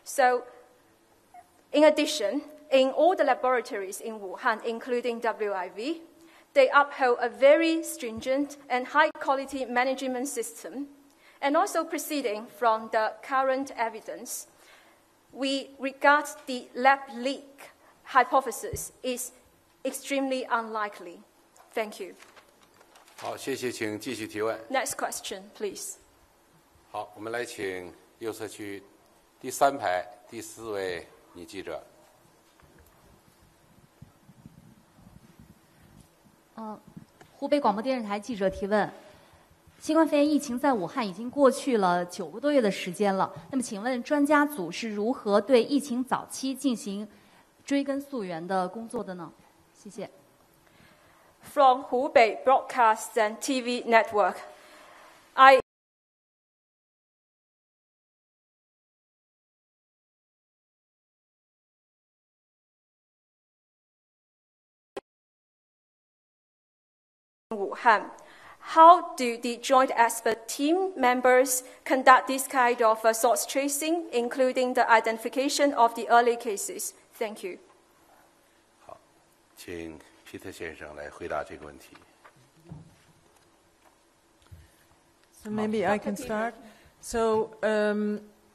So, in addition, in all the laboratories in Wuhan, including WIV, they uphold a very stringent and high-quality management system. And also proceeding from the current evidence, we regard the lab leak hypothesis is extremely unlikely. Thank you. 好，谢谢，请继续提问。Next question, please. 好，我们来请右侧区第三排第四位女记者。湖北广播电视台记者提问：新冠肺炎疫情在武汉已经过去了9个多月的时间了，那么请问专家组是如何对疫情早期进行追根溯源的工作的呢？谢谢。 From Hubei Broadcast and TV Network, I Wuhan. How do the joint expert team members conduct this kind of source tracing, including the identification of the early cases? Thank you. 好，请 Peter 先生来回答这个问题。So maybe I can start. So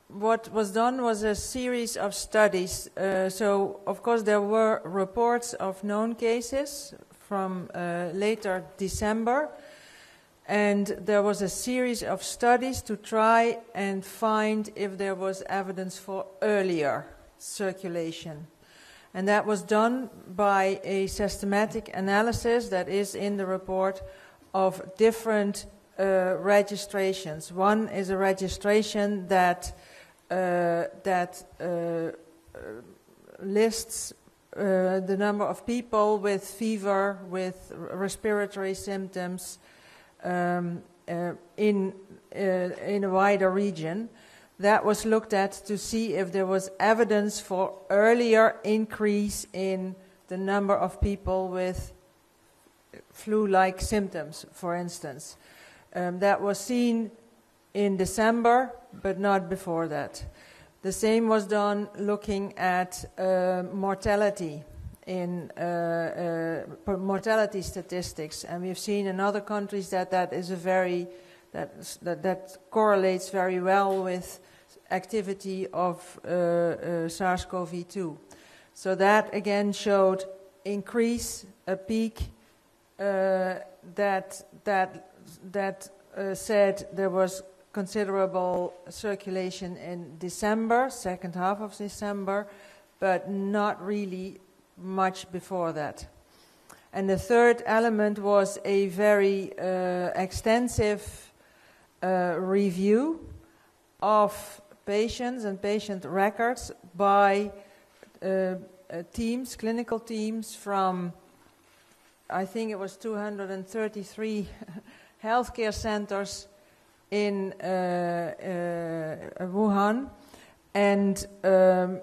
what was done was a series of studies. So of course there were reports of known cases from later December, and there was a series of studies to try and find if there was evidence for earlier circulation. And that was done by a systematic analysis that is in the report of different registrations. One is a registration that, lists the number of people with fever, with respiratory symptoms in a wider region. That was looked at to see if there was evidence for earlier increase in the number of people with flu-like symptoms, for instance. That was seen in December, but not before that. The same was done looking at mortality in mortality statistics, and we've seen in other countries that that correlates very well with activity of SARS-CoV-2. So that again showed increase, a peak that said there was considerable circulation in December, second half of December, but not really much before that. And the third element was a very extensive review of patients and patient records by teams, clinical teams from, I think it was 233 healthcare centers in Wuhan. And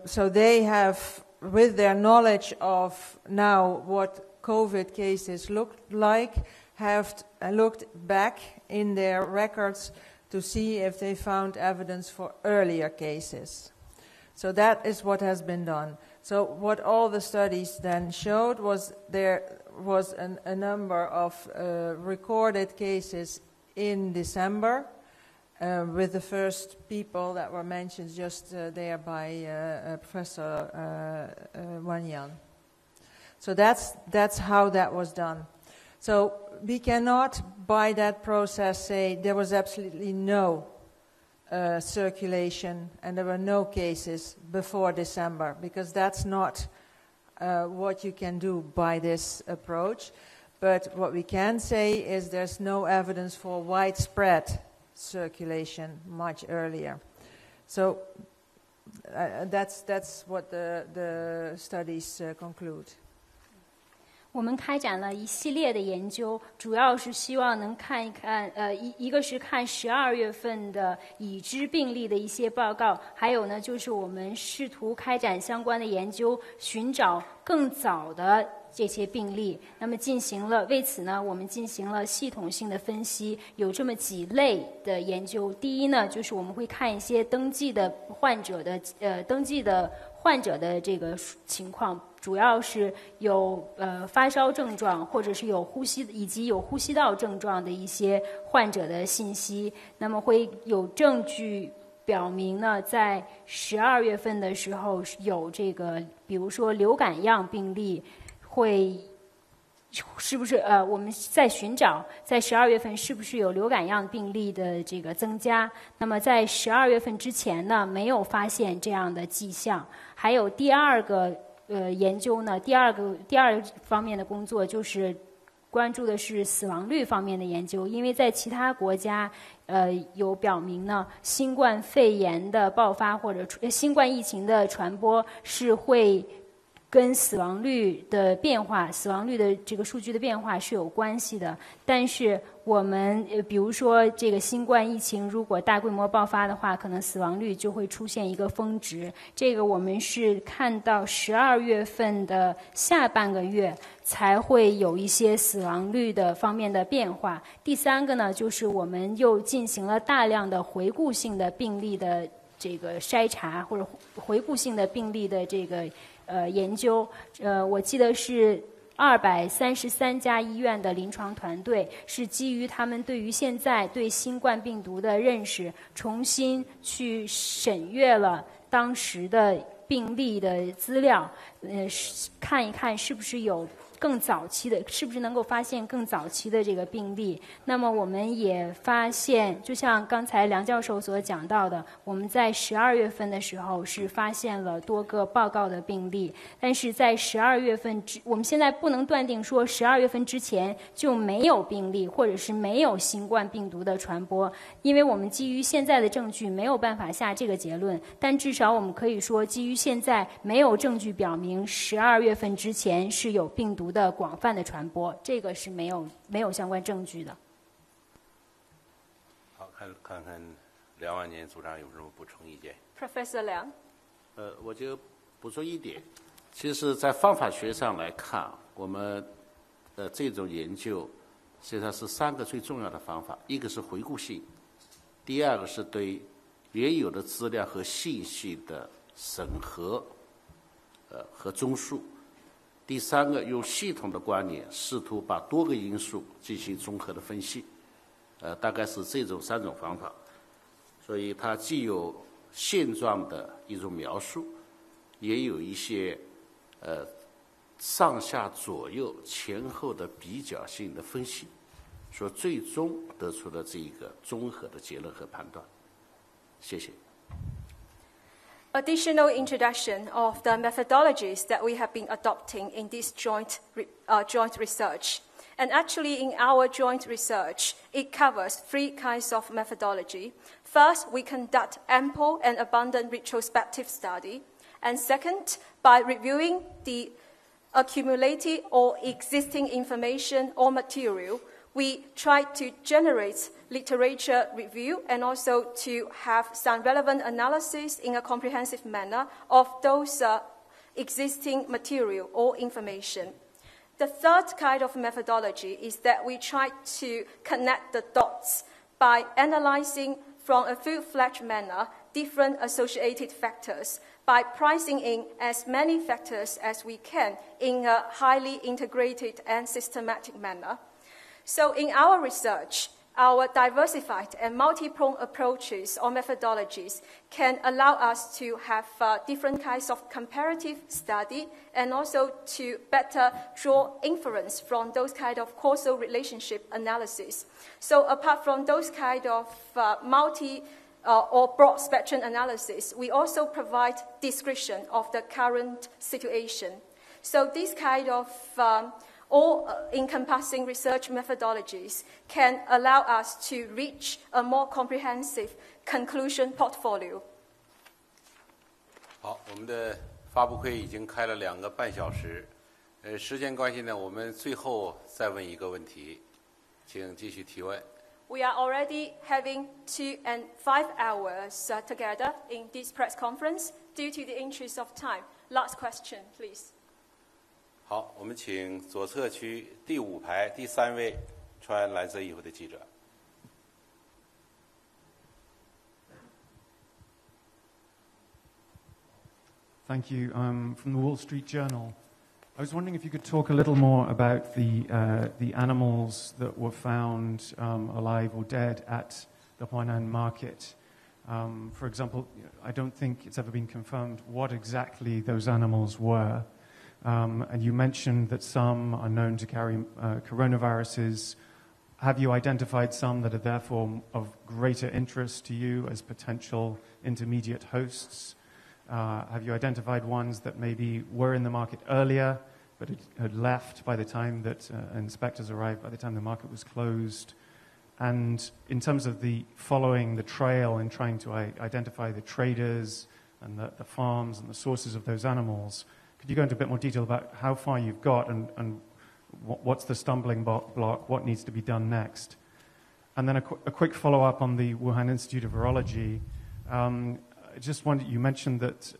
so they have, with their knowledge of now what COVID cases looked like, have looked back in their records to see if they found evidence for earlier cases. So that is what has been done. So what all the studies then showed was there was a number of recorded cases in December, with the first people that were mentioned just there by Professor Wannian. So that's how that was done. So we cannot, by that process, say there was absolutely no circulation and there were no cases before December, because that's not what you can do by this approach. But what we can say is there's no evidence for widespread circulation much earlier. So that's what the studies conclude. 我们开展了一系列的研究，主要是希望能看一看，一个是看12月份的已知病例的一些报告，还有呢，就是我们试图开展相关的研究，寻找更早的这些病例。那么进行了，为此呢，我们进行了系统性的分析，有这么几类的研究。第一呢，就是我们会看一些登记的患者的这个情况，主要是有发烧症状，或者是有呼吸以及有呼吸道症状的一些患者的信息。那么会有证据表明呢，在12月份的时候有这个，比如说流感样病例，会是不是我们在寻找在12月份是不是有流感样病例的这个增加？那么在12月份之前呢，没有发现这样的迹象。还有第二个。研究呢，第二方面的工作就是关注的是死亡率方面的研究，因为在其他国家，有表明呢，新冠肺炎的爆发或者新冠疫情的传播是会跟死亡率的变化、死亡率的这个数据的变化是有关系的。但是我们比如说这个新冠疫情如果大规模爆发的话，可能死亡率就会出现一个峰值。这个我们是看到12月份的下半个月才会有一些死亡率的方面的变化。第三个呢，就是我们又进行了大量的回顾性的病例的这个筛查，或者回顾性的病例的这个研究，我记得是233家医院的临床团队，是基于他们对于现在对新冠病毒的认识，重新去审阅了当时的病例的资料，看一看是不是有更早期的，是不是能够发现更早期的这个病例。那么我们也发现，就像刚才梁教授所讲到的，我们在12月份的时候是发现了多个报告的病例，但是在12月份，我们现在不能断定说12月份之前就没有病例，或者是没有新冠病毒的传播，因为我们基于现在的证据没有办法下这个结论。但至少我们可以说，基于现在没有证据表明12月份之前是有病毒的广泛的传播，这个是没有相关证据的。好，看看梁万年组长有什么补充意见。Professor 梁，我就补充一点，其实，在方法学上来看，我们的这种研究实际上是3个最重要的方法，一个是回顾性，第二个是对原有的资料和信息的审核，和综述。第三个，用系统的观点试图把多个因素进行综合的分析，大概是这种3种方法。所以它既有现状的一种描述，也有一些上下左右前后的比较性的分析，所以最终得出了这一个综合的结论和判断。谢谢。Additional introduction of the methodologies that we have been adopting in this joint research. And actually, in our joint research, it covers 3 kinds of methodology. First, we conduct ample and abundant retrospective study. And second, by reviewing the accumulated or existing information or material, we try to generate literature review and also to have some relevant analysis in a comprehensive manner of those existing material or information. The third kind of methodology is that we try to connect the dots by analyzing from a full-fledged manner different associated factors by pricing in as many factors as we can in a highly integrated and systematic manner. So in our research, our diversified and multi-pronged approaches or methodologies can allow us to have different kinds of comparative study and also to better draw inference from those kind of causal relationship analysis. So apart from those kind of or broad spectrum analysis, we also provide description of the current situation. So this kind of all encompassing research methodologies can allow us to reach a more comprehensive conclusion portfolio. 好，我们的发布会已经开了2个半小时，时间关系呢，我们最后再问一个问题，请继续提问。We are already having 2 and 5 hours together in this press conference. Due to the interest of time, last question, please. 好，我们请左侧区第5排第3位穿蓝色衣服的记者。Thank you. From the Wall Street Journal. I was wondering if you could talk a little more about the animals that were found alive or dead at the Huanan market. For example, I don't think it's ever been confirmed what exactly those animals were. And you mentioned that some are known to carry coronaviruses. Have you identified some that are therefore of greater interest to you as potential intermediate hosts? Have you identified ones that maybe were in the market earlier, but had left by the time that inspectors arrived, by the time the market was closed? And in terms of the following the trail and trying to identify the traders and the farms and the sources of those animals, could you go into a bit more detail about how far you've got and what's the stumbling block, what needs to be done next? And then a quick follow-up on the Wuhan Institute of Virology. I just wondered, you mentioned that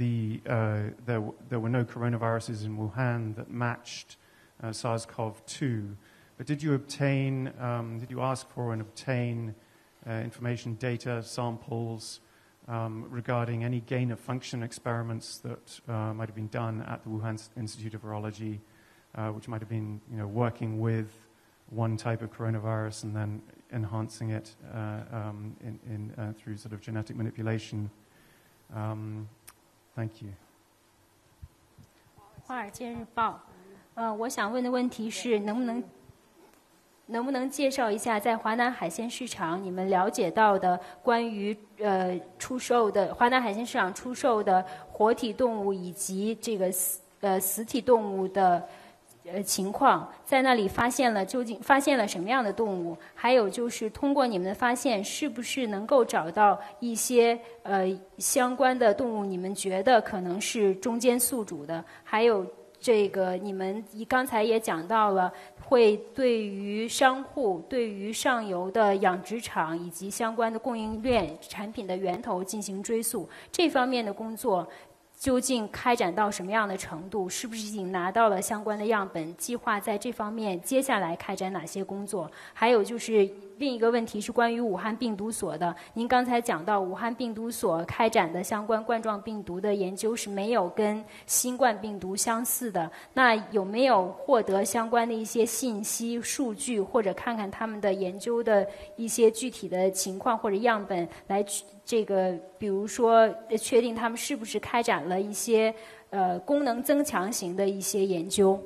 there were no coronaviruses in Wuhan that matched SARS-CoV-2, but did you obtain, did you ask for and obtain information, data, samples regarding any gain of function experiments that might have been done at the Wuhan Institute of Virology, which might have been, you know, working with one type of coronavirus and then enhancing it through sort of genetic manipulation. Thank you. 华尔街日报，我想问的问题是，能不能介绍一下在华南海鲜市场你们了解到的关于出售的华南海鲜市场出售的活体动物以及这个死体动物的。 情况在那里发现了究竟发现了什么样的动物？还有就是通过你们的发现，是不是能够找到一些相关的动物？你们觉得可能是中间宿主的？还有这个你们刚才也讲到了，会对于商户、对于上游的养殖场以及相关的供应链产品的源头进行追溯，这方面的工作。 究竟开展到什么样的程度？是不是已经拿到了相关的样本？计划在这方面接下来开展哪些工作？还有就是另一个问题是关于武汉病毒所的。您刚才讲到武汉病毒所开展的相关冠状病毒的研究是没有跟新冠病毒相似的。那有没有获得相关的一些信息、数据，或者看看他们的研究的一些具体的情况或者样本来？ 这个，比如说，确定他们是不是开展了一些功能增强型的一些研究。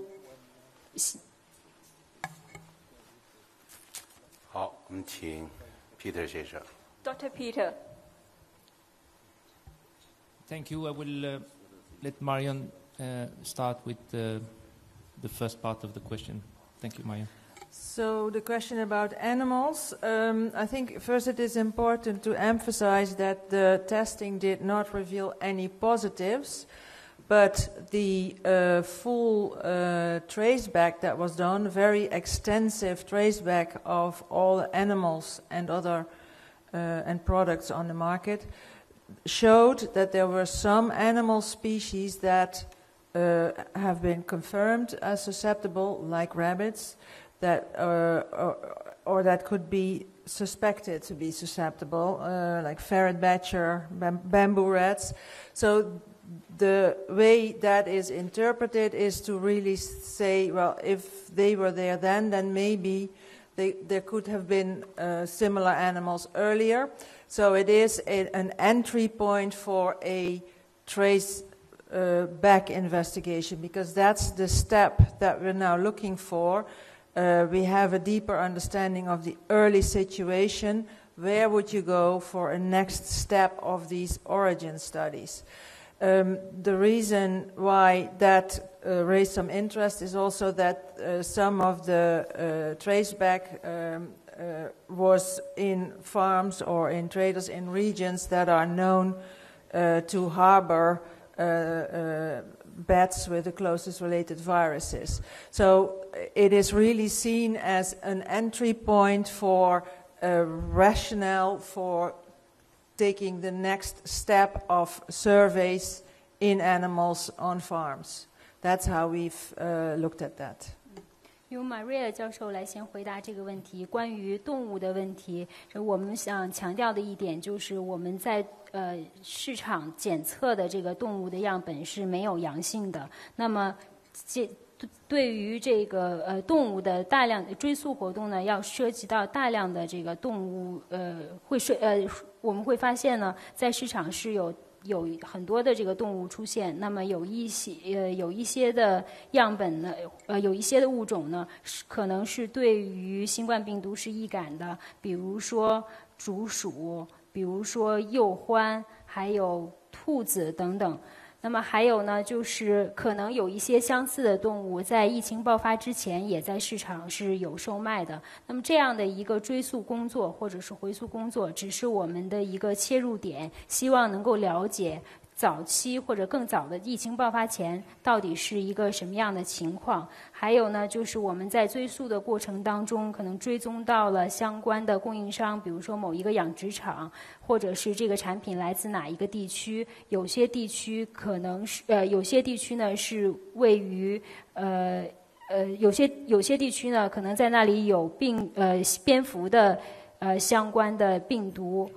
好，我们请 Peter 先生。Dr. Peter. Thank you. I will let Marion start with the first part of the question. Thank you, Marion. So the question about animals, I think first it is important to emphasize that the testing did not reveal any positives, but the full traceback that was done, very extensive traceback of all animals and other and products on the market, showed that there were some animal species that have been confirmed as susceptible, like rabbits, that or that could be suspected to be susceptible, like ferret badger, bamboo rats. So the way that is interpreted is to really say, well, if they were there then maybe there could have been similar animals earlier. So it is an entry point for a trace back investigation, because that's the step that we're now looking for. We have a deeper understanding of the early situation. Where would you go for a next step of these origin studies? The reason why that raised some interest is also that some of the traceback was in farms or in traders in regions that are known to harbor bats with the closest related viruses. So it is really seen as an entry point for a rationale for taking the next step of surveys in animals on farms. That's how we've looked at that. 由 Maria 教授来先回答这个问题。关于动物的问题，我们想强调的一点就是我们在。 市场检测的这个动物的样本是没有阳性的。那么，对于这个动物的大量追溯活动呢，要涉及到大量的这个动物我们会发现呢，在市场是有很多的这个动物出现，那么有一些的样本呢，有一些的物种呢，是可能是对于新冠病毒是易感的，比如说竹鼠。 比如说鼬獾，还有兔子等等。那么还有呢，就是可能有一些相似的动物在疫情爆发之前也在市场是有售卖的。那么这样的一个追溯工作或者是回溯工作，只是我们的一个切入点，希望能够了解早期或者更早的疫情爆发前到底是一个什么样的情况。还有呢，就是我们在追溯的过程当中，可能追踪到了相关的供应商，比如说某一个养殖场，或者是这个产品来自哪一个地区。有些地区可能是有些地区呢是位于有些地区呢可能在那里有蝙蝠的相关的病毒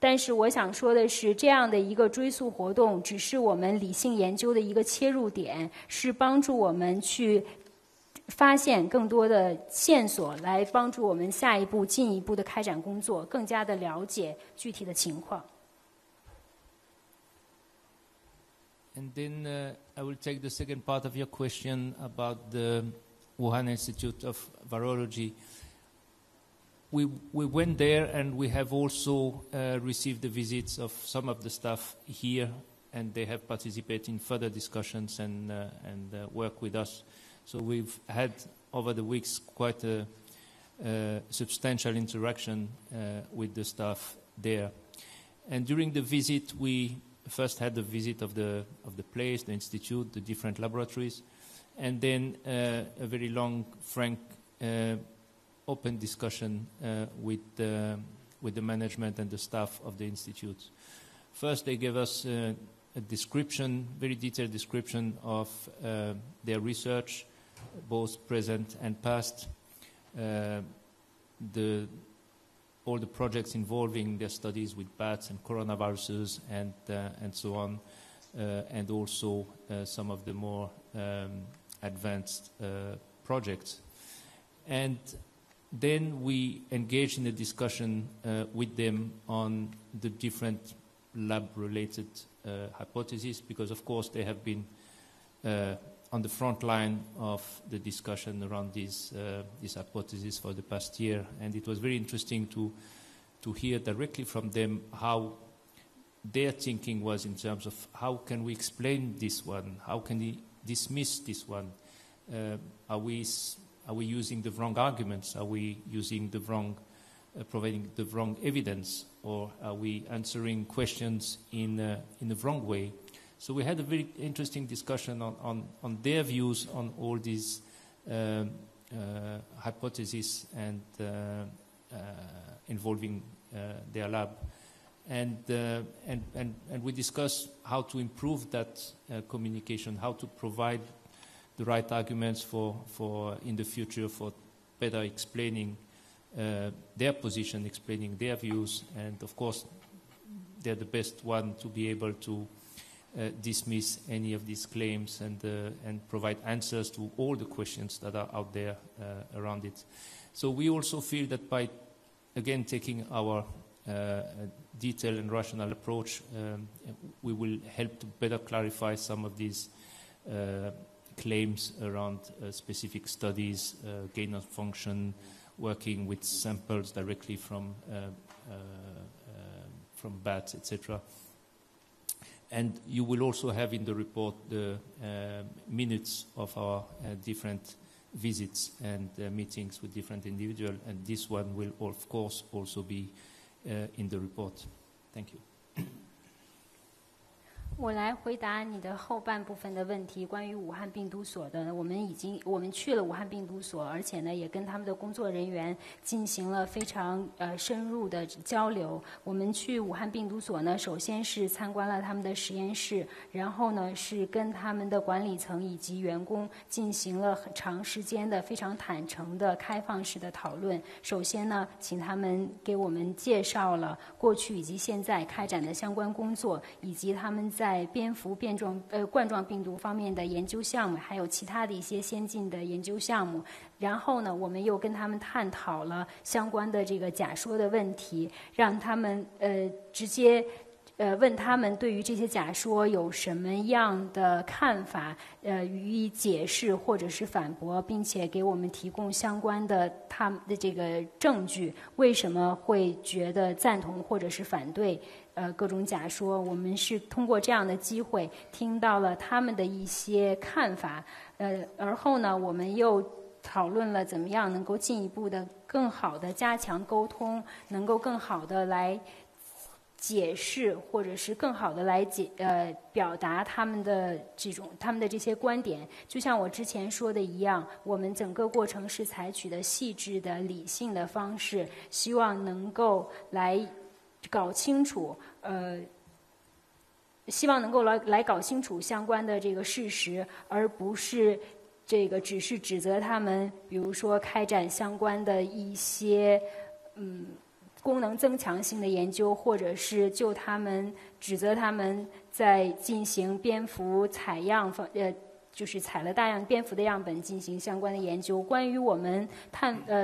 但是我想说的是，这样的一个追溯活动只是我们理性研究的一个切入点，是帮助我们去发现更多的线索，来帮助我们下一步进一步的开展工作，更加的了解具体的情况。And then I will take the second part of your question about the Wuhan Institute of Virology. We went there, and we have also received the visits of some of the staff here, and they have participated in further discussions and work with us. So we've had over the weeks quite a substantial interaction with the staff there. And during the visit, we first had the visit of the place, the institute, the different laboratories, and then a very long, frank open discussion with the management and the staff of the institute. First, they gave us a description, very detailed description of their research, both present and past, all the projects involving their studies with bats and coronaviruses and so on, and also some of the more advanced projects. And then we engaged in a discussion with them on the different lab-related hypotheses, because of course they have been on the front line of the discussion around these hypotheses for the past year, and it was very interesting to hear directly from them how their thinking was in terms of how can we explain this one, how can we dismiss this one, Are we using the wrong arguments? Are we using the wrong, providing the wrong evidence? Or are we answering questions in the wrong way? So we had a very interesting discussion on their views on all these hypotheses and involving their lab. And we discussed how to improve that communication, how to provide the right arguments for in the future for better explaining their position, explaining their views, and of course they're the best one to be able to dismiss any of these claims and provide answers to all the questions that are out there around it. So we also feel that by again taking our detailed and rational approach, we will help to better clarify some of these claims around specific studies, gain of function, working with samples directly from bats, etc. And you will also have in the report the minutes of our different visits and meetings with different individuals, and this one will, of course, also be in the report. Thank you. 我来回答你的后半部分的问题，关于武汉病毒所的，我们去了武汉病毒所，而且呢，也跟他们的工作人员进行了非常深入的交流。我们去武汉病毒所呢，首先是参观了他们的实验室，然后呢是跟他们的管理层以及员工进行了很长时间的非常坦诚的开放式的讨论。首先呢，请他们给我们介绍了过去以及现在开展的相关工作，以及他们在蝙蝠冠状病毒方面的研究项目，还有其他的一些先进的研究项目。然后呢，我们又跟他们探讨了相关的这个假说的问题，让他们直接问他们对于这些假说有什么样的看法，予以解释或者是反驳，并且给我们提供相关的他们的这个证据，为什么会觉得赞同或者是反对。各种假说，我们是通过这样的机会听到了他们的一些看法，而后呢，我们又讨论了怎么样能够进一步的、更好的加强沟通，能够更好的来解释，或者是更好的来表达他们的这些观点。就像我之前说的一样，我们整个过程是采取的细致的、理性的方式，希望能够来搞清楚，希望能够来搞清楚相关的这个事实，而不是这个只是指责他们，比如说开展相关的一些功能增强性的研究，或者是就他们指责他们在进行蝙蝠采样就是采了大量蝙蝠的样本进行相关的研究。关于我们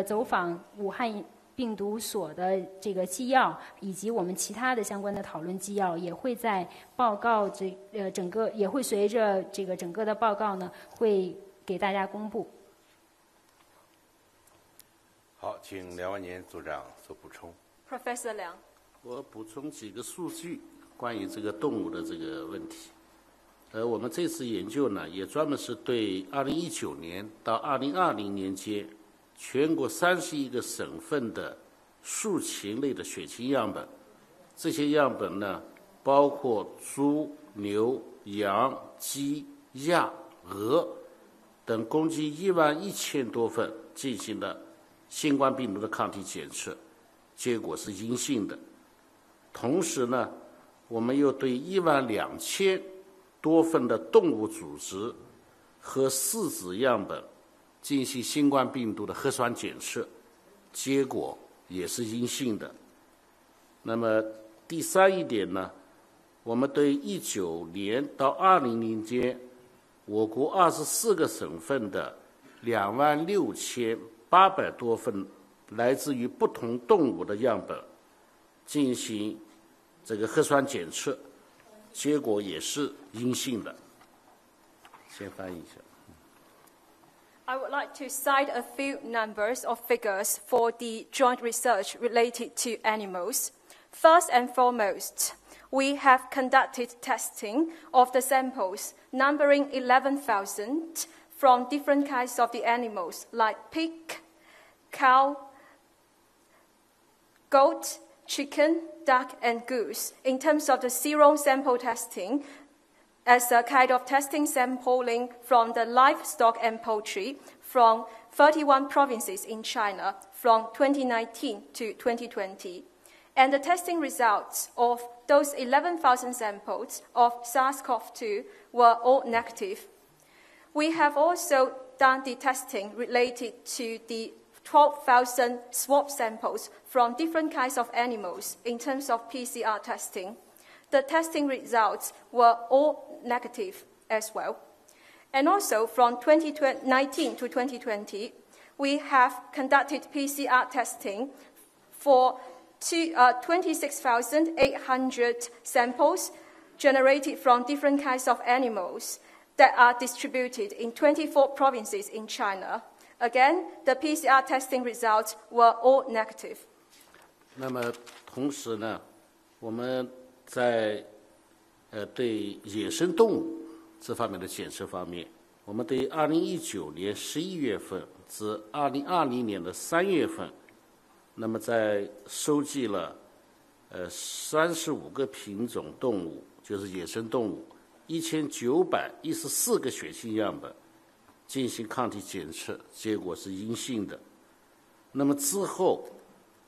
走访武汉病毒所的这个纪要，以及我们其他的相关的讨论纪要，也会在报告整个也会随着这个整个的报告呢，会给大家公布。好，请梁万年组长做补充。Professor 梁，我补充几个数据关于这个动物的这个问题。我们这次研究呢，也专门是对2019年到2020年间全国31个省份的畜禽类的血清样本，这些样本呢，包括猪、牛、羊、鸡、鸭、鹅等，共计11000多份进行了新冠病毒的抗体检测，结果是阴性的。同时呢，我们又对12000多份的动物组织和饲子样本进行新冠病毒的核酸检测，结果也是阴性的。那么第三一点呢，我们对19年到2020年间我国24个省份的26800多份来自于不同动物的样本进行这个核酸检测，结果也是阴性的。先翻译一下。I would like to cite a few numbers or figures for the joint research related to animals. First and foremost, we have conducted testing of the samples numbering 11,000 from different kinds of the animals like pig, cow, goat, chicken, duck, and goose. In terms of the serum sample testing, as a kind of testing sampling from the livestock and poultry from 31 provinces in China from 2019 to 2020. And the testing results of those 11,000 samples of SARS-CoV-2 were all negative. We have also done the testing related to the 12,000 swab samples from different kinds of animals in terms of PCR testing. The testing results were all negative as well. And also from 2019 to 2020, we have conducted PCR testing for 26,800 samples generated from different kinds of animals that are distributed in 24 provinces in China. Again, the PCR testing results were all negative. 那么同时呢，我们在对野生动物这方面的检测方面，我们对2019年11月份至2020年的3月份，那么在收集了35个品种动物，就是野生动物，1914个血清样本进行抗体检测，结果是阴性的。那么之后，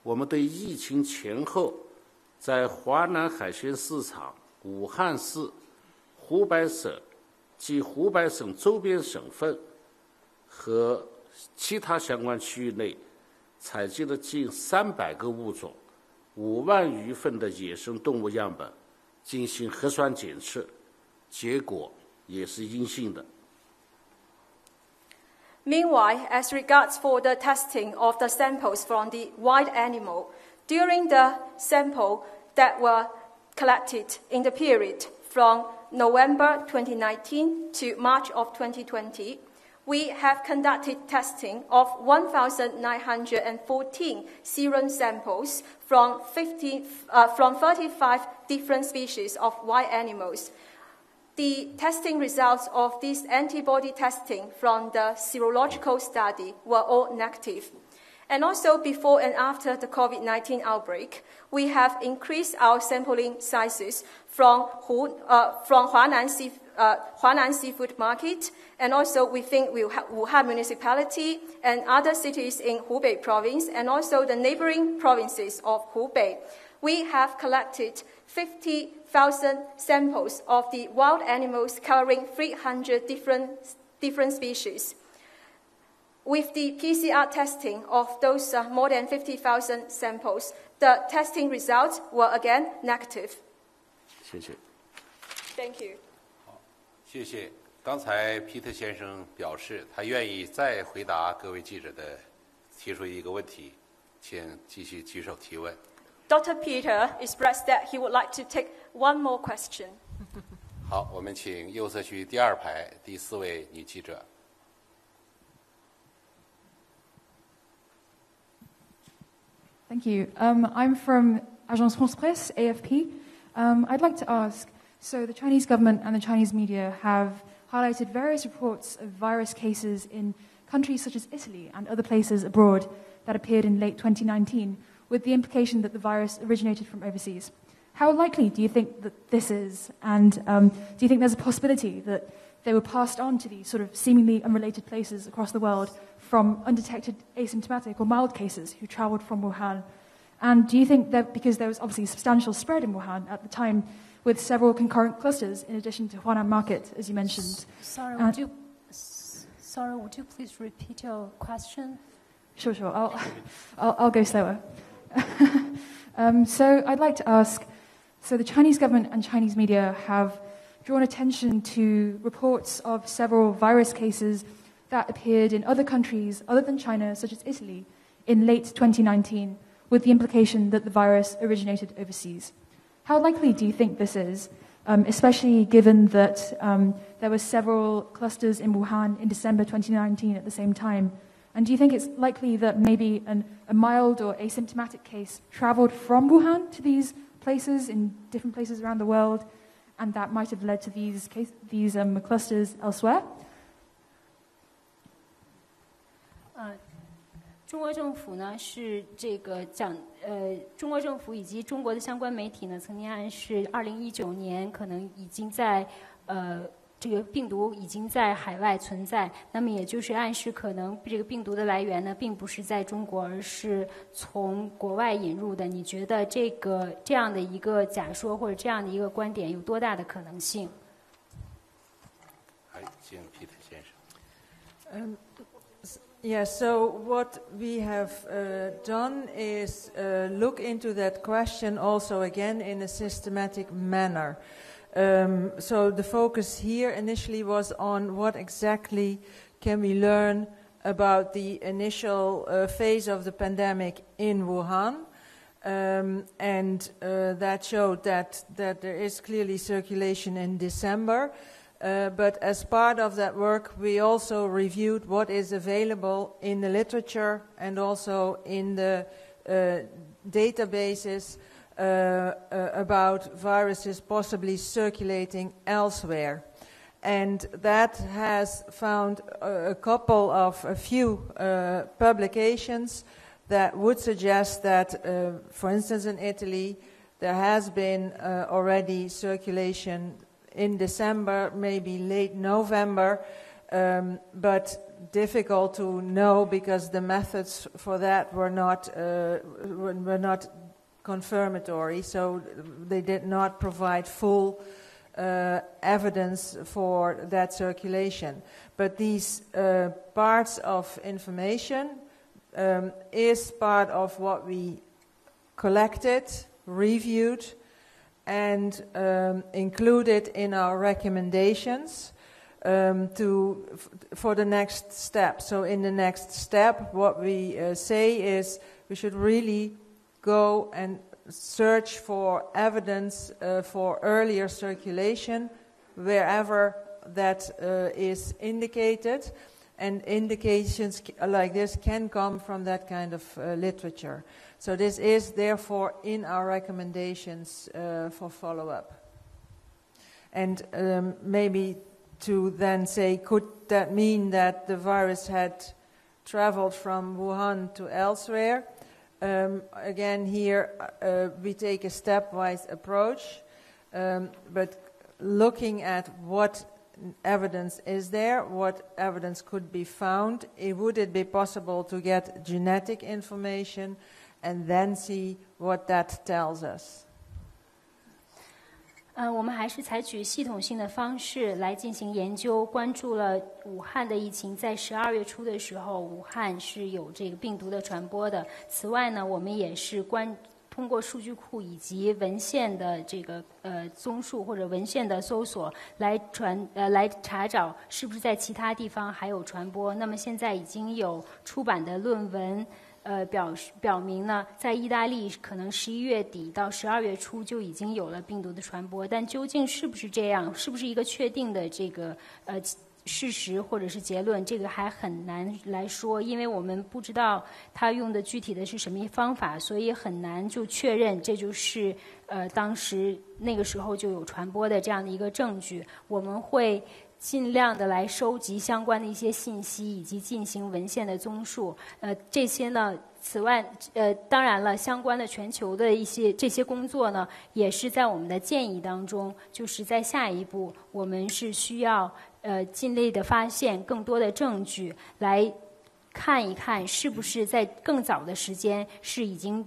我们对疫情前后在华南海鲜市场、武汉市、湖北省及湖北省周边省份和其他相关区域内采集了近300个物种、5万余份的野生动物样本进行核酸检测，结果也是阴性的。Meanwhile, as regards further testing of the samples from the wild animal, during the sample that were collected in the period from November 2019 to March of 2020, we have conducted testing of 1,914 serum samples from 35 different species of wild animals. The testing results of this antibody testing from the serological study were all negative. And also, before and after the COVID-19 outbreak, we have increased our sampling sizes from Huanan Seafood Market, and also we think Wuhan Municipality and other cities in Hubei province, and also the neighboring provinces of Hubei. We have collected 50,000 samples of the wild animals covering 300 different species. With the PCR testing of those more than 50,000 samples, the testing results were again negative. 谢谢。Thank you. 好，谢谢。刚才皮特先生表示他愿意再回答各位记者的提出一个问题，请继续举手提问。Dr. Peter expressed that he would like to take one more question. 好，我们请右侧区第二排第4位女记者。Thank you. I'm from Agence France-Presse, AFP. I'd like to ask, so the Chinese government and the Chinese media have highlighted various reports of virus cases in countries such as Italy and other places abroad that appeared in late 2019, with the implication that the virus originated from overseas. How likely do you think that this is? And do you think there's a possibility that they were passed on to these sort of seemingly unrelated places across the world from undetected asymptomatic or mild cases who traveled from Wuhan? And do you think that, because there was obviously substantial spread in Wuhan at the time with several concurrent clusters in addition to Huanan Market, as you mentioned. Sorry, would you please repeat your question? Sure, I'll go slower. So I'd like to ask, so the Chinese government and Chinese media have drawn attention to reports of several virus cases that appeared in other countries other than China, such as Italy, in late 2019, with the implication that the virus originated overseas. How likely do you think this is, especially given that there were several clusters in Wuhan in December 2019 at the same time? And do you think it's likely that maybe a mild or asymptomatic case traveled from Wuhan to these places in different places around the world, and that might have led to these clusters elsewhere? 中国政府呢是这个中国政府以及中国的相关媒体呢曾经暗示，2019年可能已经在这个病毒已经在海外存在，那么也就是暗示可能这个病毒的来源呢并不是在中国，而是从国外引入的。你觉得这样的一个假说或者这样的一个观点有多大的可能性？还请Peter先生。Yeah, so what we have done is look into that question also again in a systematic manner. So the focus here initially was on what exactly can we learn about the initial phase of the pandemic in Wuhan. And that showed that there is clearly circulation in December. But as part of that work, we also reviewed what is available in the literature and also in the databases about viruses possibly circulating elsewhere. And that has found a few publications that would suggest that, for instance, in Italy, There has been already circulation in December, maybe late November, but difficult to know because the methods for that were not confirmatory, so they did not provide full evidence for that circulation. But these parts of information is part of what we collected, reviewed, and included in our recommendations for the next step. So in the next step, what we say is we should really go and search for evidence for earlier circulation wherever that is indicated, and indications like this can come from that kind of literature. So this is therefore in our recommendations for follow-up. And maybe to then say, could that mean that the virus had traveled from Wuhan to elsewhere? Again, here we take a stepwise approach, but looking at what evidence is there, what evidence could be found, would it be possible to get genetic information, and then see what that tells us. 我们还是采取系统性的方式来进行研究，关注了武汉的疫情。在12月初的时候，武汉是有这个病毒的传播的。此外呢，我们也是通过数据库以及文献的这个综述或者文献的搜索来查找是不是在其他地方还有传播。那么现在已经有出版的论文。 表明呢，在意大利可能11月底到12月初就已经有了病毒的传播，但究竟是不是这样，是不是一个确定的这个事实或者是结论，这个还很难来说，因为我们不知道他用的具体的是什么方法，所以很难就确认这就是当时那个时候就有传播的这样的一个证据。我们会。 尽量的来收集相关的一些信息，以及进行文献的综述。这些呢，此外，当然了，相关的全球的一些这些工作呢，也是在我们的建议当中，就是在下一步，我们是需要尽力的发现更多的证据，来看一看是不是在更早的时间是已经。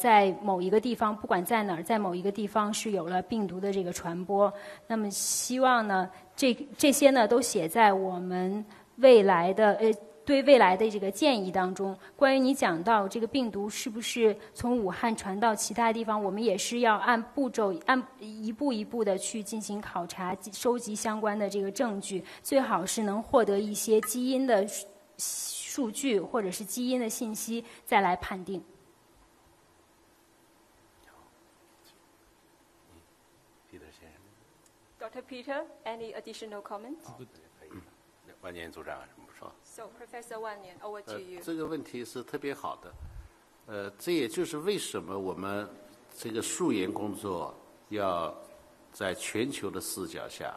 在某一个地方，不管在哪儿，在某一个地方是有了病毒的这个传播。那么，希望呢，这些呢都写在我们未来的对未来的这个建议当中。关于你讲到这个病毒是不是从武汉传到其他地方，我们也是要按步骤、按一步一步的去进行考察，收集相关的这个证据，最好是能获得一些基因的数据或者是基因的信息，再来判定。 Dr. Peter, any additional comments? 万年组长有什么不说 ？So, Professor Wannian, over to you. 这个问题是特别好的，这也就是为什么我们这个溯源工作要在全球的视角下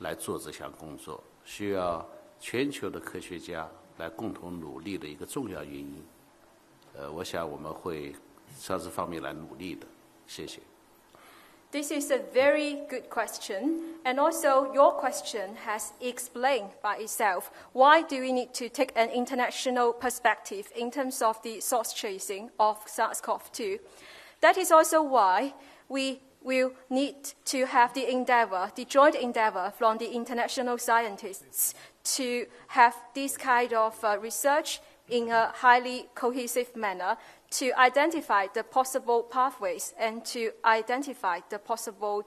来做这项工作，需要全球的科学家来共同努力的一个重要原因。我想我们会朝这方面来努力的。谢谢。 This is a very good question, and also your question has explained by itself why do we need to take an international perspective in terms of the source tracing of SARS-CoV-2. That is also why we will need to have the endeavor, the joint endeavor from the international scientists to have this kind of research in a highly cohesive manner to identify the possible pathways and to identify the possible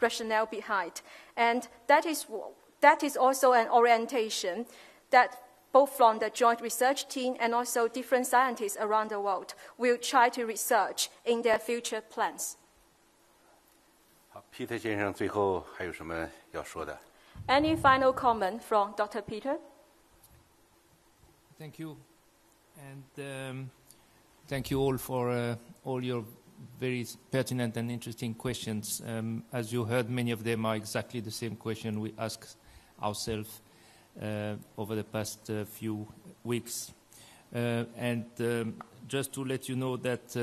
rationale behind. And that is also an orientation that both from the joint research team and also different scientists around the world will try to research in their future plans. Peter 先生，最后还有什么要说的 ？Any final comment from Dr. Peter? Thank you, and thank you all for all your very pertinent and interesting questions. As you heard, many of them are exactly the same question we asked ourselves over the past few weeks. And just to let you know that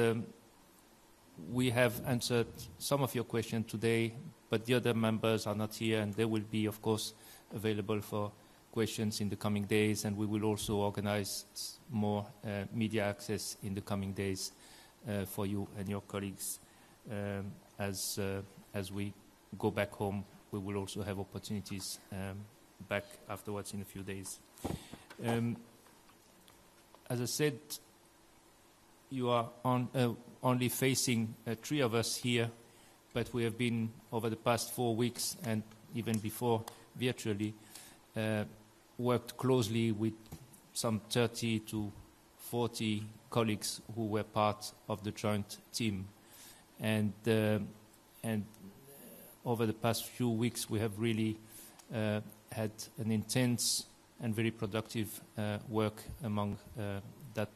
we have answered some of your questions today, but the other members are not here, and they will be, of course, available for questions in the coming days, and we will also organize more media access in the coming days for you and your colleagues. As we go back home, we will also have opportunities back afterwards in a few days. As I said, you are only facing three of us here, but we have been, over the past 4 weeks and even before virtually, worked closely with some 30 to 40 colleagues who were part of the joint team. And over the past few weeks, we have really had an intense and very productive work among that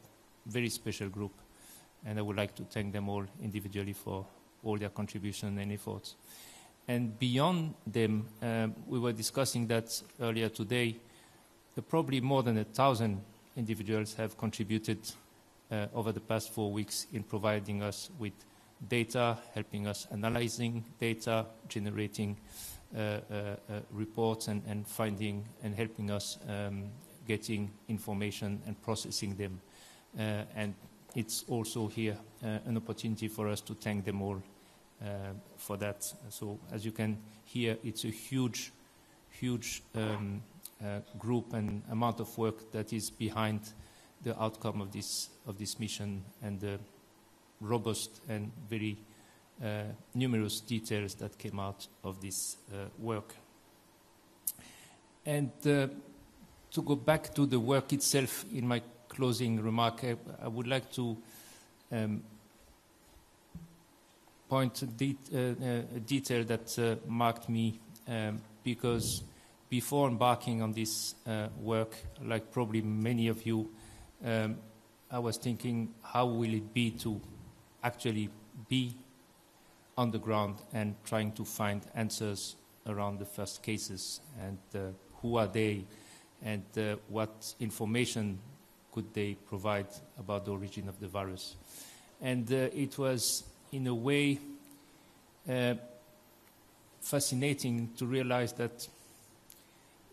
very special group. And I would like to thank them all individually for all their contribution and efforts. And beyond them, we were discussing that earlier today, probably more than 1,000 individuals have contributed over the past 4 weeks in providing us with data, helping us analyzing data, generating reports and finding and helping us getting information and processing them. And it's also here an opportunity for us to thank them all for that. So as you can hear, it's a huge, huge group and amount of work that is behind the outcome of this mission and the robust and very numerous details that came out of this work. And to go back to the work itself in my closing remark, I would like to point a detail that marked me because before embarking on this work, like probably many of you, I was thinking, how will it be to actually be on the ground and trying to find answers around the first cases and who are they and what information could they provide about the origin of the virus. And it was, in a way, fascinating to realize that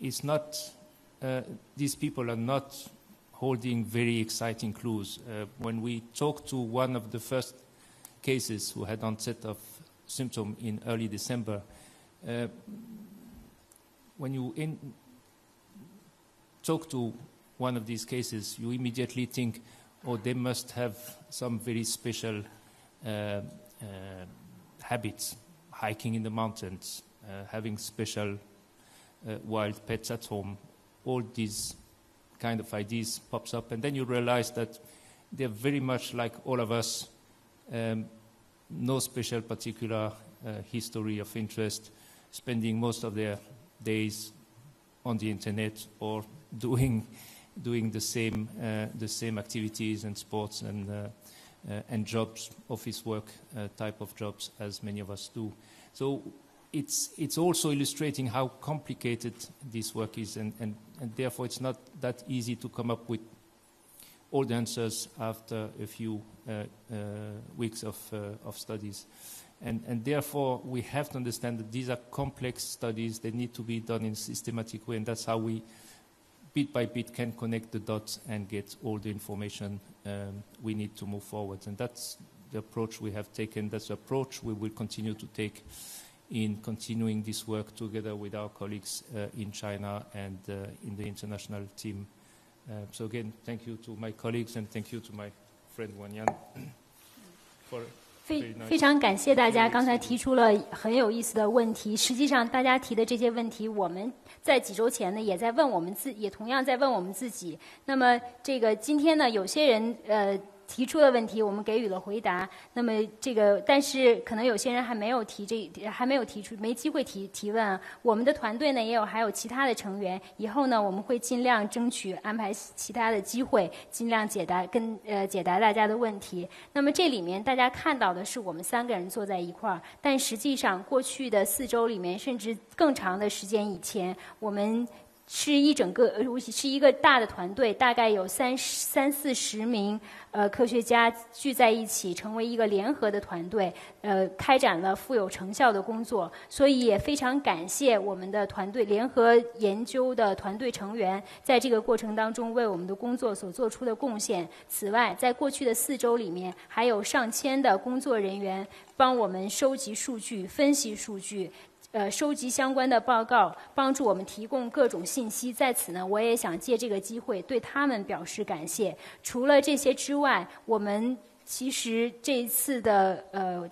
it's not, these people are not holding very exciting clues. When we talked to one of the first cases who had onset of symptom in early December, when you talk to one of these cases, you immediately think, oh, they must have some very special habits, hiking in the mountains, having special wild pets at home, all these kind of ideas pops up, and then you realize that they're very much like all of us, no special particular history of interest, spending most of their days on the internet or doing the same activities and sports and jobs, office work type of jobs as many of us do. So it's also illustrating how complicated this work is, and therefore it's not that easy to come up with all the answers after a few weeks of studies. And therefore we have to understand that these are complex studies. They need to be done in a systematic way, and that's how we, bit by bit, can connect the dots and get all the information we need to move forward. And that's the approach we have taken. That's the approach we will continue to take in continuing this work together with our colleagues in China and in the international team. So again, thank you to my colleagues and thank you to my friend Wannian for... 非常感谢大家刚才提出了很有意思的问题。实际上，大家提的这些问题，我们在几周前呢也在问我们自己，也同样在问我们自己。那么，这个今天呢，有些人提出的问题，我们给予了回答。那么这个，但是可能有些人还没有提出，没机会提问啊。我们的团队呢，还有其他的成员，以后呢，我们会尽量争取安排其他的机会，尽量解答大家的问题。那么这里面大家看到的是我们三个人坐在一块儿，但实际上过去的4周里面，甚至更长的时间以前，我们是一整个是一个大的团队，大概有三四十名科学家聚在一起，成为一个联合的团队，开展了富有成效的工作。所以也非常感谢我们的团队联合研究的团队成员，在这个过程当中为我们的工作所做出的贡献。此外，在过去的4周里面，还有上千的工作人员帮我们收集数据、分析数据。 收集相关的报告，帮助我们提供各种信息。在此呢，我也想借这个机会对他们表示感谢。除了这些之外，我们其实这一次的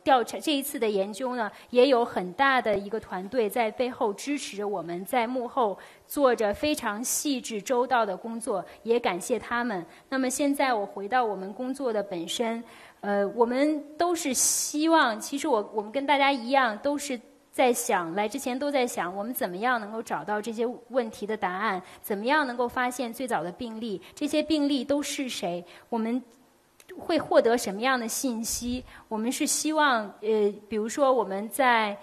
调查，这一次的研究呢，也有很大的一个团队在背后支持我们，在幕后做着非常细致周到的工作，也感谢他们。那么现在我回到我们工作的本身，我们都是希望，其实我们跟大家一样都是。 在想来之前都在想，我们怎么样能够找到这些问题的答案？怎么样能够发现最早的病例？这些病例都是谁？我们会获得什么样的信息？我们是希望，比如说我们在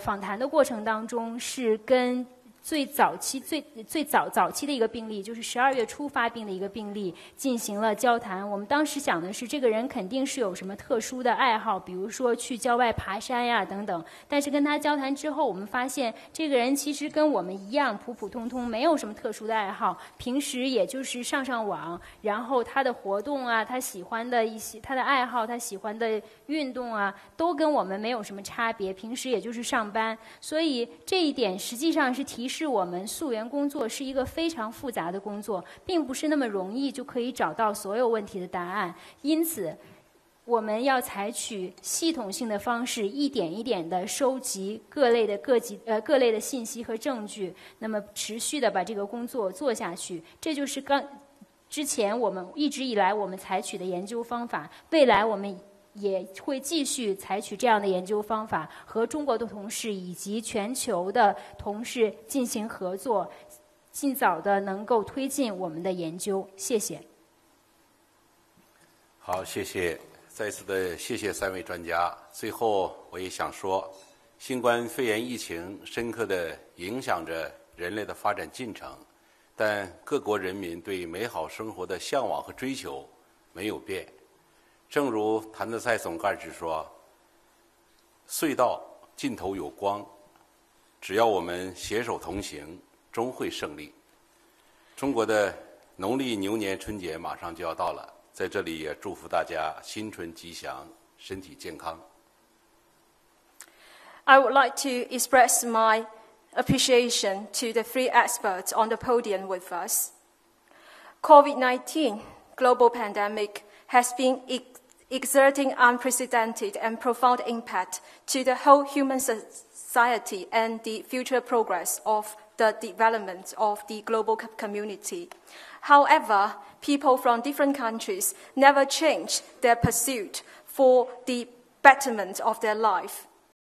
访谈的过程当中，是跟最早期的一个病例，就是12月初发病的一个病例，进行了交谈。我们当时想的是，这个人肯定是有什么特殊的爱好，比如说去郊外爬山呀等等。但是跟他交谈之后，我们发现这个人其实跟我们一样普普通通，没有什么特殊的爱好。平时也就是上网，然后他的活动啊，他喜欢的一些他的爱好，他喜欢的运动啊，都跟我们没有什么差别。平时也就是上班，所以这一点实际上是提示我们溯源工作是一个非常复杂的工作，并不是那么容易就可以找到所有问题的答案。因此，我们要采取系统性的方式，一点一点地收集各类的信息和证据，那么持续地把这个工作做下去。这就是之前我们一直以来我们采取的研究方法，未来我们。 也会继续采取这样的研究方法，和中国的同事以及全球的同事进行合作，尽早的能够推进我们的研究。谢谢。好，谢谢，再次的谢谢3位专家。最后，我也想说，新冠肺炎疫情深刻的影响着人类的发展进程，但各国人民对美好生活的向往和追求没有变。 正如谭德塞总干事说：“隧道尽头有光，只要我们携手同行，终会胜利。”中国的农历牛年春节马上就要到了，在这里也祝福大家新春吉祥，身体健康。I would like to express my appreciation to the 3 experts on the podium with us. COVID-19 global pandemic. Has been exerting unprecedented and profound impact to the whole human society and the future progress of the development of the global community. However, people from different countries never change their pursuit for the betterment of their life.